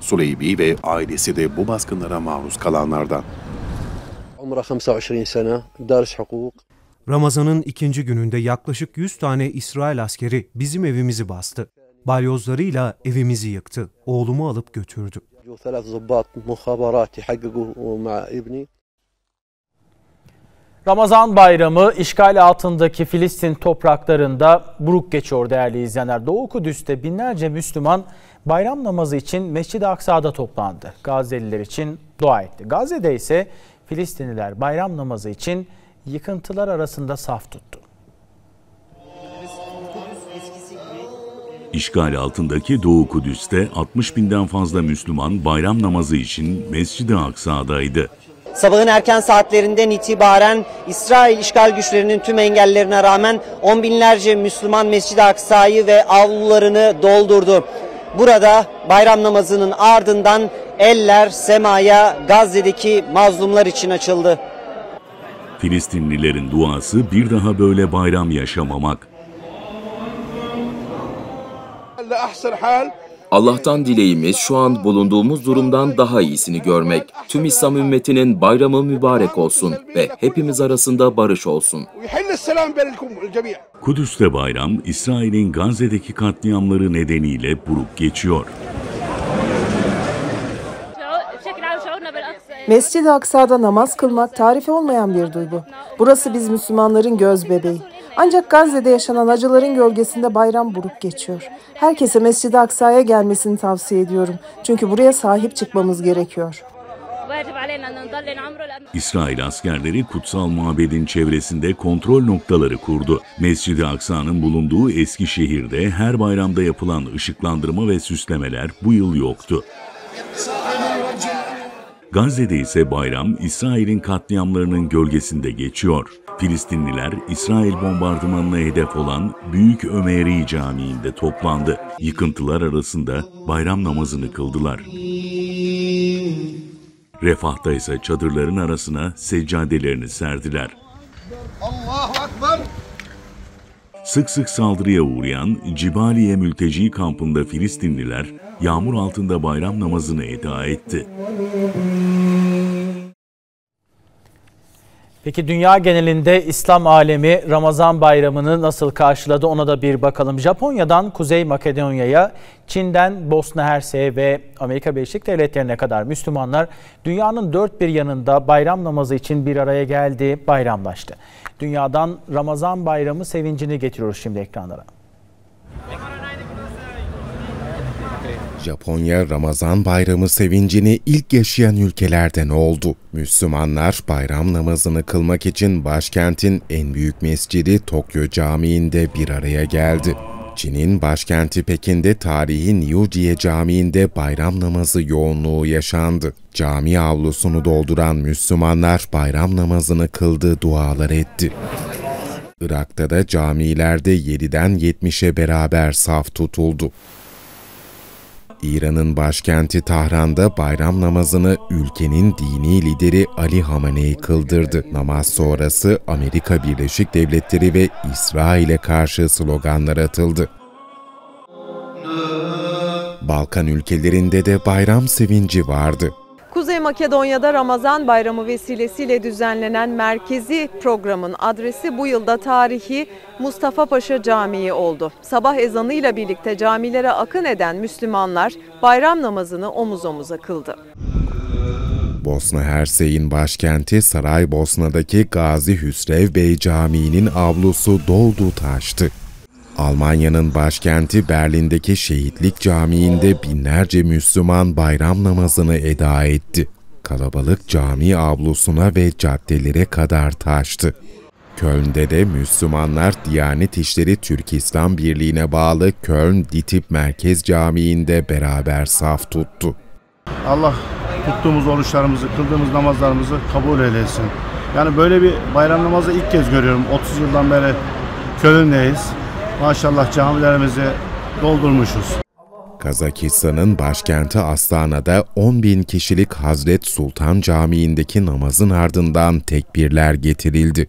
Süleybi ve ailesi de bu baskınlara maruz kalanlardan. Ramazan'ın ikinci gününde yaklaşık 100 tane İsrail askeri bizim evimizi bastı. Balyozlarıyla evimizi yıktı. Oğlumu alıp götürdü. Ramazan bayramı işgal altındaki Filistin topraklarında buruk geçiyor değerli izleyenler. Doğu Kudüs'te binlerce Müslüman bayram namazı için Mescid-i Aksa'da toplandı. Gazze'liler için dua etti. Gazze'de ise Filistinliler bayram namazı için yıkıntılar arasında saf tuttu. İşgal altındaki Doğu Kudüs'te 60 binden fazla Müslüman bayram namazı için Mescid-i Aksa'daydı. Sabahın erken saatlerinden itibaren İsrail işgal güçlerinin tüm engellerine rağmen on binlerce Müslüman Mescid-i Aksa'yı ve avlularını doldurdu. Burada bayram namazının ardından eller semaya Gazze'deki mazlumlar için açıldı. Filistinlilerin duası bir daha böyle bayram yaşamamak. Allah'tan dileğimiz şu an bulunduğumuz durumdan daha iyisini görmek. Tüm İslam ümmetinin bayramı mübarek olsun ve hepimiz arasında barış olsun. Kudüs'te bayram, İsrail'in Gazze'deki katliamları nedeniyle buruk geçiyor. Mescid-i Aksa'da namaz kılmak tarifi olmayan bir duygu. Burası biz Müslümanların göz bebeği. Ancak Gazze'de yaşanan acıların gölgesinde bayram buruk geçiyor. Herkese Mescid-i Aksa'ya gelmesini tavsiye ediyorum. Çünkü buraya sahip çıkmamız gerekiyor. İsrail askerleri kutsal mabedin çevresinde kontrol noktaları kurdu. Mescid-i Aksa'nın bulunduğu eski şehirde her bayramda yapılan ışıklandırma ve süslemeler bu yıl yoktu. Gazze'de ise bayram İsrail'in katliamlarının gölgesinde geçiyor. Filistinliler İsrail bombardımanına hedef olan Büyük Ömeri Camii'nde toplandı. Yıkıntılar arasında bayram namazını kıldılar. Refah'ta ise çadırların arasına seccadelerini serdiler. Allahu Ekber! Sık sık saldırıya uğrayan Cibaliye mülteci kampında Filistinliler yağmur altında bayram namazını eda etti. Peki dünya genelinde İslam alemi Ramazan bayramını nasıl karşıladı ona da bir bakalım. Japonya'dan Kuzey Makedonya'ya, Çin'den Bosna Hersek'e ve Amerika Birleşik Devletleri'ne kadar Müslümanlar dünyanın dört bir yanında bayram namazı için bir araya geldi, bayramlaştı. Dünyadan Ramazan bayramı sevincini getiriyoruz şimdi ekranlara. Japonya Ramazan bayramı sevincini ilk yaşayan ülkelerden oldu. Müslümanlar bayram namazını kılmak için başkentin en büyük mescidi Tokyo Camii'nde bir araya geldi. Çin'in başkenti Pekin'de tarihi Niujiye Camii'nde bayram namazı yoğunluğu yaşandı. Cami avlusunu dolduran Müslümanlar bayram namazını kıldı, dualar etti. Irak'ta da camilerde 7'den 70'e beraber saf tutuldu. İran'ın başkenti Tahran'da bayram namazını ülkenin dini lideri Ali Hamenei kıldırdı. Namaz sonrası Amerika Birleşik Devletleri ve İsrail'e karşı sloganlar atıldı. Balkan ülkelerinde de bayram sevinci vardı. Kuzey Makedonya'da Ramazan Bayramı vesilesiyle düzenlenen merkezi programın adresi bu yılda tarihi Mustafa Paşa Camii oldu. Sabah ezanıyla birlikte camilere akın eden Müslümanlar bayram namazını omuz omuza kıldı. Bosna Hersek'in başkenti Saraybosna'daki Gazi Hüsrev Bey Camii'nin avlusu doldu taştı. Almanya'nın başkenti Berlin'deki Şehitlik Camii'nde binlerce Müslüman bayram namazını eda etti. Kalabalık cami avlusuna ve caddelere kadar taştı. Köln'de de Müslümanlar Diyanet İşleri Türk İslam Birliği'ne bağlı Köln Ditip Merkez Camii'nde beraber saf tuttu. Allah tuttuğumuz oruçlarımızı, kıldığımız namazlarımızı kabul eylesin. Yani böyle bir bayram namazı ilk kez görüyorum. 30 yıldan beri Köln'deyiz. Maşallah camilerimizi doldurmuşuz. Kazakistan'ın başkenti Astana'da 10.000 kişilik Hazret Sultan Camii'ndeki namazın ardından tekbirler getirildi.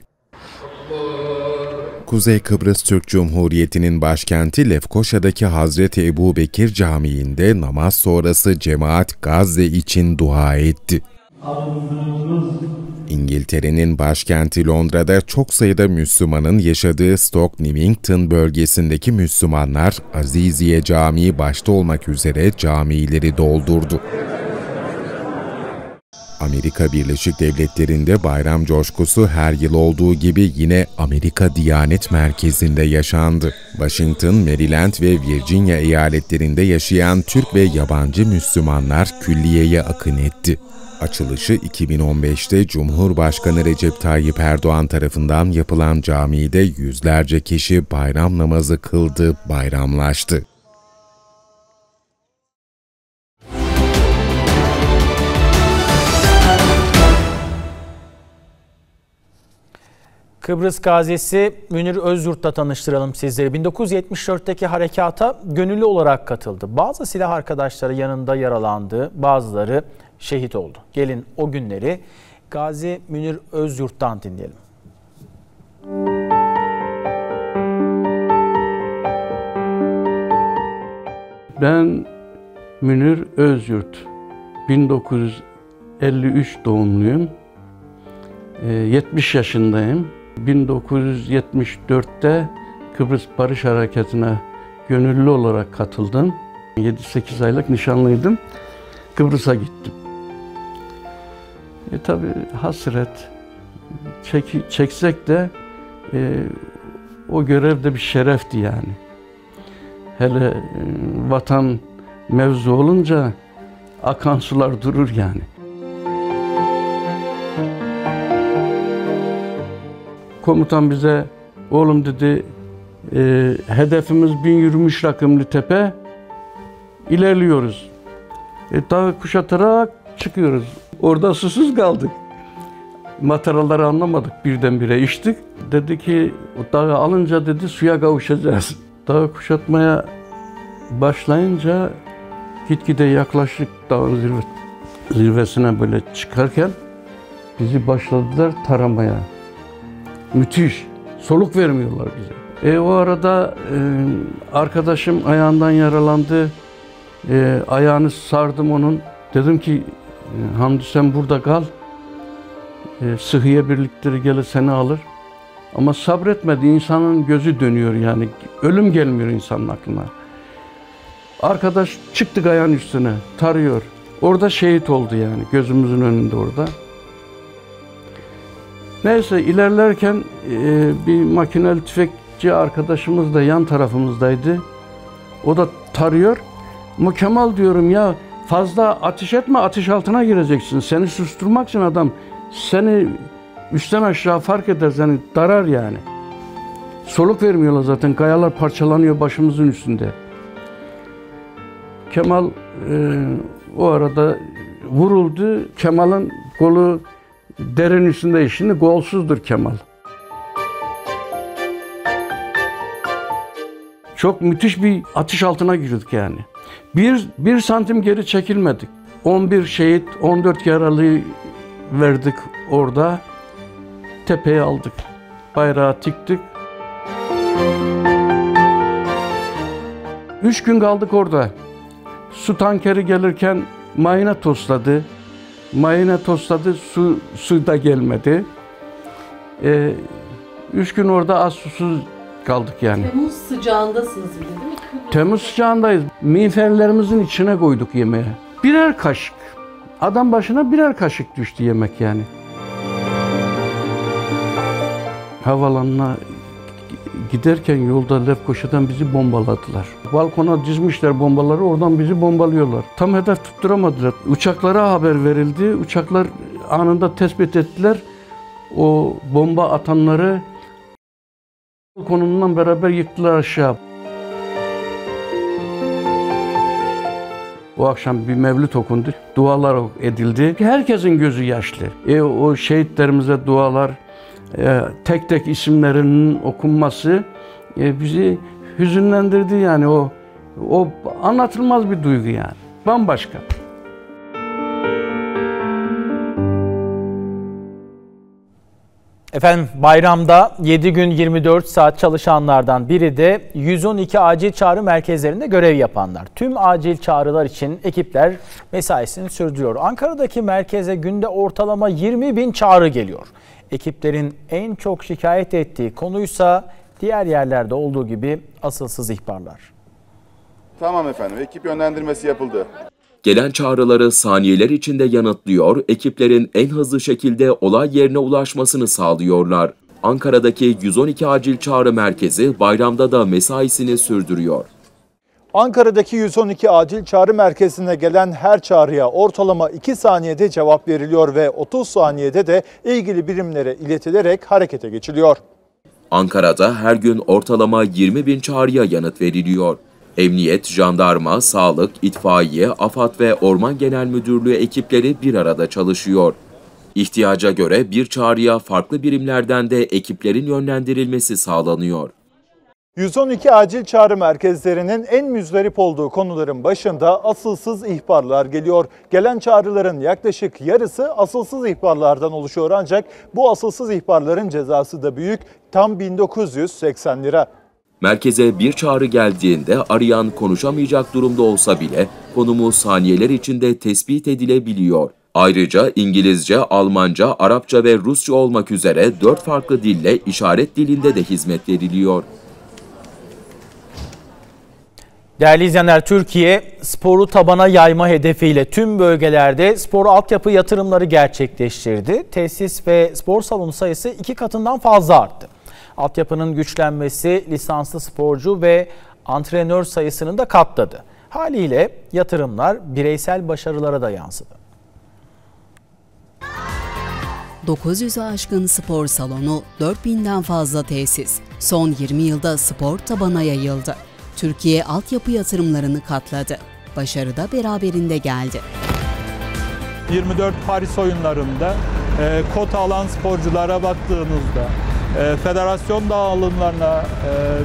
Kuzey Kıbrıs Türk Cumhuriyeti'nin başkenti Lefkoşa'daki Hazreti Ebu Bekir Camii'nde namaz sonrası cemaat Gazze için dua etti. İngiltere'nin başkenti Londra'da çok sayıda Müslümanın yaşadığı Stoke Newington bölgesindeki Müslümanlar Aziziye Camii başta olmak üzere camileri doldurdu. Amerika Birleşik Devletleri'nde bayram coşkusu her yıl olduğu gibi yine Amerika Diyanet Merkezi'nde yaşandı. Washington, Maryland ve Virginia eyaletlerinde yaşayan Türk ve yabancı Müslümanlar külliyeye akın etti. Açılışı 2015'te Cumhurbaşkanı Recep Tayyip Erdoğan tarafından yapılan camide yüzlerce kişi bayram namazı kıldı, bayramlaştı. Kıbrıs gazisi Münir Özyurt'la tanıştıralım sizleri. 1974'teki harekata gönüllü olarak katıldı. Bazı silah arkadaşları yanında yaralandı, bazıları şehit oldu. Gelin o günleri Gazi Münir Özyurt'tan dinleyelim. Ben Münir Özyurt, 1953 doğumluyum, 70 yaşındayım. 1974'te Kıbrıs Barış Harekatı'na gönüllü olarak katıldım. 7-8 aylık nişanlıydım. Kıbrıs'a gittim. Tabii hasret çeksek de o görev de bir şerefti yani. Hele vatan mevzu olunca akan sular durur yani. Komutan bize, oğlum dedi, hedefimiz 1023 rakımlı tepe, ilerliyoruz. Dağı kuşatarak çıkıyoruz. Orada susuz kaldık. Mataraları anlamadık, birdenbire içtik. Dedi ki, dağı alınca dedi, suya kavuşacağız. Dağı kuşatmaya başlayınca gitgide yaklaştık dağın zirvesine. zirvesine böyle çıkarken bizi başladılar taramaya. Müthiş. Soluk vermiyorlar bize. O arada arkadaşım ayağından yaralandı. Ayağını sardım onun. Dedim ki Hamdi sen burada kal. Sıhhiye birlikleri gelir seni alır. Ama sabretmedi. İnsanın gözü dönüyor yani. Ölüm gelmiyor insanın aklına. Arkadaş çıktık ayağın üstüne. Tarıyor. Orada şehit oldu yani. Gözümüzün önünde orada. Neyse ilerlerken bir makineli tüfekçi arkadaşımız da yan tarafımızdaydı. O da tarıyor. Kemal diyorum ya fazla ateş etme, ateş altına gireceksin. Seni susturmak için adam seni üstten aşağı fark eder, seni darar yani. Soluk vermiyorlar zaten. Kayalar parçalanıyor başımızın üstünde. Kemal o arada vuruldu. Kemal'ın kolu derin üstünde, şimdi golsuzdur Kemal. Çok müthiş bir atış altına girdik yani. Bir santim geri çekilmedik. 11 şehit, 14 yaralı verdik orada. Tepeye aldık. Bayrağı tiktik. 3 gün kaldık orada. Su tankeri gelirken mayına tosladı. Mayına tosladı, su da gelmedi. 3 gün orada az susuz kaldık yani. Temmuz sıcağındasınız değil mi? Temmuz sıcağındayız. Miğferlerimizin içine koyduk yemeğe. Birer kaşık. Adam başına birer kaşık düştü yemek yani. Havalanına giderken yolda Lefkoşa'dan bizi bombaladılar. Balkona dizmişler bombaları, oradan bizi bombalıyorlar. Tam hedef tutturamadılar. Uçaklara haber verildi. Uçaklar anında tespit ettiler. O bomba atanları konumundan beraber yıktılar aşağı. O akşam bir mevlüt okundu. Dualar edildi. Herkesin gözü yaşlı. O şehitlerimize dualar, tek tek isimlerinin okunması bizi hüzünlendirdi yani o anlatılmaz bir duygu yani. Bambaşka. Efendim bayramda 7 gün 24 saat çalışanlardan biri de 112 acil çağrı merkezlerinde görev yapanlar. Tüm acil çağrılar için ekipler mesaisini sürdürüyor. Ankara'daki merkeze günde ortalama 20.000 çağrı geliyor. Ekiplerin en çok şikayet ettiği konuysa diğer yerlerde olduğu gibi asılsız ihbarlar. Tamam efendim, ekip yönlendirmesi yapıldı. Gelen çağrıları saniyeler içinde yanıtlıyor, ekiplerin en hızlı şekilde olay yerine ulaşmasını sağlıyorlar. Ankara'daki 112 acil çağrı merkezi bayramda da mesaisini sürdürüyor. Ankara'daki 112 acil çağrı merkezine gelen her çağrıya ortalama 2 saniyede cevap veriliyor ve 30 saniyede de ilgili birimlere iletilerek harekete geçiliyor. Ankara'da her gün ortalama 20.000 çağrıya yanıt veriliyor. Emniyet, jandarma, sağlık, itfaiye, AFAD ve Orman Genel Müdürlüğü ekipleri bir arada çalışıyor. İhtiyaca göre bir çağrıya farklı birimlerden de ekiplerin yönlendirilmesi sağlanıyor. 112 acil çağrı merkezlerinin en müzdarip olduğu konuların başında asılsız ihbarlar geliyor. Gelen çağrıların yaklaşık yarısı asılsız ihbarlardan oluşuyor ancak bu asılsız ihbarların cezası da büyük, tam 1980 lira. Merkeze bir çağrı geldiğinde arayan konuşamayacak durumda olsa bile konumu saniyeler içinde tespit edilebiliyor. Ayrıca İngilizce, Almanca, Arapça ve Rusça olmak üzere 4 farklı dille işaret dilinde de hizmet veriliyor. Değerli izleyenler, Türkiye sporu tabana yayma hedefiyle tüm bölgelerde spor altyapı yatırımları gerçekleştirdi. Tesis ve spor salonu sayısı 2 katından fazla arttı. Altyapının güçlenmesi lisanslı sporcu ve antrenör sayısını da katladı. Haliyle yatırımlar bireysel başarılara da yansıdı. 900'ü aşkın spor salonu, 4000'den fazla tesis. Son 20 yılda spor tabana yayıldı. Türkiye altyapı yatırımlarını katladı. Başarı da beraberinde geldi. 24 Paris oyunlarında kota alan sporculara baktığınızda, federasyon dağılımlarına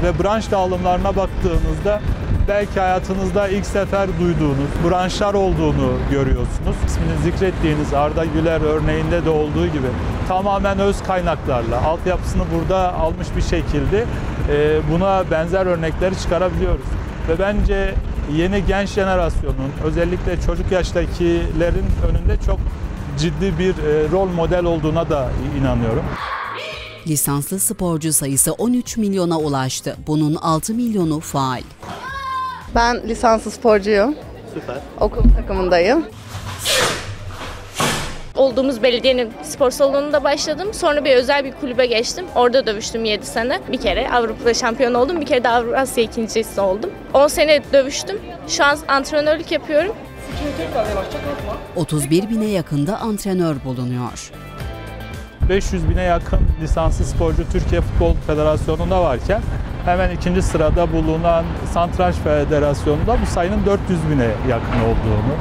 ve branş dağılımlarına baktığınızda belki hayatınızda ilk sefer duyduğunuz, branşlar olduğunu görüyorsunuz. İsmini zikrettiğiniz Arda Güler örneğinde de olduğu gibi tamamen öz kaynaklarla, altyapısını burada almış bir şekilde buna benzer örnekleri çıkarabiliyoruz. Ve bence yeni genç jenerasyonun, özellikle çocuk yaştakilerin önünde çok ciddi bir rol model olduğuna da inanıyorum. Lisanslı sporcu sayısı 13 milyona ulaştı. Bunun 6 milyonu faal. Ben lisanslı sporcuyum. Süper. Okul takımındayım. Olduğumuz belediyenin spor salonunda başladım. Sonra bir özel bir kulübe geçtim. Orada dövüştüm 7 sene. Bir kere Avrupa'da şampiyon oldum. Bir kere de Asya ikincisi oldum. 10 sene dövüştüm. Şu an antrenörlük yapıyorum. 31 bine yakında antrenör bulunuyor. 500 bine yakın lisanslı sporcu Türkiye Futbol Federasyonu'nda varken hemen ikinci sırada bulunan Satranç Federasyonu'nda bu sayının 400 bine yakın olduğunu,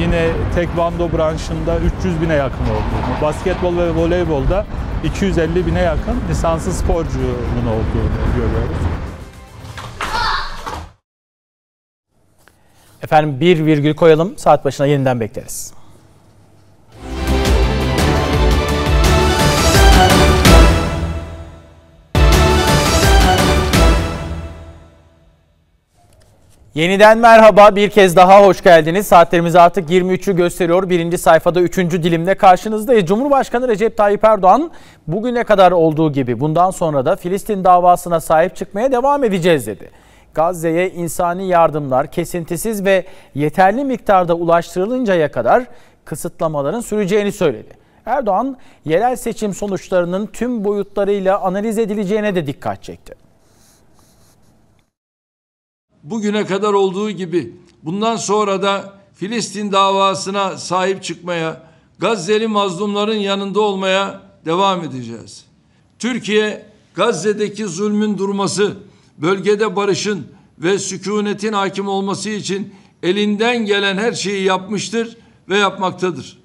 yine tekvando branşında 300 bine yakın olduğunu, basketbol ve voleybolda 250 bine yakın lisanslı sporcunun olduğunu görüyoruz. Efendim bir virgül koyalım, saat başına yeniden bekleriz. Yeniden merhaba, bir kez daha hoş geldiniz. Saatlerimiz artık 23'ü gösteriyor. Birinci sayfada 3. dilimle karşınızdayız. Cumhurbaşkanı Recep Tayyip Erdoğan bugüne kadar olduğu gibi bundan sonra da Filistin davasına sahip çıkmaya devam edeceğiz dedi. Gazze'ye insani yardımlar kesintisiz ve yeterli miktarda ulaştırılıncaya kadar kısıtlamaların süreceğini söyledi. Erdoğan yerel seçim sonuçlarının tüm boyutlarıyla analiz edileceğine de dikkat çekti. Bugüne kadar olduğu gibi bundan sonra da Filistin davasına sahip çıkmaya, Gazze'li mazlumların yanında olmaya devam edeceğiz. Türkiye, Gazze'deki zulmün durması, bölgede barışın ve sükunetin hakim olması için elinden gelen her şeyi yapmıştır ve yapmaktadır.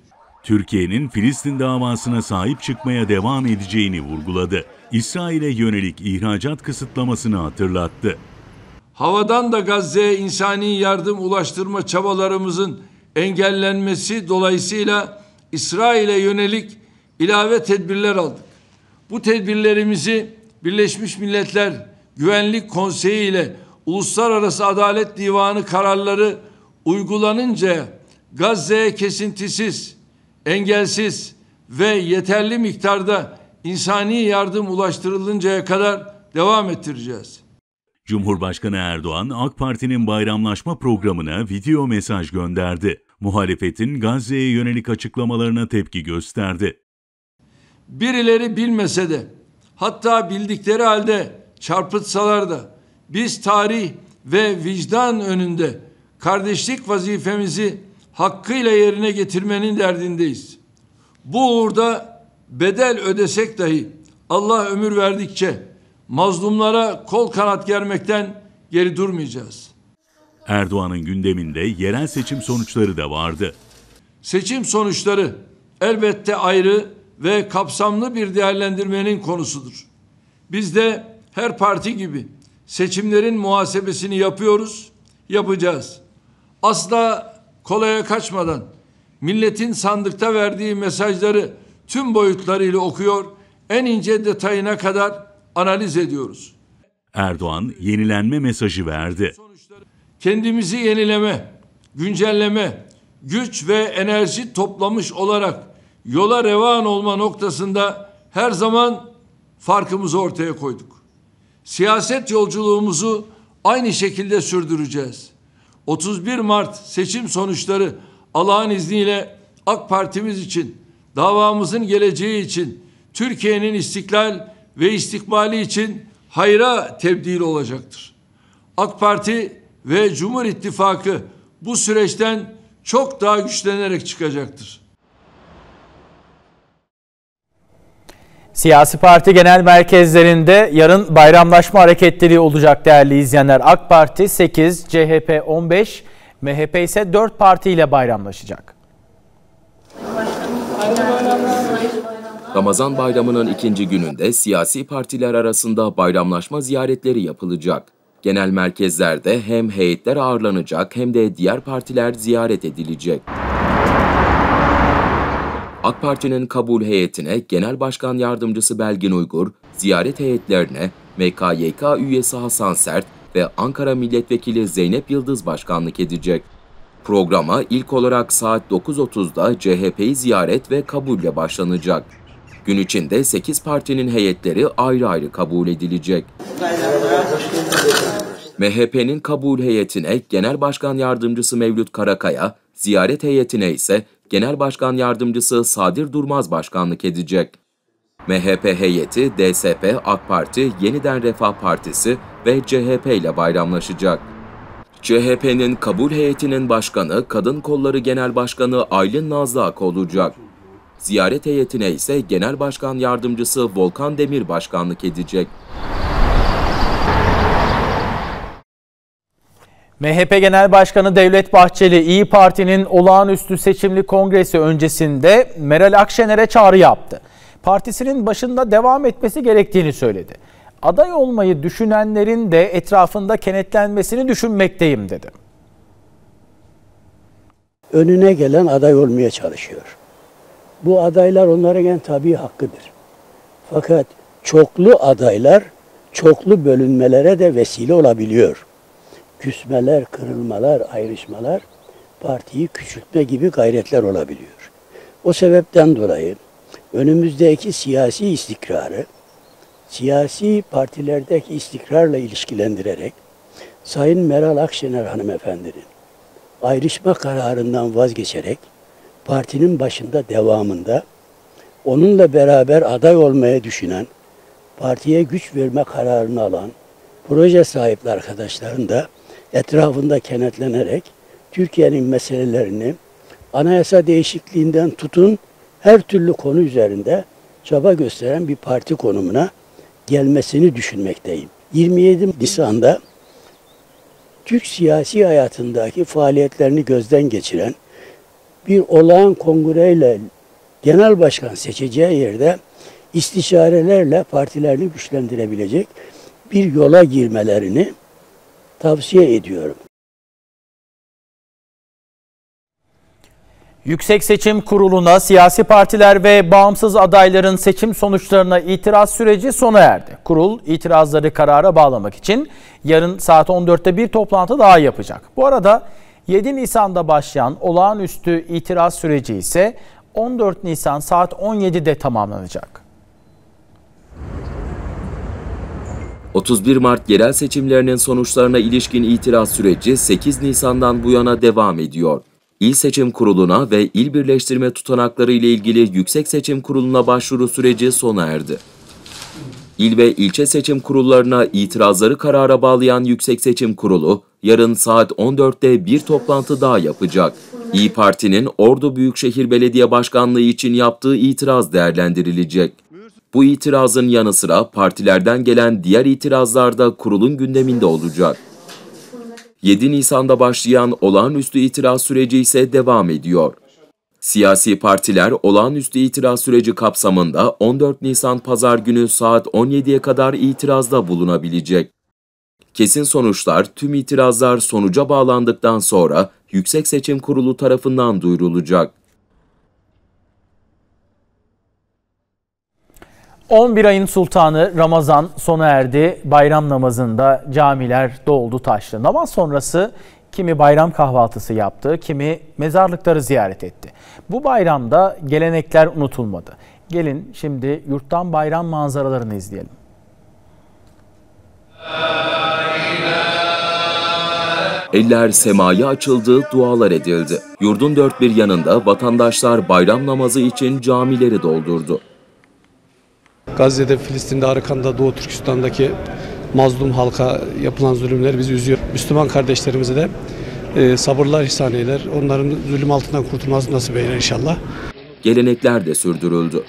Türkiye'nin Filistin davasına sahip çıkmaya devam edeceğini vurguladı. İsrail'e yönelik ihracat kısıtlamasını hatırlattı. Havadan da Gazze'ye insani yardım ulaştırma çabalarımızın engellenmesi dolayısıyla İsrail'e yönelik ilave tedbirler aldık. Bu tedbirlerimizi Birleşmiş Milletler Güvenlik Konseyi ile Uluslararası Adalet Divanı kararları uygulanınca Gazze'ye kesintisiz, engelsiz ve yeterli miktarda insani yardım ulaştırılıncaya kadar devam ettireceğiz. Cumhurbaşkanı Erdoğan, AK Parti'nin bayramlaşma programına video mesaj gönderdi. Muhalefetin Gazze'ye yönelik açıklamalarına tepki gösterdi. Birileri bilmese de, hatta bildikleri halde çarpıtsalar da, biz tarih ve vicdan önünde kardeşlik vazifemizi hakkıyla yerine getirmenin derdindeyiz. Bu uğurda bedel ödesek dahi Allah ömür verdikçe mazlumlara kol kanat germekten geri durmayacağız. Erdoğan'ın gündeminde yerel seçim sonuçları da vardı. Seçim sonuçları elbette ayrı ve kapsamlı bir değerlendirmenin konusudur. Biz de her parti gibi seçimlerin muhasebesini yapıyoruz, yapacağız. Asla kolaya kaçmadan milletin sandıkta verdiği mesajları tüm boyutlarıyla okuyor, en ince detayına kadar analiz ediyoruz. Erdoğan yenilenme mesajı verdi. Kendimizi yenileme, güncelleme, güç ve enerji toplamış olarak yola revan olma noktasında her zaman farkımızı ortaya koyduk. Siyaset yolculuğumuzu aynı şekilde sürdüreceğiz. 31 Mart seçim sonuçları Allah'ın izniyle AK Parti'miz için, davamızın geleceği için, Türkiye'nin istiklal ve istikbali için hayra tebdil olacaktır. AK Parti ve Cumhur İttifakı bu süreçten çok daha güçlenerek çıkacaktır. Siyasi parti genel merkezlerinde yarın bayramlaşma hareketleri olacak değerli izleyenler. AK Parti 8, CHP 15, MHP ise 4 partiyle bayramlaşacak. Ramazan bayramının ikinci gününde siyasi partiler arasında bayramlaşma ziyaretleri yapılacak. Genel merkezlerde hem heyetler ağırlanacak hem de diğer partiler ziyaret edilecek. AK Parti'nin kabul heyetine Genel Başkan Yardımcısı Belgin Uygur, ziyaret heyetlerine MKYK üyesi Hasan Sert ve Ankara Milletvekili Zeynep Yıldız başkanlık edecek. Programa ilk olarak saat 9.30'da CHP'yi ziyaret ve kabulle başlanacak. Gün içinde 8 partinin heyetleri ayrı ayrı kabul edilecek. MHP'nin kabul heyetine Genel Başkan Yardımcısı Mevlüt Karakaya, ziyaret heyetine ise Genel Başkan Yardımcısı Sadir Durmaz başkanlık edecek. MHP heyeti, DSP, AK Parti, Yeniden Refah Partisi ve CHP ile bayramlaşacak. CHP'nin kabul heyetinin başkanı, Kadın Kolları Genel Başkanı Aylin Nazlı Ak olacak. Ziyaret heyetine ise Genel Başkan Yardımcısı Volkan Demir başkanlık edecek. MHP Genel Başkanı Devlet Bahçeli, İYİ Parti'nin olağanüstü seçimli kongresi öncesinde Meral Akşener'e çağrı yaptı. Partisinin başında devam etmesi gerektiğini söyledi. Aday olmayı düşünenlerin de etrafında kenetlenmesini düşünmekteyim dedi. Önüne gelen aday olmaya çalışıyor. Bu adaylar onların en tabii hakkıdır. Fakat çoklu adaylar çoklu bölünmelere de vesile olabiliyor. Küsmeler, kırılmalar, ayrışmalar partiyi küçültme gibi gayretler olabiliyor. O sebepten dolayı önümüzdeki siyasi istikrarı, siyasi partilerdeki istikrarla ilişkilendirerek Sayın Meral Akşener hanımefendinin ayrışma kararından vazgeçerek partinin başında devamında onunla beraber aday olmaya düşünen, partiye güç verme kararını alan proje sahipli arkadaşların da etrafında kenetlenerek Türkiye'nin meselelerini anayasa değişikliğinden tutun her türlü konu üzerinde çaba gösteren bir parti konumuna gelmesini düşünmekteyim. 27 Nisan'da Türk siyasi hayatındaki faaliyetlerini gözden geçiren bir olağan kongreyle genel başkan seçeceği yerde istişarelerle partilerini güçlendirebilecek bir yola girmelerini tavsiye ediyorum. Yüksek Seçim Kurulu'na siyasi partiler ve bağımsız adayların seçim sonuçlarına itiraz süreci sona erdi. Kurul itirazları karara bağlamak için yarın saat 14'te bir toplantı daha yapacak. Bu arada 7 Nisan'da başlayan olağanüstü itiraz süreci ise 14 Nisan saat 17'de tamamlanacak. 31 Mart yerel seçimlerinin sonuçlarına ilişkin itiraz süreci 8 Nisan'dan bu yana devam ediyor. İl Seçim Kurulu'na ve il birleştirme tutanakları ile ilgili Yüksek Seçim Kurulu'na başvuru süreci sona erdi. İl ve ilçe seçim kurullarına itirazları karara bağlayan Yüksek Seçim Kurulu, yarın saat 14'te bir toplantı daha yapacak. İYİ Parti'nin Ordu Büyükşehir Belediye Başkanlığı için yaptığı itiraz değerlendirilecek. Bu itirazın yanı sıra partilerden gelen diğer itirazlar da kurulun gündeminde olacak. 7 Nisan'da başlayan olağanüstü itiraz süreci ise devam ediyor. Siyasi partiler olağanüstü itiraz süreci kapsamında 14 Nisan Pazar günü saat 17'ye kadar itirazda bulunabilecek. Kesin sonuçlar, tüm itirazlar sonuca bağlandıktan sonra Yüksek Seçim Kurulu tarafından duyurulacak. 11 ayın sultanı Ramazan sona erdi. Bayram namazında camiler doldu taştı. Namaz sonrası kimi bayram kahvaltısı yaptı, kimi mezarlıkları ziyaret etti. Bu bayramda gelenekler unutulmadı. Gelin şimdi yurttan bayram manzaralarını izleyelim. Eller semaya açıldı, dualar edildi. Yurdun dört bir yanında vatandaşlar bayram namazı için camileri doldurdu. Gazze'de, Filistin'de, Arakan'da, Doğu Türkistan'daki mazlum halka yapılan zulümler bizi üzüyor. Müslüman kardeşlerimize de sabırlar ihsan eyler. Onların zulüm altından kurtulması nasip eyler inşallah. Gelenekler de sürdürüldü.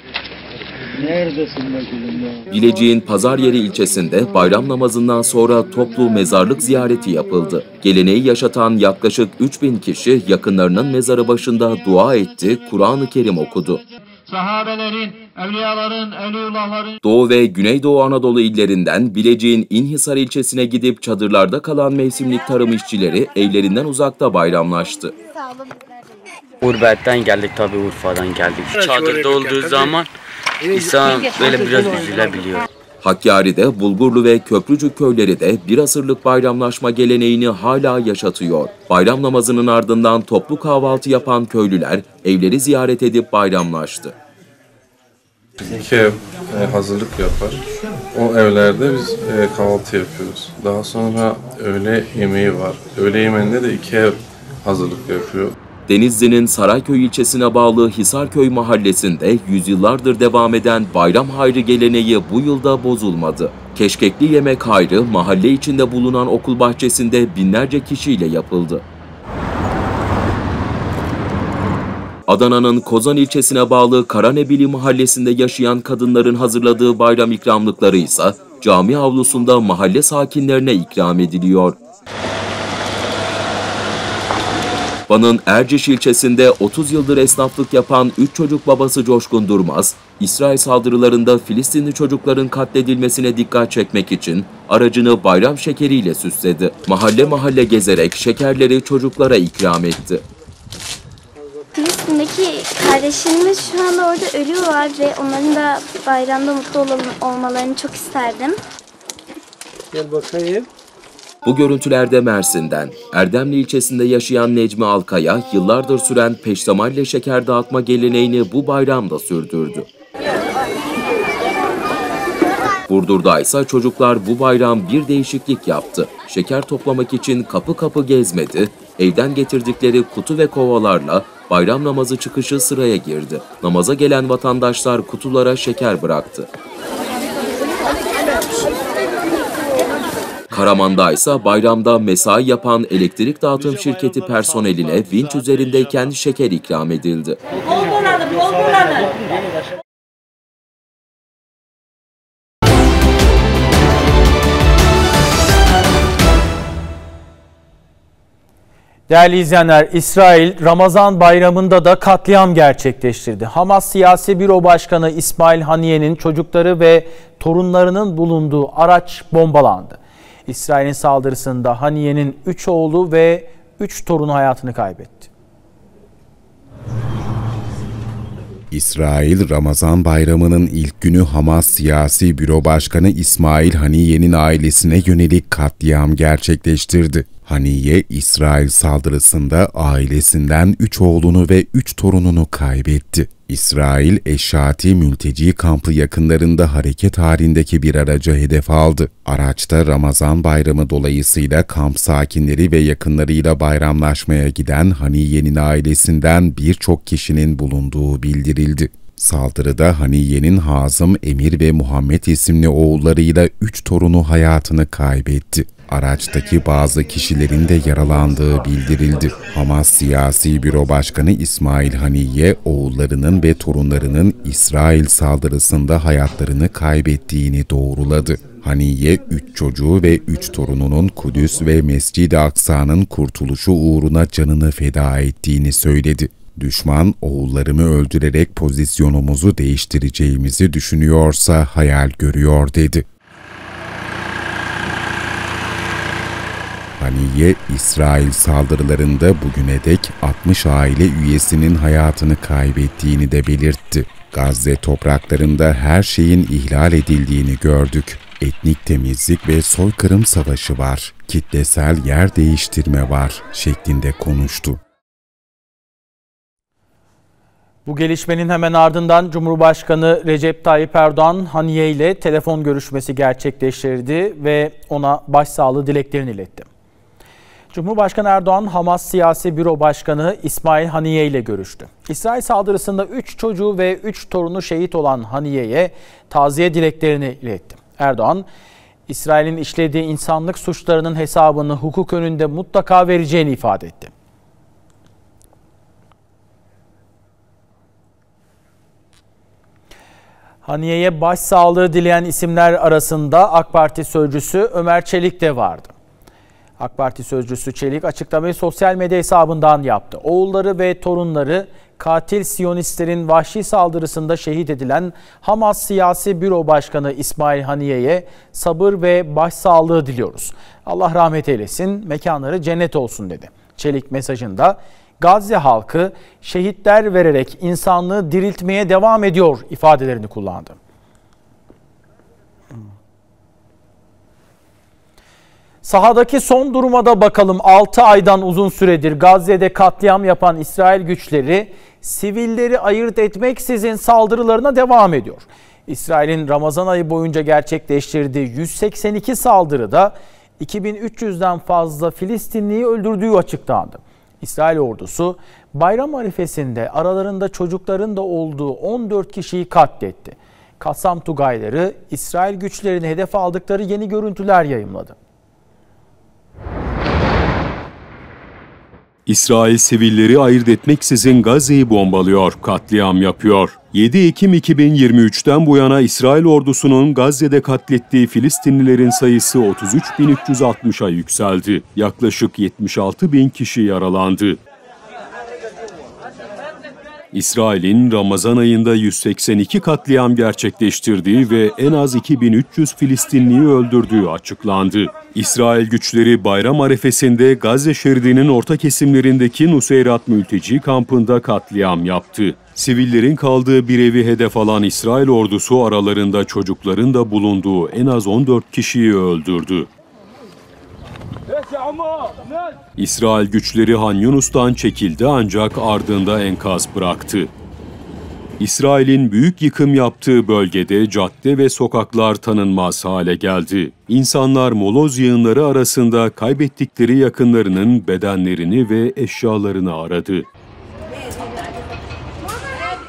Bilecik'in Pazaryeri ilçesinde bayram namazından sonra toplu mezarlık ziyareti yapıldı. Geleneği yaşatan yaklaşık 3000 kişi yakınlarının mezarı başında dua etti, Kur'an-ı Kerim okudu. sahabelerin, evliyaların, evliyullahların... Doğu ve Güneydoğu Anadolu illerinden Bilecik'in İnhisar ilçesine gidip çadırlarda kalan mevsimlik tarım işçileri evlerinden uzakta bayramlaştı. Urbetten geldik tabii, Urfa'dan geldik. Çadırda olduğu zaman insan böyle biraz üzülebiliyor. Hakkari'de Bulgurlu ve Köprücük köyleri de bir asırlık bayramlaşma geleneğini hala yaşatıyor. Bayram namazının ardından toplu kahvaltı yapan köylüler evleri ziyaret edip bayramlaştı. İki ev hazırlık yapar. O evlerde biz kahvaltı yapıyoruz. Daha sonra öğle yemeği var. Öğle yemeğinde de iki ev hazırlık yapıyor. Denizli'nin Sarayköy ilçesine bağlı Hisarköy mahallesinde yüzyıllardır devam eden bayram hayrı geleneği bu yılda bozulmadı. Keşkekli yemek hayrı mahalle içinde bulunan okul bahçesinde binlerce kişiyle yapıldı. Adana'nın Kozan ilçesine bağlı Karanebili mahallesinde yaşayan kadınların hazırladığı bayram ikramlıkları ise cami avlusunda mahalle sakinlerine ikram ediliyor. Van'ın Erciş ilçesinde 30 yıldır esnaflık yapan 3 çocuk babası Coşkun Durmaz, İsrail saldırılarında Filistinli çocukların katledilmesine dikkat çekmek için aracını bayram şekeriyle süsledi. Mahalle mahalle gezerek şekerleri çocuklara ikram etti. Filistin'deki kardeşlerimiz şu anda orada ölüyorlar ve onların da bayramda mutlu olmalarını çok isterdim. Gel bakayım. Bu görüntülerde Mersin'den, Erdemli ilçesinde yaşayan Necmi Alkaya, yıllardır süren peştemalle şeker dağıtma geleneğini bu bayramda sürdürdü. Burdur'da ise çocuklar bu bayram bir değişiklik yaptı. Şeker toplamak için kapı kapı gezmedi, evden getirdikleri kutu ve kovalarla bayram namazı çıkışı sıraya girdi. Namaza gelen vatandaşlar kutulara şeker bıraktı. Karaman'da ise bayramda mesai yapan elektrik dağıtım şirketi personeline vinç üzerindeyken şeker ikram edildi. Değerli izleyenler, İsrail Ramazan bayramında da katliam gerçekleştirdi. Hamas Siyasi Büro Başkanı İsmail Haniye'nin çocukları ve torunlarının bulunduğu araç bombalandı. İsrail'in saldırısında Haniye'nin 3 oğlu ve 3 torunu hayatını kaybetti. İsrail, Ramazan Bayramı'nın ilk günü Hamas Siyasi Büro Başkanı İsmail Haniye'nin ailesine yönelik katliam gerçekleştirdi. Haniye, İsrail saldırısında ailesinden 3 oğlunu ve 3 torununu kaybetti. İsrail, Eşati mülteci kampı yakınlarında hareket halindeki bir araca hedef aldı. Araçta Ramazan bayramı dolayısıyla kamp sakinleri ve yakınlarıyla bayramlaşmaya giden Haniye'nin ailesinden birçok kişinin bulunduğu bildirildi. Saldırıda Haniye'nin Hazım, Emir ve Muhammed isimli oğullarıyla 3 torunu hayatını kaybetti. Araçtaki bazı kişilerin de yaralandığı bildirildi. Hamas Siyasi Büro Başkanı İsmail Haniye, oğullarının ve torunlarının İsrail saldırısında hayatlarını kaybettiğini doğruladı. Haniye, 3 çocuğu ve 3 torununun Kudüs ve Mescid-i Aksa'nın kurtuluşu uğruna canını feda ettiğini söyledi. Düşman, oğullarımı öldürerek pozisyonumuzu değiştireceğimizi düşünüyorsa hayal görüyor dedi. Haniye, İsrail saldırılarında bugüne dek 60 aile üyesinin hayatını kaybettiğini de belirtti. Gazze topraklarında her şeyin ihlal edildiğini gördük. Etnik temizlik ve soykırım savaşı var, kitlesel yer değiştirme var şeklinde konuştu. Bu gelişmenin hemen ardından Cumhurbaşkanı Recep Tayyip Erdoğan Haniye ile telefon görüşmesi gerçekleştirdi ve ona başsağlığı dileklerini iletti. Cumhurbaşkanı Erdoğan, Hamas Siyasi Büro Başkanı İsmail Haniye ile görüştü. İsrail saldırısında 3 çocuğu ve 3 torunu şehit olan Haniye'ye taziye dileklerini iletti. Erdoğan, İsrail'in işlediği insanlık suçlarının hesabını hukuk önünde mutlaka vereceğini ifade etti. Haniye'ye başsağlığı dileyen isimler arasında AK Parti sözcüsü Ömer Çelik de vardı. AK Parti sözcüsü Çelik açıklamayı sosyal medya hesabından yaptı. Oğulları ve torunları katil Siyonistlerin vahşi saldırısında şehit edilen Hamas Siyasi Büro Başkanı İsmail Haniye'ye sabır ve başsağlığı diliyoruz. Allah rahmet eylesin, mekanları cennet olsun dedi. Çelik mesajında Gazze halkı şehitler vererek insanlığı diriltmeye devam ediyor ifadelerini kullandı. Sahadaki son duruma da bakalım. 6 aydan uzun süredir Gazze'de katliam yapan İsrail güçleri sivilleri ayırt etmeksizin saldırılarına devam ediyor. İsrail'in Ramazan ayı boyunca gerçekleştirdiği 182 saldırıda 2300'den fazla Filistinliyi öldürdüğü açıklandı. İsrail ordusu bayram arifesinde aralarında çocukların da olduğu 14 kişiyi katletti. Kassam Tugayları İsrail güçlerini hedef aldıkları yeni görüntüler yayımladı. İsrail sivilleri ayırt etmeksizin Gazze'yi bombalıyor, katliam yapıyor. 7 Ekim 2023'ten bu yana İsrail ordusunun Gazze'de katlettiği Filistinlilerin sayısı 33.360'a yükseldi. Yaklaşık 76.000 kişi yaralandı. İsrail'in Ramazan ayında 182 katliam gerçekleştirdiği ve en az 2300 Filistinliyi öldürdüğü açıklandı. İsrail güçleri bayram arefesinde Gazze Şeridi'nin orta kesimlerindeki Nuseyrat mülteci kampında katliam yaptı. Sivillerin kaldığı bir evi hedef alan İsrail ordusu aralarında çocukların da bulunduğu en az 14 kişiyi öldürdü. İsrail güçleri Han Yunus'tan çekildi ancak ardında enkaz bıraktı. İsrail'in büyük yıkım yaptığı bölgede cadde ve sokaklar tanınmaz hale geldi. İnsanlar moloz yığınları arasında kaybettikleri yakınlarının bedenlerini ve eşyalarını aradı.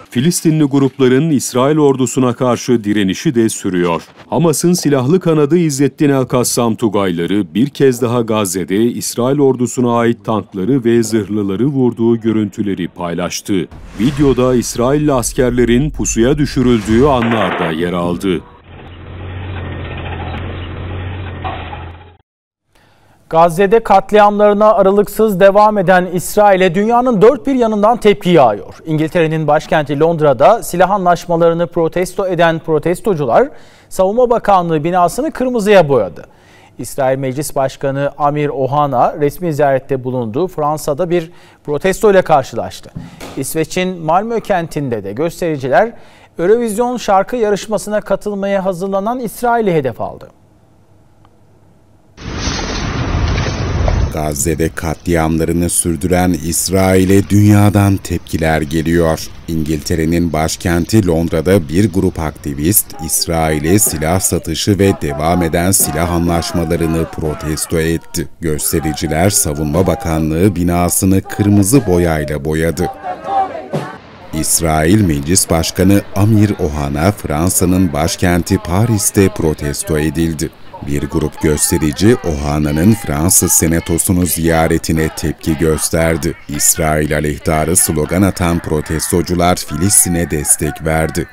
Filistinli grupların İsrail ordusuna karşı direnişi de sürüyor. Hamas'ın silahlı kanadı İzzettin El-Kassam Tugayları bir kez daha Gazze'de İsrail ordusuna ait tankları ve zırhlıları vurduğu görüntüleri paylaştı. Videoda İsrailli askerlerin pusuya düşürüldüğü anlar da yer aldı. Gazze'de katliamlarına aralıksız devam eden İsrail'e dünyanın dört bir yanından tepki yağıyor. İngiltere'nin başkenti Londra'da silah anlaşmalarını protesto eden protestocular Savunma Bakanlığı binasını kırmızıya boyadı. İsrail Meclis Başkanı Amir Ohana resmi ziyarette bulunduğu Fransa'da bir protesto ile karşılaştı. İsveç'in Malmö kentinde de göstericiler Eurovision şarkı yarışmasına katılmaya hazırlanan İsrail'i hedef aldı. Gazze'de katliamlarını sürdüren İsrail'e dünyadan tepkiler geliyor. İngiltere'nin başkenti Londra'da bir grup aktivist, İsrail'e silah satışı ve devam eden silah anlaşmalarını protesto etti. Göstericiler Savunma Bakanlığı binasını kırmızı boyayla boyadı. İsrail Meclis Başkanı Amir Ohana, Fransa'nın başkenti Paris'te protesto edildi. Bir grup gösterici Ohana'nın Fransız Senatosu'nu ziyaretine tepki gösterdi. İsrail aleyhtarı slogan atan protestocular Filistin'e destek verdi.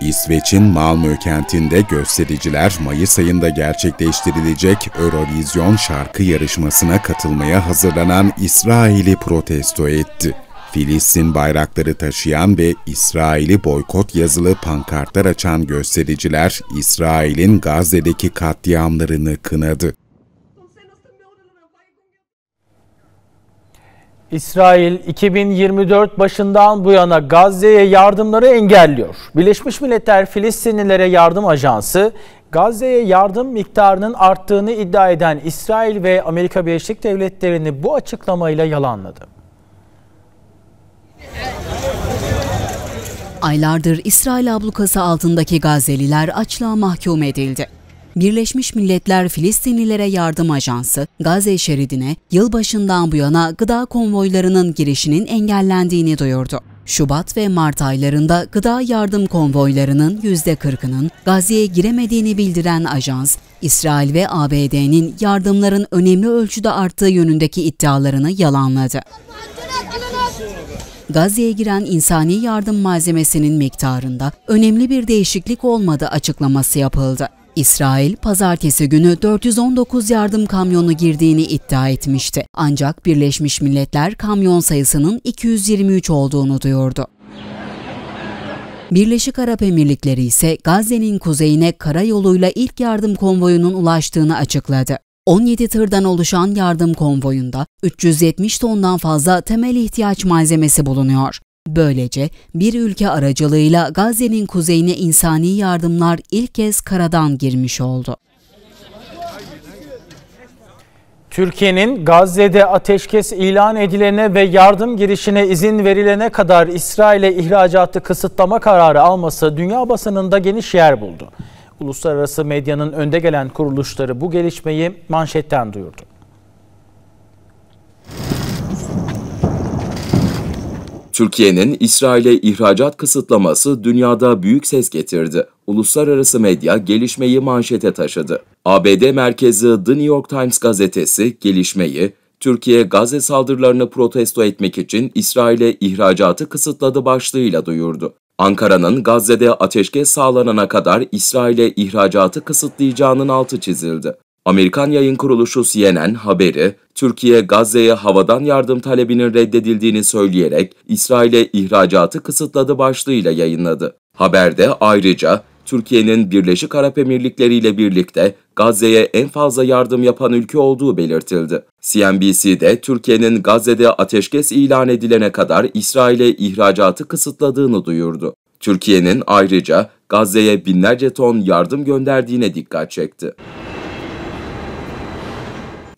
İsveç'in Malmö kentinde göstericiler Mayıs ayında gerçekleştirilecek Eurovision şarkı yarışmasına katılmaya hazırlanan İsrail'i protesto etti. Filistin bayrakları taşıyan ve İsrail'i boykot yazılı pankartlar açan göstericiler, İsrail'in Gazze'deki katliamlarını kınadı. İsrail 2024 başından bu yana Gazze'ye yardımları engelliyor. Birleşmiş Milletler Filistinlilere Yardım Ajansı, Gazze'ye yardım miktarının arttığını iddia eden İsrail ve Amerika Birleşik Devletleri'ni bu açıklamayla yalanladı. Aylardır İsrail ablukası altındaki Gazze'liler açlığa mahkum edildi. Birleşmiş Milletler Filistinlilere Yardım Ajansı, Gazze Şeridi'ne yılbaşından bu yana gıda konvoylarının girişinin engellendiğini duyurdu. Şubat ve Mart aylarında gıda yardım konvoylarının %40'ının Gazze'ye giremediğini bildiren ajans, İsrail ve ABD'nin yardımların önemli ölçüde arttığı yönündeki iddialarını yalanladı. Gazze'ye giren insani yardım malzemesinin miktarında önemli bir değişiklik olmadı açıklaması yapıldı. İsrail, pazartesi günü 419 yardım kamyonu girdiğini iddia etmişti. Ancak Birleşmiş Milletler kamyon sayısının 223 olduğunu duyurdu. Birleşik Arap Emirlikleri ise Gazze'nin kuzeyine karayoluyla ilk yardım konvoyunun ulaştığını açıkladı. 17 tırdan oluşan yardım konvoyunda 370 tondan fazla temel ihtiyaç malzemesi bulunuyor. Böylece bir ülke aracılığıyla Gazze'nin kuzeyine insani yardımlar ilk kez karadan girmiş oldu. Türkiye'nin Gazze'de ateşkes ilan edilene ve yardım girişine izin verilene kadar İsrail'e ihracatı kısıtlama kararı alması dünya basınında geniş yer buldu. Uluslararası medyanın önde gelen kuruluşları bu gelişmeyi manşetten duyurdu. Türkiye'nin İsrail'e ihracat kısıtlaması dünyada büyük ses getirdi. Uluslararası medya gelişmeyi manşete taşıdı. ABD merkezli The New York Times gazetesi gelişmeyi, "Türkiye Gazze saldırılarını protesto etmek için İsrail'e ihracatı kısıtladı" başlığıyla duyurdu. Ankara'nın Gazze'de ateşkes sağlanana kadar İsrail'e ihracatı kısıtlayacağının altı çizildi. Amerikan yayın kuruluşu CNN haberi, Türkiye Gazze'ye havadan yardım talebinin reddedildiğini söyleyerek İsrail'e ihracatı kısıtladı başlığıyla yayınladı. Haberde ayrıca Türkiye'nin Birleşik Arap Emirlikleri ile birlikte Gazze'ye en fazla yardım yapan ülke olduğu belirtildi. CNBC'de Türkiye'nin Gazze'de ateşkes ilan edilene kadar İsrail'e ihracatı kısıtladığını duyurdu. Türkiye'nin ayrıca Gazze'ye binlerce ton yardım gönderdiğine dikkat çekti.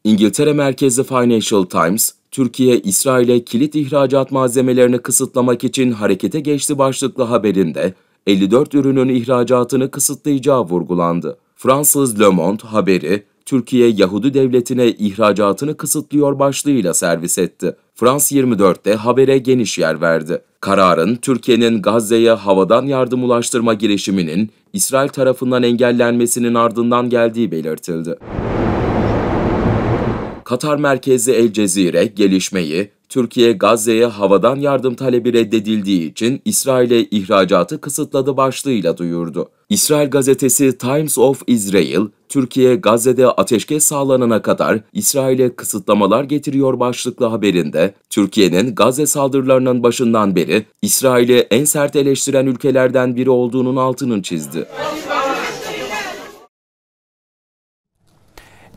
İngiltere merkezli Financial Times, "Türkiye, İsrail'e kilit ihracat malzemelerini kısıtlamak için harekete geçti" başlıklı haberinde 54 ürünün ihracatını kısıtlayacağı vurgulandı. Fransız Le Monde haberi, "Türkiye, Yahudi devletine ihracatını kısıtlıyor" başlığıyla servis etti. France 24'te habere geniş yer verdi. Kararın, Türkiye'nin Gazze'ye havadan yardım ulaştırma girişiminin İsrail tarafından engellenmesinin ardından geldiği belirtildi. Katar merkezli El Cezire gelişmeyi, "Türkiye Gazze'ye havadan yardım talebi reddedildiği için İsrail'e ihracatı kısıtladı" başlığıyla duyurdu. İsrail gazetesi Times of Israel, "Türkiye Gazze'de ateşkes sağlanana kadar İsrail'e kısıtlamalar getiriyor" başlıklı haberinde, Türkiye'nin Gazze saldırılarının başından beri İsrail'i en sert eleştiren ülkelerden biri olduğunun altını çizdi.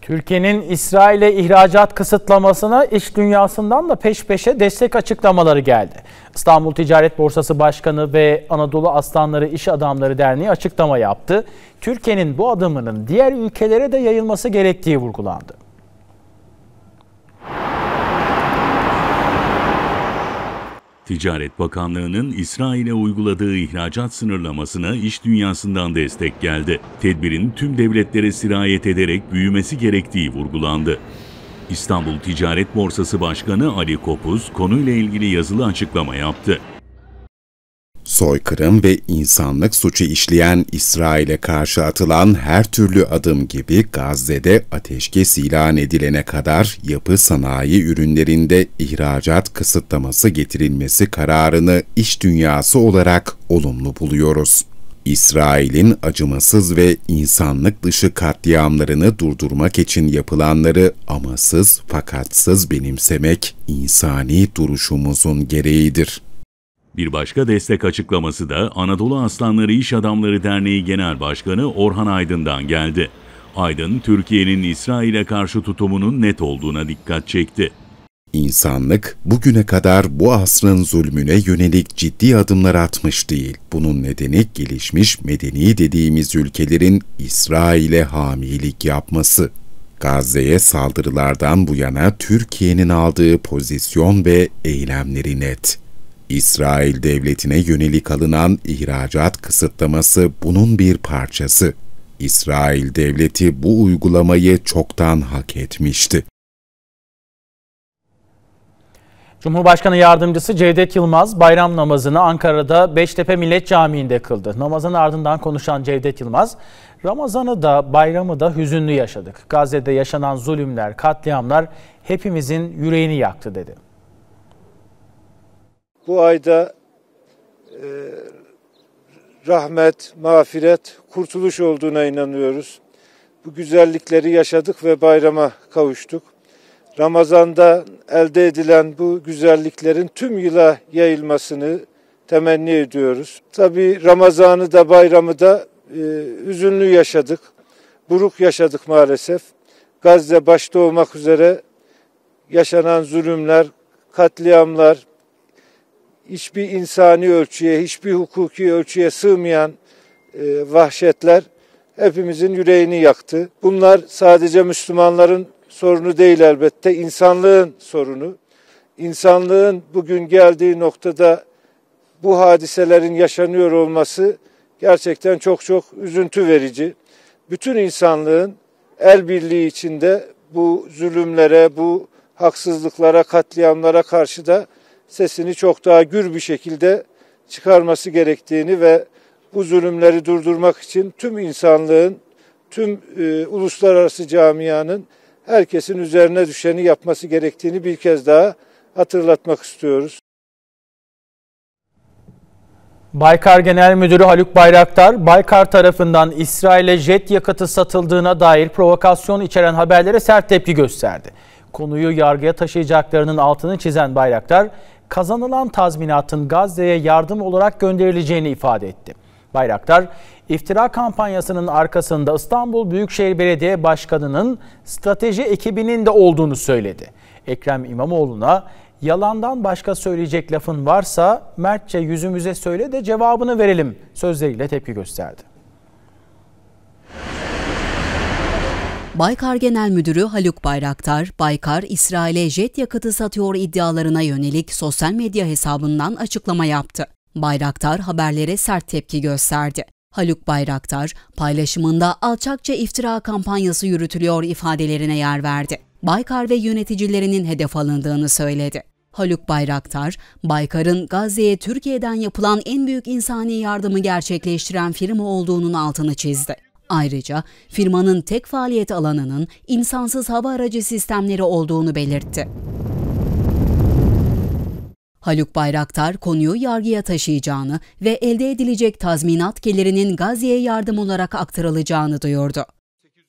Türkiye'nin İsrail'e ihracat kısıtlamasına iş dünyasından da peş peşe destek açıklamaları geldi. İstanbul Ticaret Borsası Başkanı ve Anadolu Aslanları İş Adamları Derneği açıklama yaptı. Türkiye'nin bu adımının diğer ülkelere de yayılması gerektiği vurgulandı. Ticaret Bakanlığı'nın İsrail'e uyguladığı ihracat sınırlamasına iş dünyasından destek geldi. Tedbirin tüm devletlere sirayet ederek büyümesi gerektiği vurgulandı. İstanbul Ticaret Borsası Başkanı Ali Kopuz konuyla ilgili yazılı açıklama yaptı. Soykırım ve insanlık suçu işleyen İsrail'e karşı atılan her türlü adım gibi Gazze'de ateşkes ilan edilene kadar yapı sanayi ürünlerinde ihracat kısıtlaması getirilmesi kararını iş dünyası olarak olumlu buluyoruz. İsrail'in acımasız ve insanlık dışı katliamlarını durdurmak için yapılanları amasız fakatsız benimsemek insani duruşumuzun gereğidir. Bir başka destek açıklaması da Anadolu Aslanları İş Adamları Derneği Genel Başkanı Orhan Aydın'dan geldi. Aydın, Türkiye'nin İsrail'e karşı tutumunun net olduğuna dikkat çekti. İnsanlık bugüne kadar bu asrın zulmüne yönelik ciddi adımlar atmış değil. Bunun nedeni gelişmiş medeni dediğimiz ülkelerin İsrail'e hamilik yapması. Gazze'ye saldırılardan bu yana Türkiye'nin aldığı pozisyon ve eylemleri net. İsrail devletine yönelik alınan ihracat kısıtlaması bunun bir parçası. İsrail devleti bu uygulamayı çoktan hak etmişti. Cumhurbaşkanı Yardımcısı Cevdet Yılmaz bayram namazını Ankara'da Beştepe Millet Camii'nde kıldı. Namazın ardından konuşan Cevdet Yılmaz, "Ramazan'ı da bayramı da hüzünlü yaşadık. Gazze'de yaşanan zulümler, katliamlar hepimizin yüreğini yaktı" dedi. "Bu ayda rahmet, mağfiret, kurtuluş olduğuna inanıyoruz. Bu güzellikleri yaşadık ve bayrama kavuştuk. Ramazan'da elde edilen bu güzelliklerin tüm yıla yayılmasını temenni ediyoruz. Tabii Ramazan'ı da bayramı da üzünlü yaşadık, buruk yaşadık maalesef. Gazze başta olmak üzere yaşanan zulümler, katliamlar, hiçbir insani ölçüye, hiçbir hukuki ölçüye sığmayan vahşetler hepimizin yüreğini yaktı. Bunlar sadece Müslümanların sorunu değil elbette, insanlığın sorunu. İnsanlığın bugün geldiği noktada bu hadiselerin yaşanıyor olması gerçekten çok üzüntü verici. Bütün insanlığın el birliği içinde bu zulümlere, bu haksızlıklara, katliamlara karşı da sesini çok daha gür bir şekilde çıkarması gerektiğini ve bu zulümleri durdurmak için tüm insanlığın, tüm uluslararası camianın, herkesin üzerine düşeni yapması gerektiğini bir kez daha hatırlatmak istiyoruz. Baykar Genel Müdürü Haluk Bayraktar, Baykar tarafından İsrail'e jet yakıtı satıldığına dair provokasyon içeren haberlere sert tepki gösterdi. Konuyu yargıya taşıyacaklarının altını çizen Bayraktar, kazanılan tazminatın Gazze'ye yardım olarak gönderileceğini ifade etti. Bayraktar, iftira kampanyasının arkasında İstanbul Büyükşehir Belediye Başkanı'nın strateji ekibinin de olduğunu söyledi. Ekrem İmamoğlu'na, "Yalandan başka söyleyecek lafın varsa mertçe yüzümüze söyle de cevabını verelim" sözleriyle tepki gösterdi. Baykar Genel Müdürü Haluk Bayraktar, Baykar İsrail'e jet yakıtı satıyor iddialarına yönelik sosyal medya hesabından açıklama yaptı. Bayraktar haberlere sert tepki gösterdi. Haluk Bayraktar paylaşımında alçakça iftira kampanyası yürütülüyor ifadelerine yer verdi. Baykar ve yöneticilerinin hedef alındığını söyledi. Haluk Bayraktar, Baykar'ın Gazze'ye Türkiye'den yapılan en büyük insani yardımı gerçekleştiren firma olduğunun altını çizdi. Ayrıca firmanın tek faaliyet alanının insansız hava aracı sistemleri olduğunu belirtti. Haluk Bayraktar konuyu yargıya taşıyacağını ve elde edilecek tazminat gelirinin Gazze'ye yardım olarak aktarılacağını duyurdu.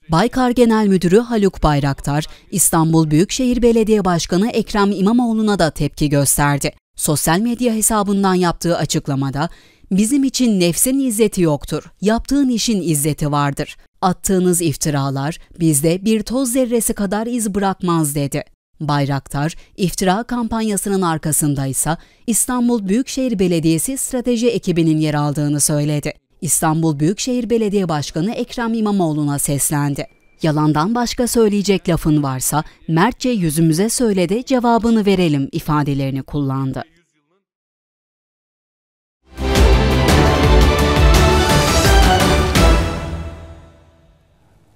Baykar Genel Müdürü Haluk Bayraktar, İstanbul Büyükşehir Belediye Başkanı Ekrem İmamoğlu'na da tepki gösterdi. Sosyal medya hesabından yaptığı açıklamada, "Bizim için nefsin izzeti yoktur, yaptığın işin izzeti vardır. Attığınız iftiralar bizde bir toz zerresi kadar iz bırakmaz" dedi. Bayraktar, iftira kampanyasının arkasındaysa İstanbul Büyükşehir Belediyesi strateji ekibinin yer aldığını söyledi. İstanbul Büyükşehir Belediye Başkanı Ekrem İmamoğlu'na seslendi. "Yalandan başka söyleyecek lafın varsa mertçe yüzümüze söyle de cevabını verelim" ifadelerini kullandı.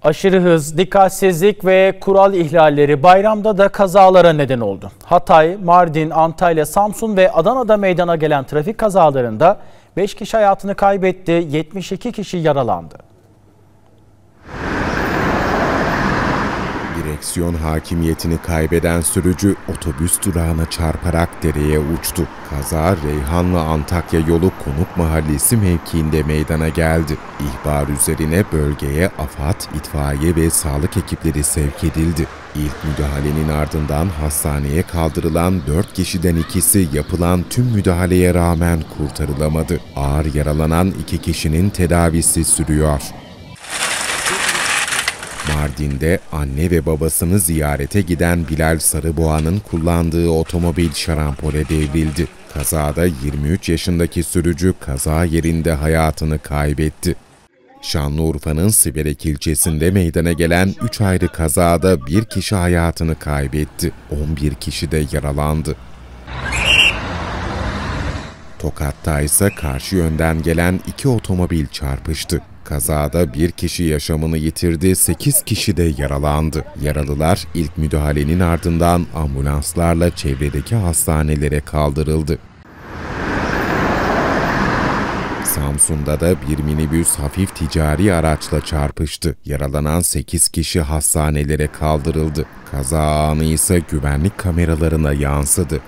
Aşırı hız, dikkatsizlik ve kural ihlalleri bayramda da kazalara neden oldu. Hatay, Mardin, Antalya, Samsun ve Adana'da meydana gelen trafik kazalarında 5 kişi hayatını kaybetti, 72 kişi yaralandı. Direksiyon hakimiyetini kaybeden sürücü otobüs durağına çarparak dereye uçtu. Kaza Reyhanlı Antakya yolu Konuk Mahallesi mevkiinde meydana geldi. İhbar üzerine bölgeye AFAD, itfaiye ve sağlık ekipleri sevk edildi. İlk müdahalenin ardından hastaneye kaldırılan 4 kişiden ikisi yapılan tüm müdahaleye rağmen kurtarılamadı. Ağır yaralanan 2 kişinin tedavisi sürüyor. Mardin'de anne ve babasını ziyarete giden Bilal Sarıboğa'nın kullandığı otomobil şarampole devrildi. Kazada 23 yaşındaki sürücü kaza yerinde hayatını kaybetti. Şanlıurfa'nın Siverek ilçesinde meydana gelen 3 ayrı kazada 1 kişi hayatını kaybetti. 11 kişi de yaralandı. Tokat'ta ise karşı yönden gelen 2 otomobil çarpıştı. Kazada 1 kişi yaşamını yitirdi, 8 kişi de yaralandı. Yaralılar ilk müdahalenin ardından ambulanslarla çevredeki hastanelere kaldırıldı. Samsun'da da bir minibüs hafif ticari araçla çarpıştı. Yaralanan 8 kişi hastanelere kaldırıldı. Kaza anı ise güvenlik kameralarına yansıdı.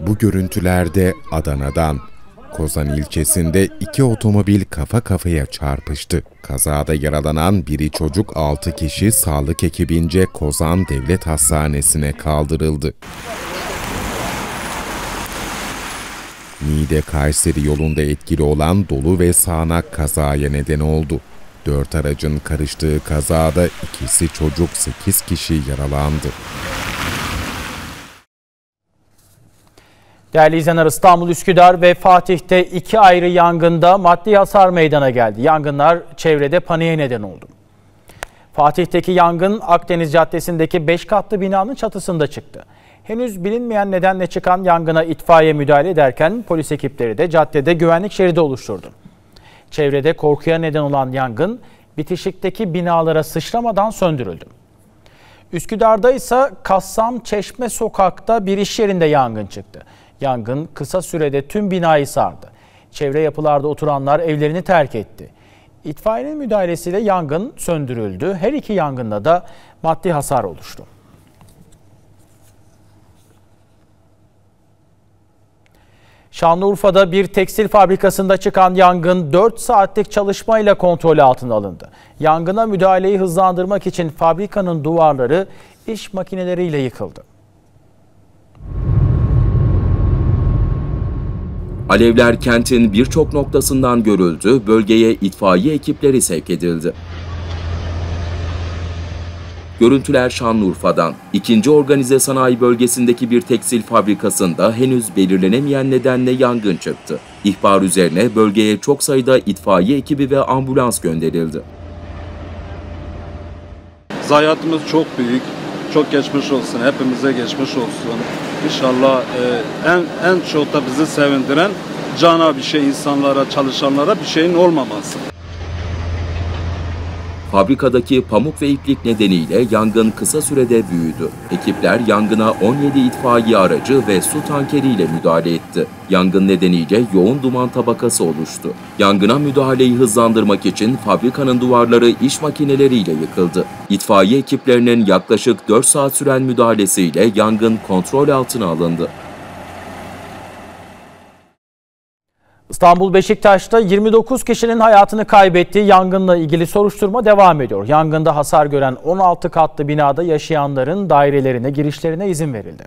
Bu görüntülerde Adana'dan. Kozan ilçesinde iki otomobil kafa kafaya çarpıştı. Kazada yaralanan biri çocuk, 6 kişi sağlık ekibince Kozan Devlet Hastanesi'ne kaldırıldı. Niğde-Kayseri yolunda etkili olan dolu ve sağanak kazaya neden oldu. 4 aracın karıştığı kazada ikisi çocuk, 8 kişi yaralandı. Değerli izleyenler, İstanbul, Üsküdar ve Fatih'te 2 ayrı yangında maddi hasar meydana geldi. Yangınlar çevrede paniğe neden oldu. Fatih'teki yangın Akdeniz Caddesi'ndeki 5 katlı binanın çatısında çıktı. Henüz bilinmeyen nedenle çıkan yangına itfaiye müdahale ederken polis ekipleri de caddede güvenlik şeridi oluşturdu. Çevrede korkuya neden olan yangın bitişikteki binalara sıçramadan söndürüldü. Üsküdar'da ise Kassam Çeşme Sokak'ta bir iş yerinde yangın çıktı. Yangın kısa sürede tüm binayı sardı. Çevre yapılarda oturanlar evlerini terk etti. İtfaiyenin müdahalesiyle yangın söndürüldü. Her iki yangında da maddi hasar oluştu. Şanlıurfa'da bir tekstil fabrikasında çıkan yangın 4 saatlik çalışmayla kontrol altına alındı. Yangına müdahaleyi hızlandırmak için fabrikanın duvarları iş makineleriyle yıkıldı. Alevler kentin birçok noktasından görüldü, bölgeye itfaiye ekipleri sevk edildi. Görüntüler Şanlıurfa'dan. 2. Organize Sanayi Bölgesi'ndeki bir tekstil fabrikasında henüz belirlenemeyen nedenle yangın çıktı. İhbar üzerine bölgeye çok sayıda itfaiye ekibi ve ambulans gönderildi. Zayiatımız çok büyük. Çok geçmiş olsun. Hepimize geçmiş olsun. İnşallah en çok da bizi sevindiren cana bir şey, insanlara, çalışanlara bir şeyin olmaması. Fabrikadaki pamuk ve iplik nedeniyle yangın kısa sürede büyüdü. Ekipler yangına 17 itfaiye aracı ve su tankeriyle müdahale etti. Yangın nedeniyle yoğun duman tabakası oluştu. Yangına müdahaleyi hızlandırmak için fabrikanın duvarları iş makineleriyle yıkıldı. İtfaiye ekiplerinin yaklaşık 4 saat süren müdahalesiyle yangın kontrol altına alındı. İstanbul Beşiktaş'ta 29 kişinin hayatını kaybettiği yangınla ilgili soruşturma devam ediyor. Yangında hasar gören 16 katlı binada yaşayanların dairelerine, girişlerine izin verildi.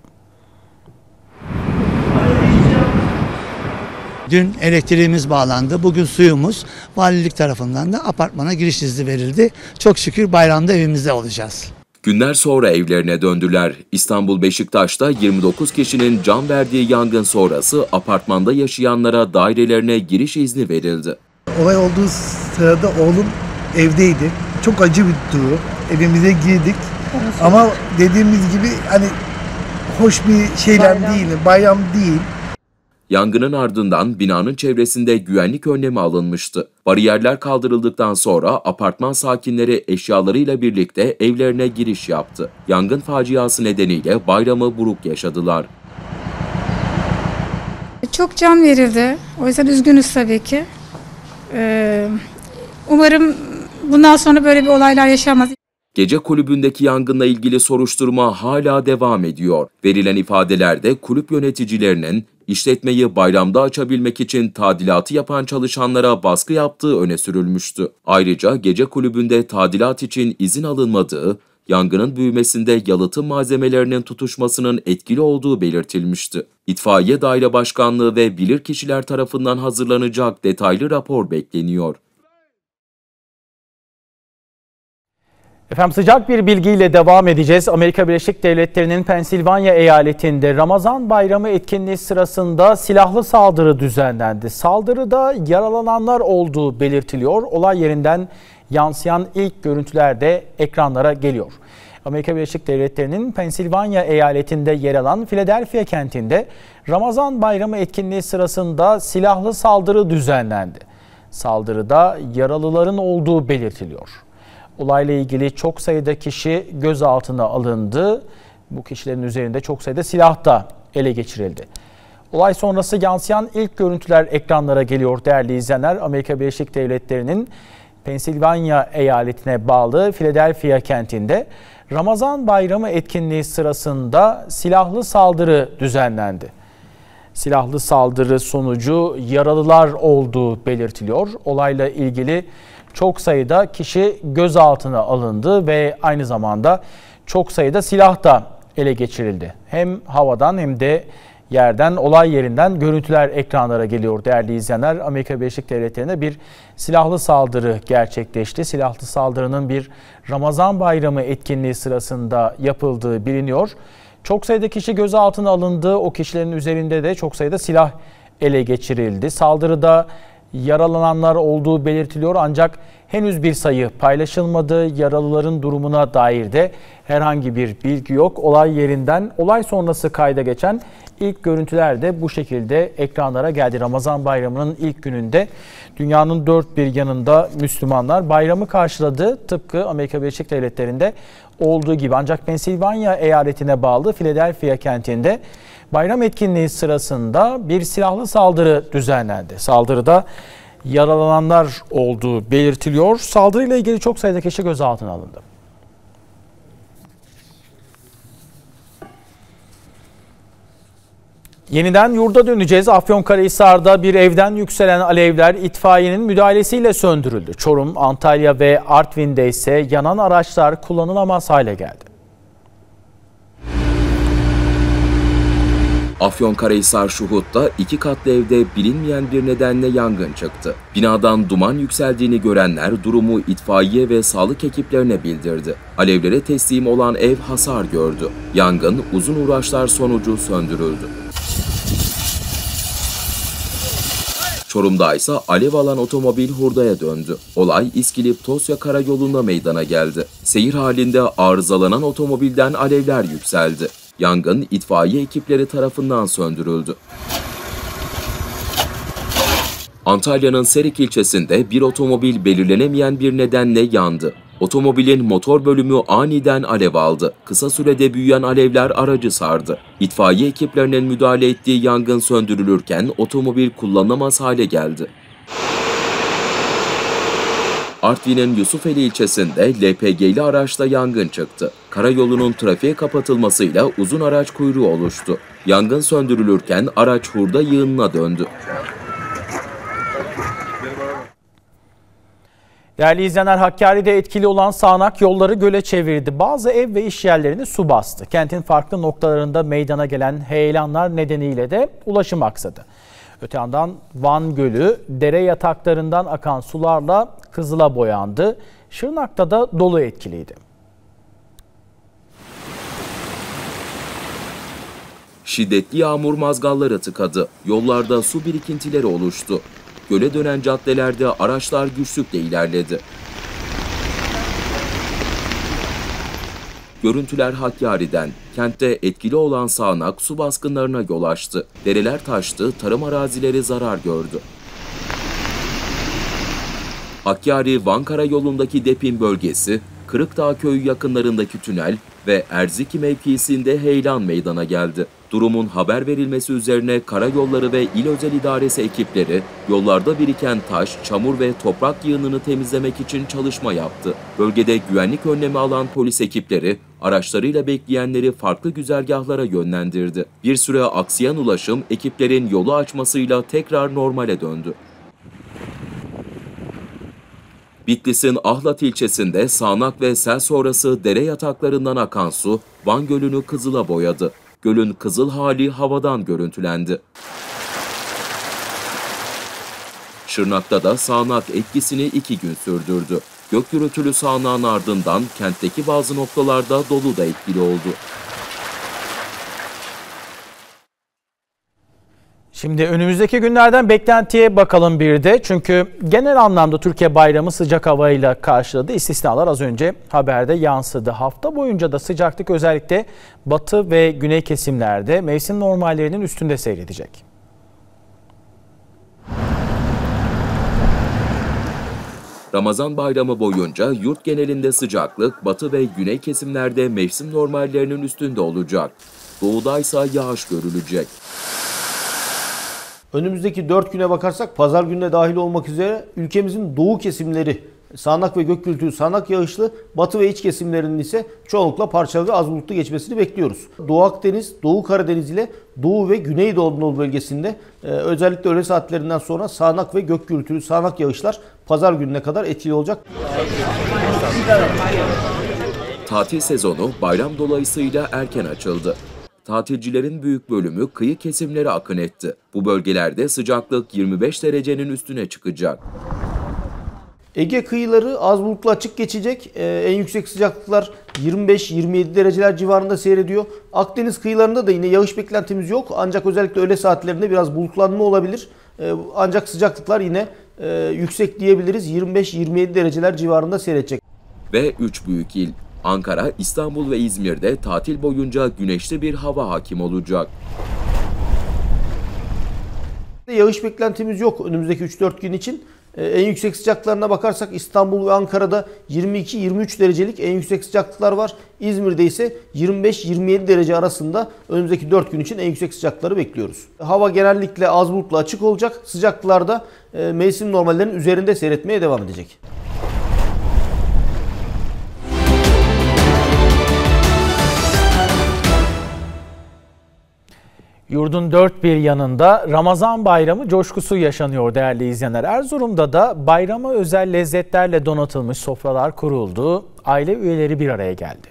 Dün elektriğimiz bağlandı, bugün suyumuz, valilik tarafından da apartmana giriş izni verildi. Çok şükür bayramda evimizde olacağız. Günler sonra evlerine döndüler. İstanbul Beşiktaş'ta 29 kişinin can verdiği yangın sonrası apartmanda yaşayanlara dairelerine giriş izni verildi. Olay olduğu sırada oğlum evdeydi. Çok acı bir durum. Evimize girdik. Ama dediğimiz gibi hani hoş bir şeyler değil, bayram değil. Yangının ardından binanın çevresinde güvenlik önlemi alınmıştı. Bariyerler kaldırıldıktan sonra apartman sakinleri eşyalarıyla birlikte evlerine giriş yaptı. Yangın faciası nedeniyle bayramı buruk yaşadılar. Çok can verildi. O yüzden üzgünüz tabii ki. Umarım bundan sonra böyle bir olaylar yaşanmaz. Gece kulübündeki yangınla ilgili soruşturma hala devam ediyor. Verilen ifadelerde kulüp yöneticilerinin işletmeyi bayramda açabilmek için tadilatı yapan çalışanlara baskı yaptığı öne sürülmüştü. Ayrıca gece kulübünde tadilat için izin alınmadığı, yangının büyümesinde yalıtım malzemelerinin tutuşmasının etkili olduğu belirtilmişti. İtfaiye Daire Başkanlığı ve bilirkişiler tarafından hazırlanacak detaylı rapor bekleniyor. Efendim, sıcak bir bilgiyle devam edeceğiz. Amerika Birleşik Devletleri'nin Pensilvanya eyaletinde Ramazan Bayramı etkinliği sırasında silahlı saldırı düzenlendi. Saldırıda yaralananlar olduğu belirtiliyor. Olay yerinden yansıyan ilk görüntüler de ekranlara geliyor. Amerika Birleşik Devletleri'nin Pensilvanya eyaletinde yer alan Philadelphia kentinde Ramazan Bayramı etkinliği sırasında silahlı saldırı düzenlendi. Saldırıda yaralıların olduğu belirtiliyor. Olayla ilgili çok sayıda kişi gözaltına alındı. Bu kişilerin üzerinde çok sayıda silah da ele geçirildi. Olay sonrası yansıyan ilk görüntüler ekranlara geliyor değerli izleyenler. Amerika Birleşik Devletleri'nin Pensilvanya eyaletine bağlı Philadelphia kentinde Ramazan Bayramı etkinliği sırasında silahlı saldırı düzenlendi. silahlı saldırı sonucu yaralılar olduğu belirtiliyor. Olayla ilgili çok sayıda kişi gözaltına alındı ve aynı zamanda çok sayıda silah da ele geçirildi. Hem havadan hem de yerden, olay yerinden görüntüler ekranlara geliyor değerli izleyenler. Amerika Birleşik Devletleri'nde bir silahlı saldırı gerçekleşti. Silahlı saldırının bir Ramazan Bayramı etkinliği sırasında yapıldığı biliniyor. Çok sayıda kişi gözaltına alındı. O kişilerin üzerinde de çok sayıda silah ele geçirildi. Saldırıda yaralananlar olduğu belirtiliyor ancak henüz bir sayı paylaşılmadı. Yaralıların durumuna dair de herhangi bir bilgi yok. Olay yerinden olay sonrası kayda geçen ilk görüntüler de bu şekilde ekranlara geldi. Ramazan Bayramı'nın ilk gününde dünyanın dört bir yanında Müslümanlar bayramı karşıladı. Tıpkı Amerika Birleşik Devletleri'nde olduğu gibi. Ancak Pensilvanya eyaletine bağlı Philadelphia kentinde bayram etkinliği sırasında bir silahlı saldırı düzenlendi. Saldırıda yaralananlar olduğu belirtiliyor. Saldırıyla ilgili çok sayıda kişi gözaltına alındı. Yeniden yurda döneceğiz. Afyonkarahisar'da bir evden yükselen alevler itfaiyenin müdahalesiyle söndürüldü. Çorum, Antalya ve Artvin'de ise yanan araçlar kullanılamaz hale geldi. Afyonkarahisar Şuhut'ta iki katlı evde bilinmeyen bir nedenle yangın çıktı. Binadan duman yükseldiğini görenler durumu itfaiye ve sağlık ekiplerine bildirdi. Alevlere teslim olan ev hasar gördü. Yangın uzun uğraşlar sonucu söndürüldü. Çorum'da ise alev alan otomobil hurdaya döndü. Olay İskilip-Tosya karayolunda meydana geldi. Seyir halinde arızalanan otomobilden alevler yükseldi. Yangın itfaiye ekipleri tarafından söndürüldü. Antalya'nın Serik ilçesinde bir otomobil belirlenemeyen bir nedenle yandı. Otomobilin motor bölümü aniden alev aldı. Kısa sürede büyüyen alevler aracı sardı. İtfaiye ekiplerinin müdahale ettiği yangın söndürülürken otomobil kullanılamaz hale geldi. Artvin'in Yusufeli ilçesinde LPG'li araçta yangın çıktı. Karayolunun trafiğe kapatılmasıyla uzun araç kuyruğu oluştu. Yangın söndürülürken araç hurda yığınına döndü. Değerli izleyenler, Hakkari'de etkili olan sağanak yolları göle çevirdi. Bazı ev ve iş yerlerini su bastı. Kentin farklı noktalarında meydana gelen heyelanlar nedeniyle de ulaşım aksadı. Öte yandan Van Gölü dere yataklarından akan sularla kızıla boyandı. Şırnak'ta da dolu etkiliydi. Şiddetli yağmur mazgalları tıkadı. Yollarda su birikintileri oluştu. Göle dönen caddelerde araçlar güçlükle ilerledi. Görüntüler Hakkari'den. Kentte etkili olan sağanak su baskınlarına yol açtı. Dereler taştı, tarım arazileri zarar gördü. Hakkari-Van Karayolu'ndaki Depin bölgesi, Kırıkdağ köyü yakınlarındaki tünel ve Erziki mevkisinde heyelan meydana geldi. Durumun haber verilmesi üzerine karayolları ve il özel idaresi ekipleri yollarda biriken taş, çamur ve toprak yığınını temizlemek için çalışma yaptı. Bölgede güvenlik önlemi alan polis ekipleri araçlarıyla bekleyenleri farklı güzergahlara yönlendirdi. Bir süre aksayan ulaşım ekiplerin yolu açmasıyla tekrar normale döndü. Bitlis'in Ahlat ilçesinde sağanak ve sel sonrası dere yataklarından akan su Van Gölü'nü kızıla boyadı. Gölün kızıl hali havadan görüntülendi. Şırnak'ta da sağanak etkisini 2 gün sürdürdü. Gök gürültülü sağanağın ardından kentteki bazı noktalarda dolu da etkili oldu. Şimdi önümüzdeki günlerden beklentiye bakalım bir de. Çünkü genel anlamda Türkiye bayramı sıcak havayla karşıladı. İstisnalar az önce haberde yansıdı. Hafta boyunca da sıcaklık özellikle batı ve güney kesimlerde mevsim normallerinin üstünde seyredecek. Ramazan bayramı boyunca yurt genelinde sıcaklık batı ve güney kesimlerde mevsim normallerinin üstünde olacak. Doğudaysa yağış görülecek. Önümüzdeki 4 güne bakarsak pazar gününe dahil olmak üzere ülkemizin doğu kesimleri sağanak ve gök gürültülü sağanak yağışlı, batı ve iç kesimlerinin ise çoğunlukla parçalı ve az bulutlu geçmesini bekliyoruz. Doğu Akdeniz, Doğu Karadeniz ile Doğu ve Güneydoğu Anadolu bölgesinde özellikle öğle saatlerinden sonra sağanak ve gök gürültülü sağanak yağışlar pazar gününe kadar etkili olacak. Tatil sezonu bayram dolayısıyla erken açıldı. Tatilcilerin büyük bölümü kıyı kesimlere akın etti. Bu bölgelerde sıcaklık 25 derecenin üstüne çıkacak. Ege kıyıları az bulutlu açık geçecek. En yüksek sıcaklıklar 25-27 dereceler civarında seyrediyor. Akdeniz kıyılarında da yine yağış beklentimiz yok. Ancak özellikle öğle saatlerinde biraz bulutlanma olabilir. Ancak sıcaklıklar yine yüksek diyebiliriz. 25-27 dereceler civarında seyredecek. Ve 3 büyük il. Ankara, İstanbul ve İzmir'de tatil boyunca güneşli bir hava hakim olacak. Yağış beklentimiz yok önümüzdeki 3-4 gün için. En yüksek sıcaklıklarına bakarsak İstanbul ve Ankara'da 22-23 derecelik en yüksek sıcaklıklar var. İzmir'de ise 25-27 derece arasında önümüzdeki 4 gün için en yüksek sıcaklıkları bekliyoruz. Hava genellikle az bulutlu açık olacak. Sıcaklıklarda mevsim normallerinin üzerinde seyretmeye devam edecek. Yurdun dört bir yanında Ramazan bayramı coşkusu yaşanıyor değerli izleyenler. Erzurum'da da bayrama özel lezzetlerle donatılmış sofralar kuruldu. Aile üyeleri bir araya geldi.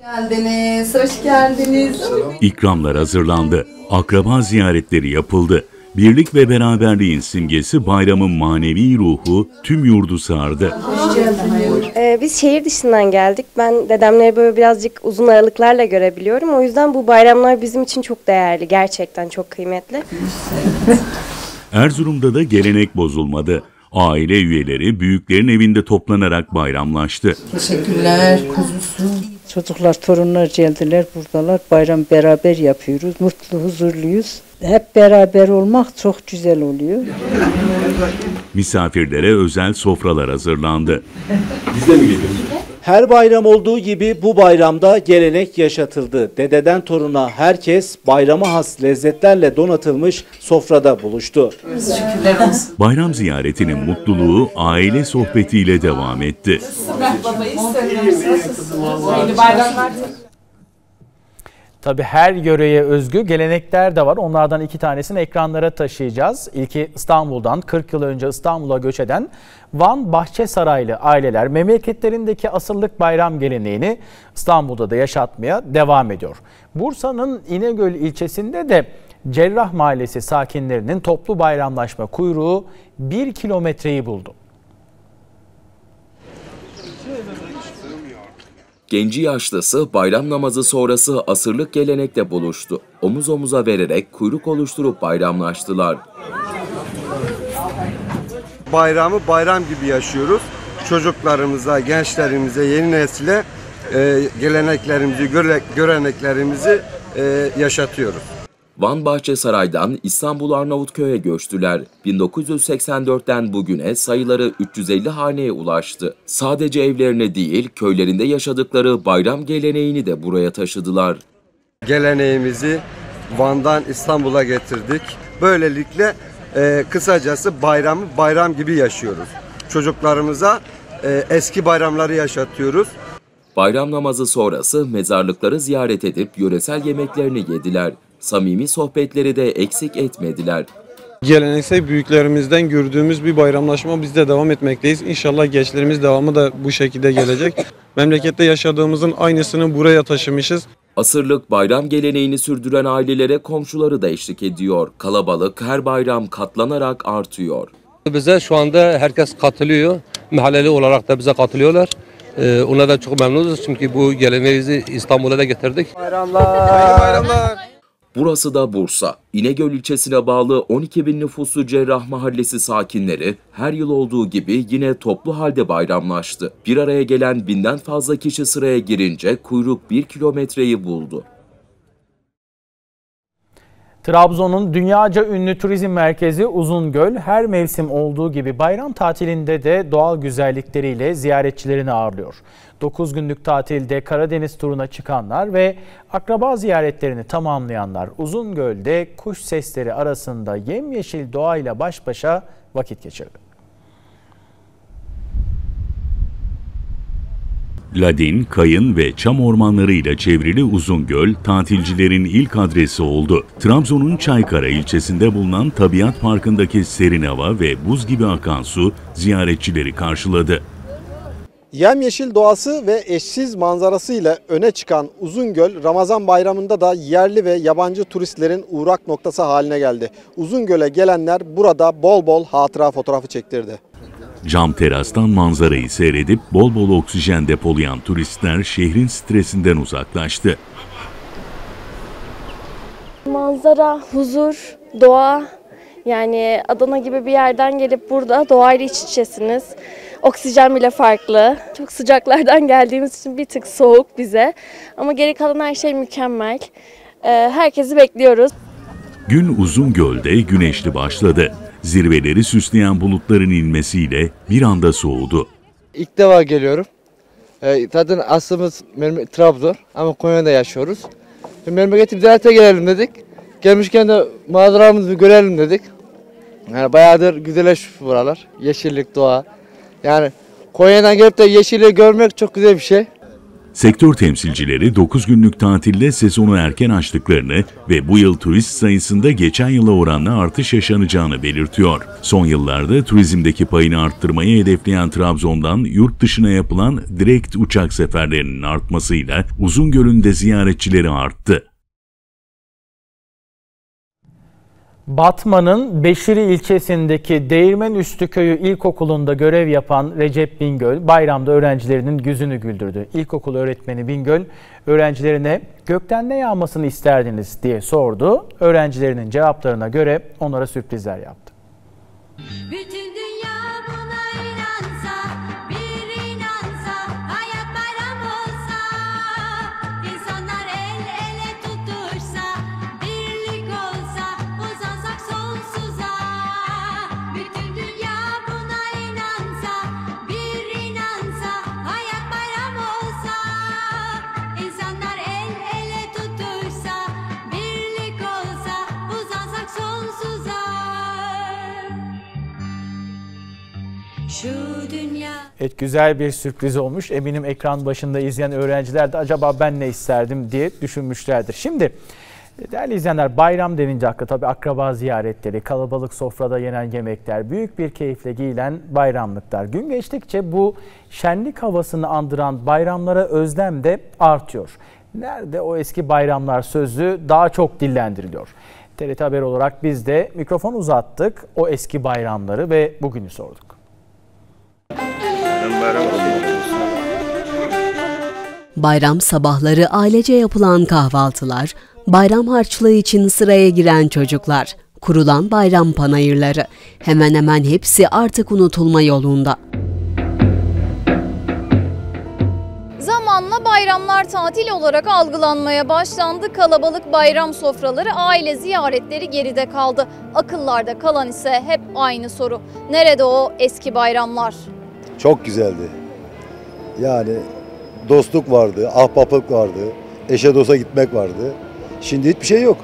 Geldiniz, hoş geldiniz. İkramlar hazırlandı. Akraba ziyaretleri yapıldı. Birlik ve beraberliğin simgesi bayramın manevi ruhu tüm yurdu sardı. Biz şehir dışından geldik. Ben dedemleri böyle birazcık uzun aralıklarla görebiliyorum. O yüzden bu bayramlar bizim için çok değerli. Gerçekten çok kıymetli. Erzurum'da da gelenek bozulmadı. Aile üyeleri büyüklerin evinde toplanarak bayramlaştı. Teşekkürler. Çocuklar, torunlar geldiler, buradalar. Bayram beraber yapıyoruz. Mutlu, huzurluyuz. Hep beraber olmak çok güzel oluyor. Misafirlere özel sofralar hazırlandı. Biz de mi geliyoruz? Her bayram olduğu gibi bu bayramda gelenek yaşatıldı. Dededen toruna herkes bayrama has lezzetlerle donatılmış sofrada buluştu. Bayram ziyaretinin mutluluğu aile sohbetiyle devam etti. Tabii her yöreye özgü gelenekler de var. Onlardan iki tanesini ekranlara taşıyacağız. İlki İstanbul'dan 40 yıl önce İstanbul'a göç eden Van Bahçesaraylı aileler memleketlerindeki asıllık bayram geleneğini İstanbul'da da yaşatmaya devam ediyor. Bursa'nın İnegöl ilçesinde de Cerrah Mahallesi sakinlerinin toplu bayramlaşma kuyruğu 1 kilometreyi buldu. Genci yaşlısı bayram namazı sonrası asırlık gelenekte buluştu. Omuz omuza vererek kuyruk oluşturup bayramlaştılar. Bayramı bayram gibi yaşıyoruz. Çocuklarımıza, gençlerimize, yeni nesile geleneklerimizi, göreneklerimizi yaşatıyoruz. Van Bahçesaray'dan İstanbul Arnavutköy'e göçtüler. 1984'ten bugüne sayıları 350 haneye ulaştı. Sadece evlerine değil, köylerinde yaşadıkları bayram geleneğini de buraya taşıdılar. Geleneğimizi Van'dan İstanbul'a getirdik. Böylelikle kısacası bayramı bayram gibi yaşıyoruz. Çocuklarımıza eski bayramları yaşatıyoruz. Bayram namazı sonrası mezarlıkları ziyaret edip yöresel yemeklerini yediler. Samimi sohbetleri de eksik etmediler. Geleneksel büyüklerimizden gördüğümüz bir bayramlaşma biz de devam etmekteyiz. İnşallah gençlerimiz devamı da bu şekilde gelecek. Memlekette yaşadığımızın aynısını buraya taşımışız. Asırlık bayram geleneğini sürdüren ailelere komşuları da eşlik ediyor. Kalabalık her bayram katlanarak artıyor. Bize şu anda herkes katılıyor. Mahalleli olarak da bize katılıyorlar. Ona da çok memnunuz çünkü bu geleneğimizi İstanbul'a da getirdik. Bayramlar. Hayırlı bayramlar. Burası da Bursa. İnegöl ilçesine bağlı 12.000 nüfuslu Cerrah Mahallesi sakinleri her yıl olduğu gibi yine toplu halde bayramlaştı. Bir araya gelen 1000'den fazla kişi sıraya girince kuyruk 1 kilometreyi buldu. Trabzon'un dünyaca ünlü turizm merkezi Uzungöl her mevsim olduğu gibi bayram tatilinde de doğal güzellikleriyle ziyaretçilerini ağırlıyor. 9 günlük tatilde Karadeniz turuna çıkanlar ve akraba ziyaretlerini tamamlayanlar Uzungöl'de kuş sesleri arasında yemyeşil doğayla baş başa vakit geçirdi. ladin, kayın ve çam ormanlarıyla çevrili Uzungöl, tatilcilerin ilk adresi oldu. Trabzon'un Çaykara ilçesinde bulunan Tabiat Parkı'ndaki serin hava ve buz gibi akan su ziyaretçileri karşıladı. Yemyeşil doğası ve eşsiz manzarasıyla öne çıkan Uzungöl, Ramazan bayramında da yerli ve yabancı turistlerin uğrak noktası haline geldi. Uzungöl'e gelenler burada bol bol hatıra fotoğrafı çektirdi. Cam terastan manzarayı seyredip bol bol oksijen depolayan turistler şehrin stresinden uzaklaştı. Manzara, huzur, doğa. Yani Adana gibi bir yerden gelip burada doğayla iç içesiniz. Oksijen bile farklı. Çok sıcaklardan geldiğimiz için bir tık soğuk bize. Ama geri kalan her şey mükemmel. Herkesi bekliyoruz. Gün Uzungöl'de güneşli başladı. Zirveleri süsleyen bulutların inmesiyle bir anda soğudu. İlk defa geliyorum. Zaten aslımız Trabzon ama Konya'da yaşıyoruz. Memleketi ziyarete gelelim dedik. Gelmişken de manzaramızı görelim dedik. Yani bayağıdır güzelleşmiş buralar. Yeşillik, doğa. Yani Konya'dan gelip de yeşili görmek çok güzel bir şey. Sektör temsilcileri 9 günlük tatille sezonu erken açtıklarını ve bu yıl turist sayısında geçen yıla oranla artış yaşanacağını belirtiyor. Son yıllarda turizmdeki payını arttırmayı hedefleyen Trabzon'dan yurt dışına yapılan direkt uçak seferlerinin artmasıyla Uzungöl'ünde ziyaretçileri arttı. Batman'ın Beşiri ilçesindeki Değirmenüstü Köyü İlkokulu'nda görev yapan Recep Bingöl, bayramda öğrencilerinin yüzünü güldürdü. İlkokul öğretmeni Bingöl, öğrencilerine gökten ne yağmasını isterdiniz diye sordu. Öğrencilerinin cevaplarına göre onlara sürprizler yaptı. Bütün dünya buna inansa, bir inansa, hayat bayram olsa, insanlar el ele tutuşsa, birlik olsa, uzansak sonsuza. Bütün dünya buna inansa, bir inansa, hayat bayram olsa, insanlar el ele tutuşsa, birlik olsa, uzansak sonsuza. Evet, güzel bir sürpriz olmuş. Eminim ekran başında izleyen öğrenciler de acaba ben ne isterdim diye düşünmüşlerdir. Şimdi değerli izleyenler, bayram denince akla tabii akraba ziyaretleri, kalabalık sofrada yenen yemekler, büyük bir keyifle giyilen bayramlıklar. Gün geçtikçe bu şenlik havasını andıran bayramlara özlem de artıyor. Nerede o eski bayramlar sözü daha çok dillendiriliyor. TRT Haber olarak biz de mikrofon uzattık, o eski bayramları ve bugünü sorduk. Bayram sabahları ailece yapılan kahvaltılar, bayram harçlığı için sıraya giren çocuklar, kurulan bayram panayırları, hemen hemen hepsi artık unutulma yolunda. Zamanla bayramlar tatil olarak algılanmaya başlandı. Kalabalık bayram sofraları, aile ziyaretleri geride kaldı. Akıllarda kalan ise hep aynı soru. Nerede o eski bayramlar? Çok güzeldi. Yani dostluk vardı, ahbaplık vardı, eşe dosta gitmek vardı. Şimdi hiçbir şey yok.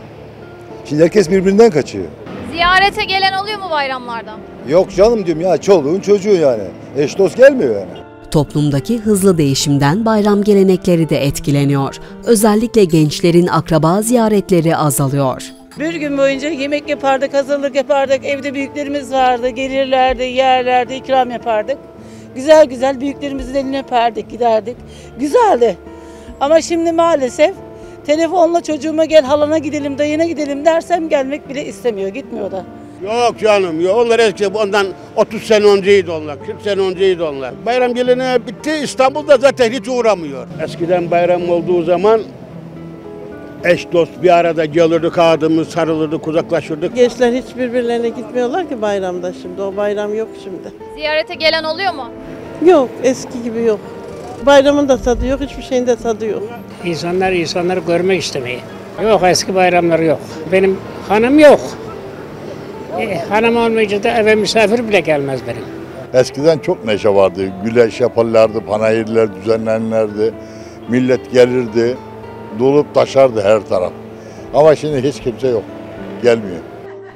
Şimdi herkes birbirinden kaçıyor. Ziyarete gelen oluyor mu bayramlarda? Yok canım diyorum ya, çoluğun çocuğu yani. Eş dost gelmiyor yani. Toplumdaki hızlı değişimden bayram gelenekleri de etkileniyor. Özellikle gençlerin akraba ziyaretleri azalıyor. Bir gün boyunca yemek yapardık, hazırlık yapardık, evde büyüklerimiz vardı, gelirlerdi, yerlerdi, ikram yapardık. Güzel güzel büyüklerimizin eline öperdik, giderdik. Güzeldi. Ama şimdi maalesef telefonla çocuğuma gel halana gidelim, dayına gidelim dersem gelmek bile istemiyor, gitmiyor da. Yok canım, yok. Onlar eski, ondan 30 sene önceydi onlar, 40 sene önceydi onlar. Bayram geleneği bitti, İstanbul'da zaten hiç uğramıyor. Eskiden bayram olduğu zaman eş dost bir arada gelirdik, ağzımız sarılırdık, kucaklaşırdık. Gençler hiç birbirlerine gitmiyorlar ki bayramda şimdi. O bayram yok şimdi. Ziyarete gelen oluyor mu? Yok, eski gibi yok. Bayramın da tadı yok, hiçbir şeyin de tadı yok. İnsanları görmek istemeyi. Yok, eski bayramları yok. Benim hanım yok. Hanım olmayınca da eve misafir bile gelmez benim. Eskiden çok neşe vardı. Güleş yaparlardı, panayırlar düzenlenirlerdi. Millet gelirdi. Dolup taşardı her taraf. Ama şimdi hiç kimse yok. Gelmiyor.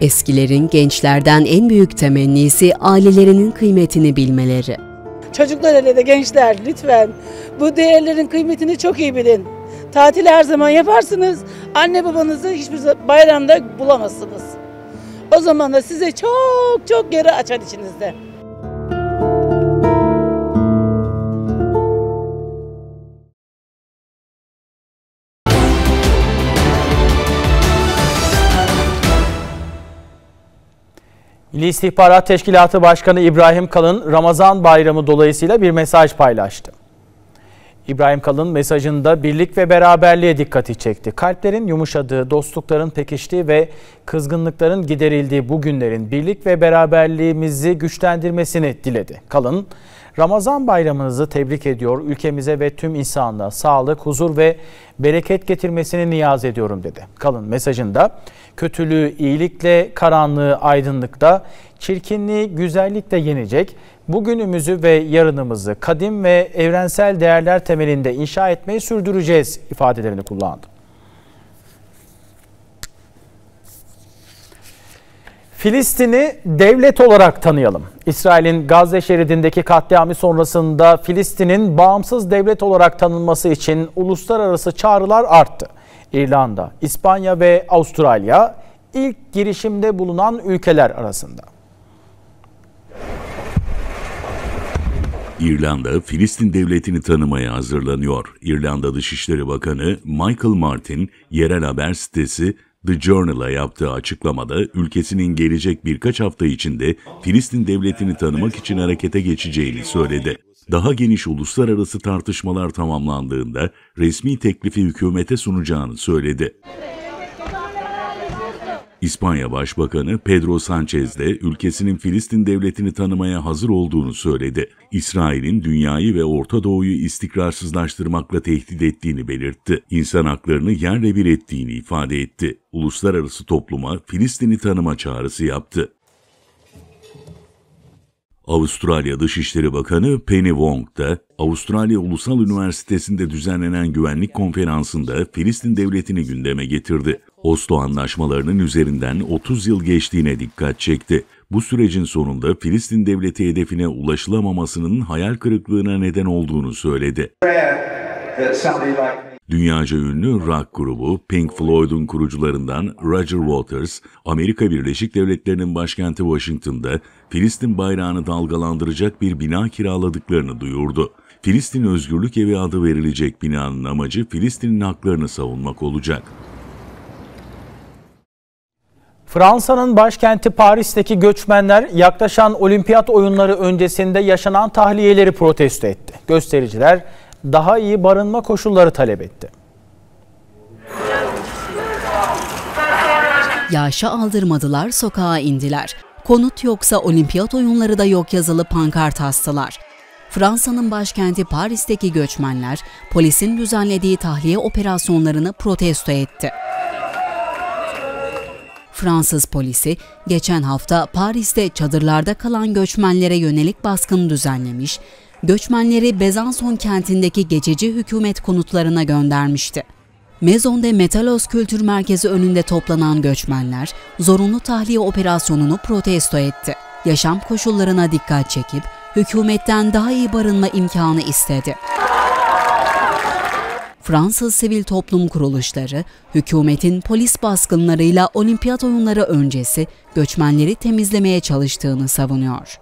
Eskilerin gençlerden en büyük temennisi ailelerinin kıymetini bilmeleri. Çocuklar, hele de gençler, lütfen bu değerlerin kıymetini çok iyi bilin. Tatil her zaman yaparsınız, anne babanızı hiçbir bayramda bulamazsınız. O zaman da size çok çok yeri açar içinizde. Milli İstihbarat Teşkilatı Başkanı İbrahim Kalın, Ramazan Bayramı dolayısıyla bir mesaj paylaştı. İbrahim Kalın mesajında birlik ve beraberliğe dikkati çekti. Kalplerin yumuşadığı, dostlukların pekiştiği ve kızgınlıkların giderildiği bu günlerin birlik ve beraberliğimizi güçlendirmesini diledi. Kalın, Ramazan Bayramınızı tebrik ediyor, ülkemize ve tüm insanlığa sağlık, huzur ve bereket getirmesini niyaz ediyorum dedi. Kalın mesajında kötülüğü iyilikle, karanlığı aydınlıkta, çirkinliği güzellikle yenecek, bugünümüzü ve yarınımızı kadim ve evrensel değerler temelinde inşa etmeyi sürdüreceğiz ifadelerini kullandı. Filistin'i devlet olarak tanıyalım. İsrail'in Gazze Şeridi'ndeki katliamı sonrasında Filistin'in bağımsız devlet olarak tanınması için uluslararası çağrılar arttı. İrlanda, İspanya ve Avustralya ilk girişimde bulunan ülkeler arasında. İrlanda, Filistin devletini tanımaya hazırlanıyor. İrlanda Dışişleri Bakanı Michael Martin, yerel haber sitesi The Journal'a yaptığı açıklamada ülkesinin gelecek birkaç hafta içinde Filistin devletini tanımak için harekete geçeceğini söyledi. Daha geniş uluslararası tartışmalar tamamlandığında resmi teklifi hükümete sunacağını söyledi. İspanya Başbakanı Pedro Sanchez de ülkesinin Filistin devletini tanımaya hazır olduğunu söyledi. İsrail'in dünyayı ve Orta Doğu'yu istikrarsızlaştırmakla tehdit ettiğini belirtti. İnsan haklarını yerle bir ettiğini ifade etti. Uluslararası topluma Filistin'i tanıma çağrısı yaptı. Avustralya Dışişleri Bakanı Penny Wong da Avustralya Ulusal Üniversitesi'nde düzenlenen güvenlik konferansında Filistin devletini gündeme getirdi. Oslo anlaşmalarının üzerinden 30 yıl geçtiğine dikkat çekti. Bu sürecin sonunda Filistin devleti hedefine ulaşılamamasının hayal kırıklığına neden olduğunu söyledi. Dünyaca ünlü rock grubu Pink Floyd'un kurucularından Roger Waters, Amerika Birleşik Devletleri'nin başkenti Washington'da Filistin bayrağını dalgalandıracak bir bina kiraladıklarını duyurdu. Filistin Özgürlük Evi adı verilecek binanın amacı Filistin'in haklarını savunmak olacak. Fransa'nın başkenti Paris'teki göçmenler yaklaşan olimpiyat oyunları öncesinde yaşanan tahliyeleri protesto etti. Göstericiler daha iyi barınma koşulları talep etti. Yağışa aldırmadılar, sokağa indiler. Konut yoksa olimpiyat oyunları da yok yazılı pankart astılar. Fransa'nın başkenti Paris'teki göçmenler polisin düzenlediği tahliye operasyonlarını protesto etti. Fransız polisi geçen hafta Paris'te çadırlarda kalan göçmenlere yönelik baskın düzenlemiş, göçmenleri Besançon kentindeki geçici hükümet konutlarına göndermişti. Maison de Metalos Kültür Merkezi önünde toplanan göçmenler zorunlu tahliye operasyonunu protesto etti. Yaşam koşullarına dikkat çekip hükümetten daha iyi barınma imkanı istedi. Fransız sivil toplum kuruluşları, hükümetin polis baskınlarıyla olimpiyat oyunları öncesi göçmenleri temizlemeye çalıştığını savunuyor.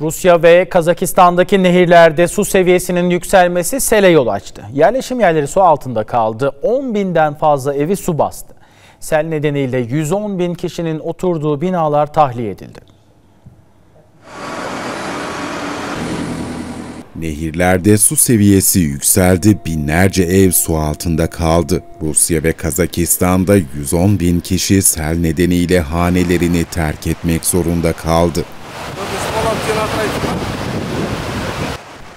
Rusya ve Kazakistan'daki nehirlerde su seviyesinin yükselmesi sele yol açtı. Yerleşim yerleri su altında kaldı. 10.000'den fazla evi su bastı. Sel nedeniyle 110.000 kişinin oturduğu binalar tahliye edildi. Nehirlerde su seviyesi yükseldi, binlerce ev su altında kaldı. Rusya ve Kazakistan'da 110.000 kişi sel nedeniyle hanelerini terk etmek zorunda kaldı.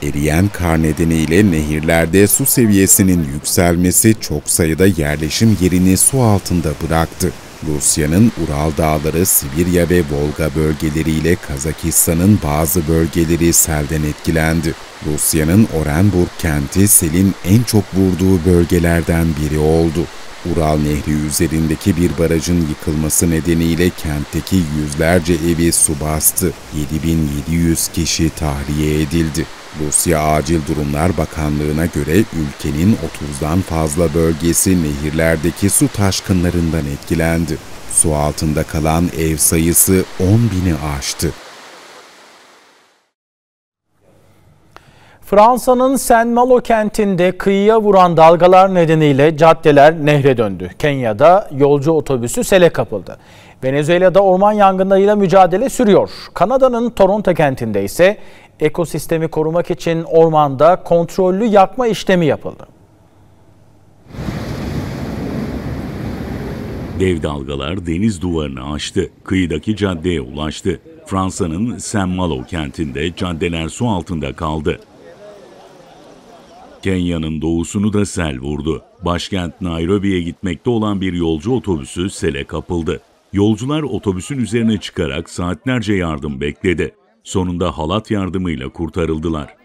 Eriyen kar nedeniyle nehirlerde su seviyesinin yükselmesi çok sayıda yerleşim yerini su altında bıraktı. Rusya'nın Ural Dağları, Sibirya ve Volga bölgeleriyle Kazakistan'ın bazı bölgeleri selden etkilendi. Rusya'nın Orenburg kenti selin en çok vurduğu bölgelerden biri oldu. Ural Nehri üzerindeki bir barajın yıkılması nedeniyle kentteki yüzlerce evi su bastı. 7700 kişi tahliye edildi. Rusya Acil Durumlar Bakanlığı'na göre ülkenin 30'dan fazla bölgesi nehirlerdeki su taşkınlarından etkilendi. Su altında kalan ev sayısı 10.000'i aştı. Fransa'nın Saint-Malo kentinde kıyıya vuran dalgalar nedeniyle caddeler nehre döndü. Kenya'da yolcu otobüsü sele kapıldı. Venezuela'da orman yangınlarıyla mücadele sürüyor. Kanada'nın Toronto kentinde ise ekosistemi korumak için ormanda kontrollü yakma işlemi yapıldı. Dev dalgalar deniz duvarını aştı, kıyıdaki caddeye ulaştı. Fransa'nın Saint-Malo kentinde caddeler su altında kaldı. Kenya'nın doğusunu da sel vurdu. Başkent Nairobi'ye gitmekte olan bir yolcu otobüsü sele kapıldı. Yolcular otobüsün üzerine çıkarak saatlerce yardım bekledi. Sonunda halat yardımıyla kurtarıldılar.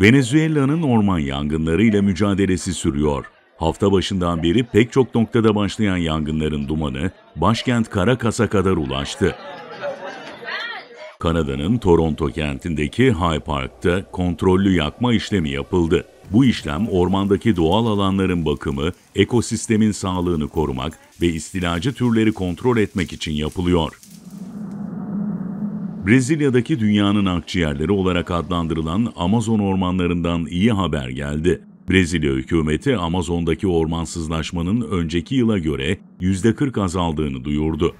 Venezuela'nın orman yangınlarıyla mücadelesi sürüyor. Hafta başından beri pek çok noktada başlayan yangınların dumanı başkent Caracas'a kadar ulaştı. Kanada'nın Toronto kentindeki High Park'ta kontrollü yakma işlemi yapıldı. Bu işlem ormandaki doğal alanların bakımı, ekosistemin sağlığını korumak ve istilacı türleri kontrol etmek için yapılıyor. Brezilya'daki dünyanın akciğerleri olarak adlandırılan Amazon ormanlarından iyi haber geldi. Brezilya hükümeti Amazon'daki ormansızlaşmanın önceki yıla göre %40 azaldığını duyurdu.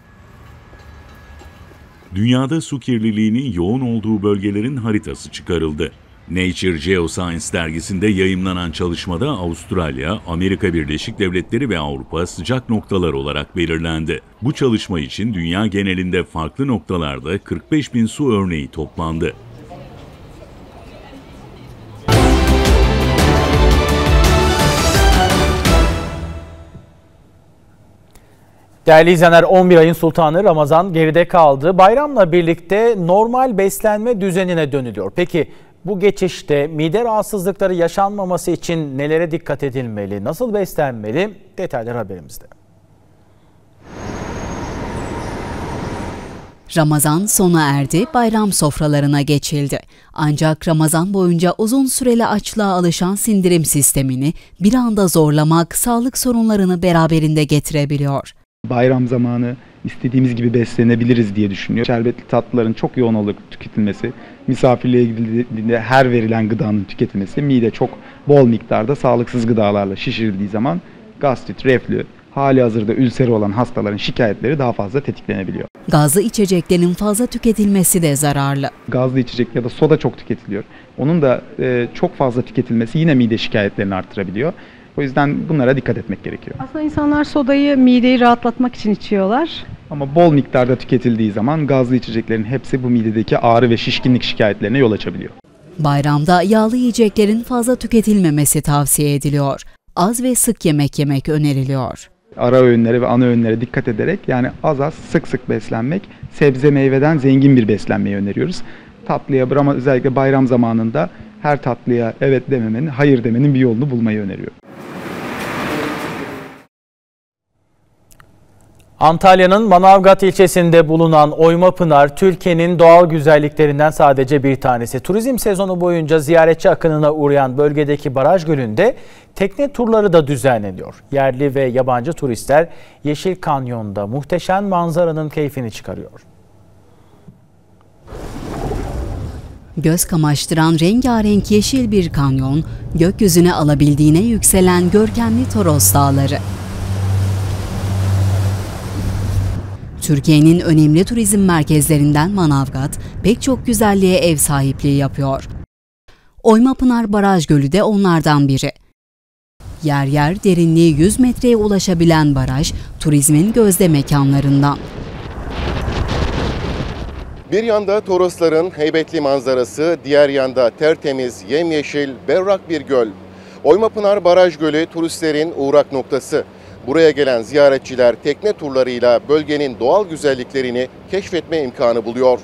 Dünyada su kirliliğinin yoğun olduğu bölgelerin haritası çıkarıldı. Nature Geoscience dergisinde yayımlanan çalışmada Avustralya, Amerika Birleşik Devletleri ve Avrupa sıcak noktalar olarak belirlendi. Bu çalışma için dünya genelinde farklı noktalarda 45.000 su örneği toplandı. Değerli izleyenler, 11 ayın sultanı Ramazan geride kaldı. Bayramla birlikte normal beslenme düzenine dönülüyor. Peki bu geçişte mide rahatsızlıkları yaşanmaması için nelere dikkat edilmeli, nasıl beslenmeli? Detaylar haberimizde. Ramazan sona erdi, bayram sofralarına geçildi. Ancak Ramazan boyunca uzun süreli açlığa alışan sindirim sistemini bir anda zorlamak sağlık sorunlarını beraberinde getirebiliyor. Bayram zamanı istediğimiz gibi beslenebiliriz diye düşünüyor. Şerbetli tatlıların çok yoğun olarak tüketilmesi, misafirliğe gidildiğinde her verilen gıdanın tüketilmesi, mide çok bol miktarda sağlıksız gıdalarla şişirildiği zaman gastrit, reflü, hali hazırda ülseri olan hastaların şikayetleri daha fazla tetiklenebiliyor. Gazlı içeceklerin fazla tüketilmesi de zararlı. Gazlı içecek ya da soda çok tüketiliyor. Onun da çok fazla tüketilmesi yine mide şikayetlerini arttırabiliyor. O yüzden bunlara dikkat etmek gerekiyor. Aslında insanlar sodayı mideyi rahatlatmak için içiyorlar. Ama bol miktarda tüketildiği zaman gazlı içeceklerin hepsi bu midedeki ağrı ve şişkinlik şikayetlerine yol açabiliyor. Bayramda yağlı yiyeceklerin fazla tüketilmemesi tavsiye ediliyor. Az ve sık yemek yemek öneriliyor. Ara öğünlere ve ana öğünlere dikkat ederek, yani az az sık sık beslenmek, sebze meyveden zengin bir beslenmeyi öneriyoruz. Tatlıya, özellikle bayram zamanında her tatlıya evet dememenin, hayır demenin bir yolunu bulmayı öneriyorum. Antalya'nın Manavgat ilçesinde bulunan Oymapınar, Türkiye'nin doğal güzelliklerinden sadece bir tanesi. Turizm sezonu boyunca ziyaretçi akınına uğrayan bölgedeki baraj gölünde tekne turları da düzenleniyor. Yerli ve yabancı turistler Yeşil Kanyon'da muhteşem manzaranın keyfini çıkarıyor. Göz kamaştıran rengarenk yeşil bir kanyon, gökyüzüne alabildiğine yükselen görkemli Toros Dağları. Türkiye'nin önemli turizm merkezlerinden Manavgat, pek çok güzelliğe ev sahipliği yapıyor. Oymapınar Baraj Gölü de onlardan biri. Yer yer derinliği 100 metreye ulaşabilen baraj, turizmin gözde mekanlarından. Bir yanda Torosların heybetli manzarası, diğer yanda tertemiz, yemyeşil, berrak bir göl. Oymapınar Baraj Gölü turistlerin uğrak noktası. Buraya gelen ziyaretçiler tekne turlarıyla bölgenin doğal güzelliklerini keşfetme imkanı buluyor.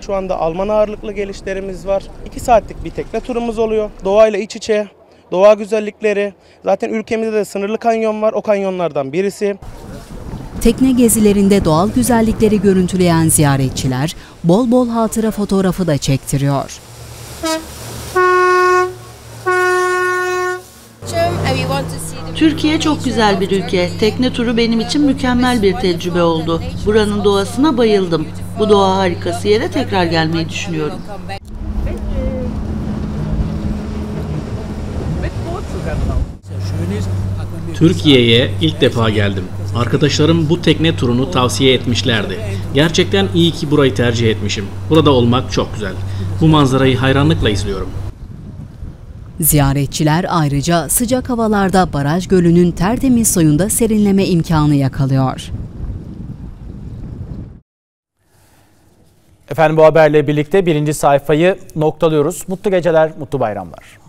Şu anda Alman ağırlıklı gelişlerimiz var. 2 saatlik bir tekne turumuz oluyor. Doğayla iç içe, doğa güzellikleri. Zaten ülkemizde de sınırlı kanyon var, o kanyonlardan birisi. Tekne gezilerinde doğal güzellikleri görüntüleyen ziyaretçiler bol bol hatıra fotoğrafı da çektiriyor. Türkiye çok güzel bir ülke. Tekne turu benim için mükemmel bir tecrübe oldu. Buranın doğasına bayıldım. Bu doğa harikası yere tekrar gelmeyi düşünüyorum. Türkiye'ye ilk defa geldim. Arkadaşlarım bu tekne turunu tavsiye etmişlerdi. Gerçekten iyi ki burayı tercih etmişim. Burada olmak çok güzel. Bu manzarayı hayranlıkla izliyorum. Ziyaretçiler ayrıca sıcak havalarda baraj gölünün tertemiz suyunda serinleme imkanı yakalıyor. Efendim bu haberle birlikte birinci sayfayı noktalıyoruz. Mutlu geceler, mutlu bayramlar.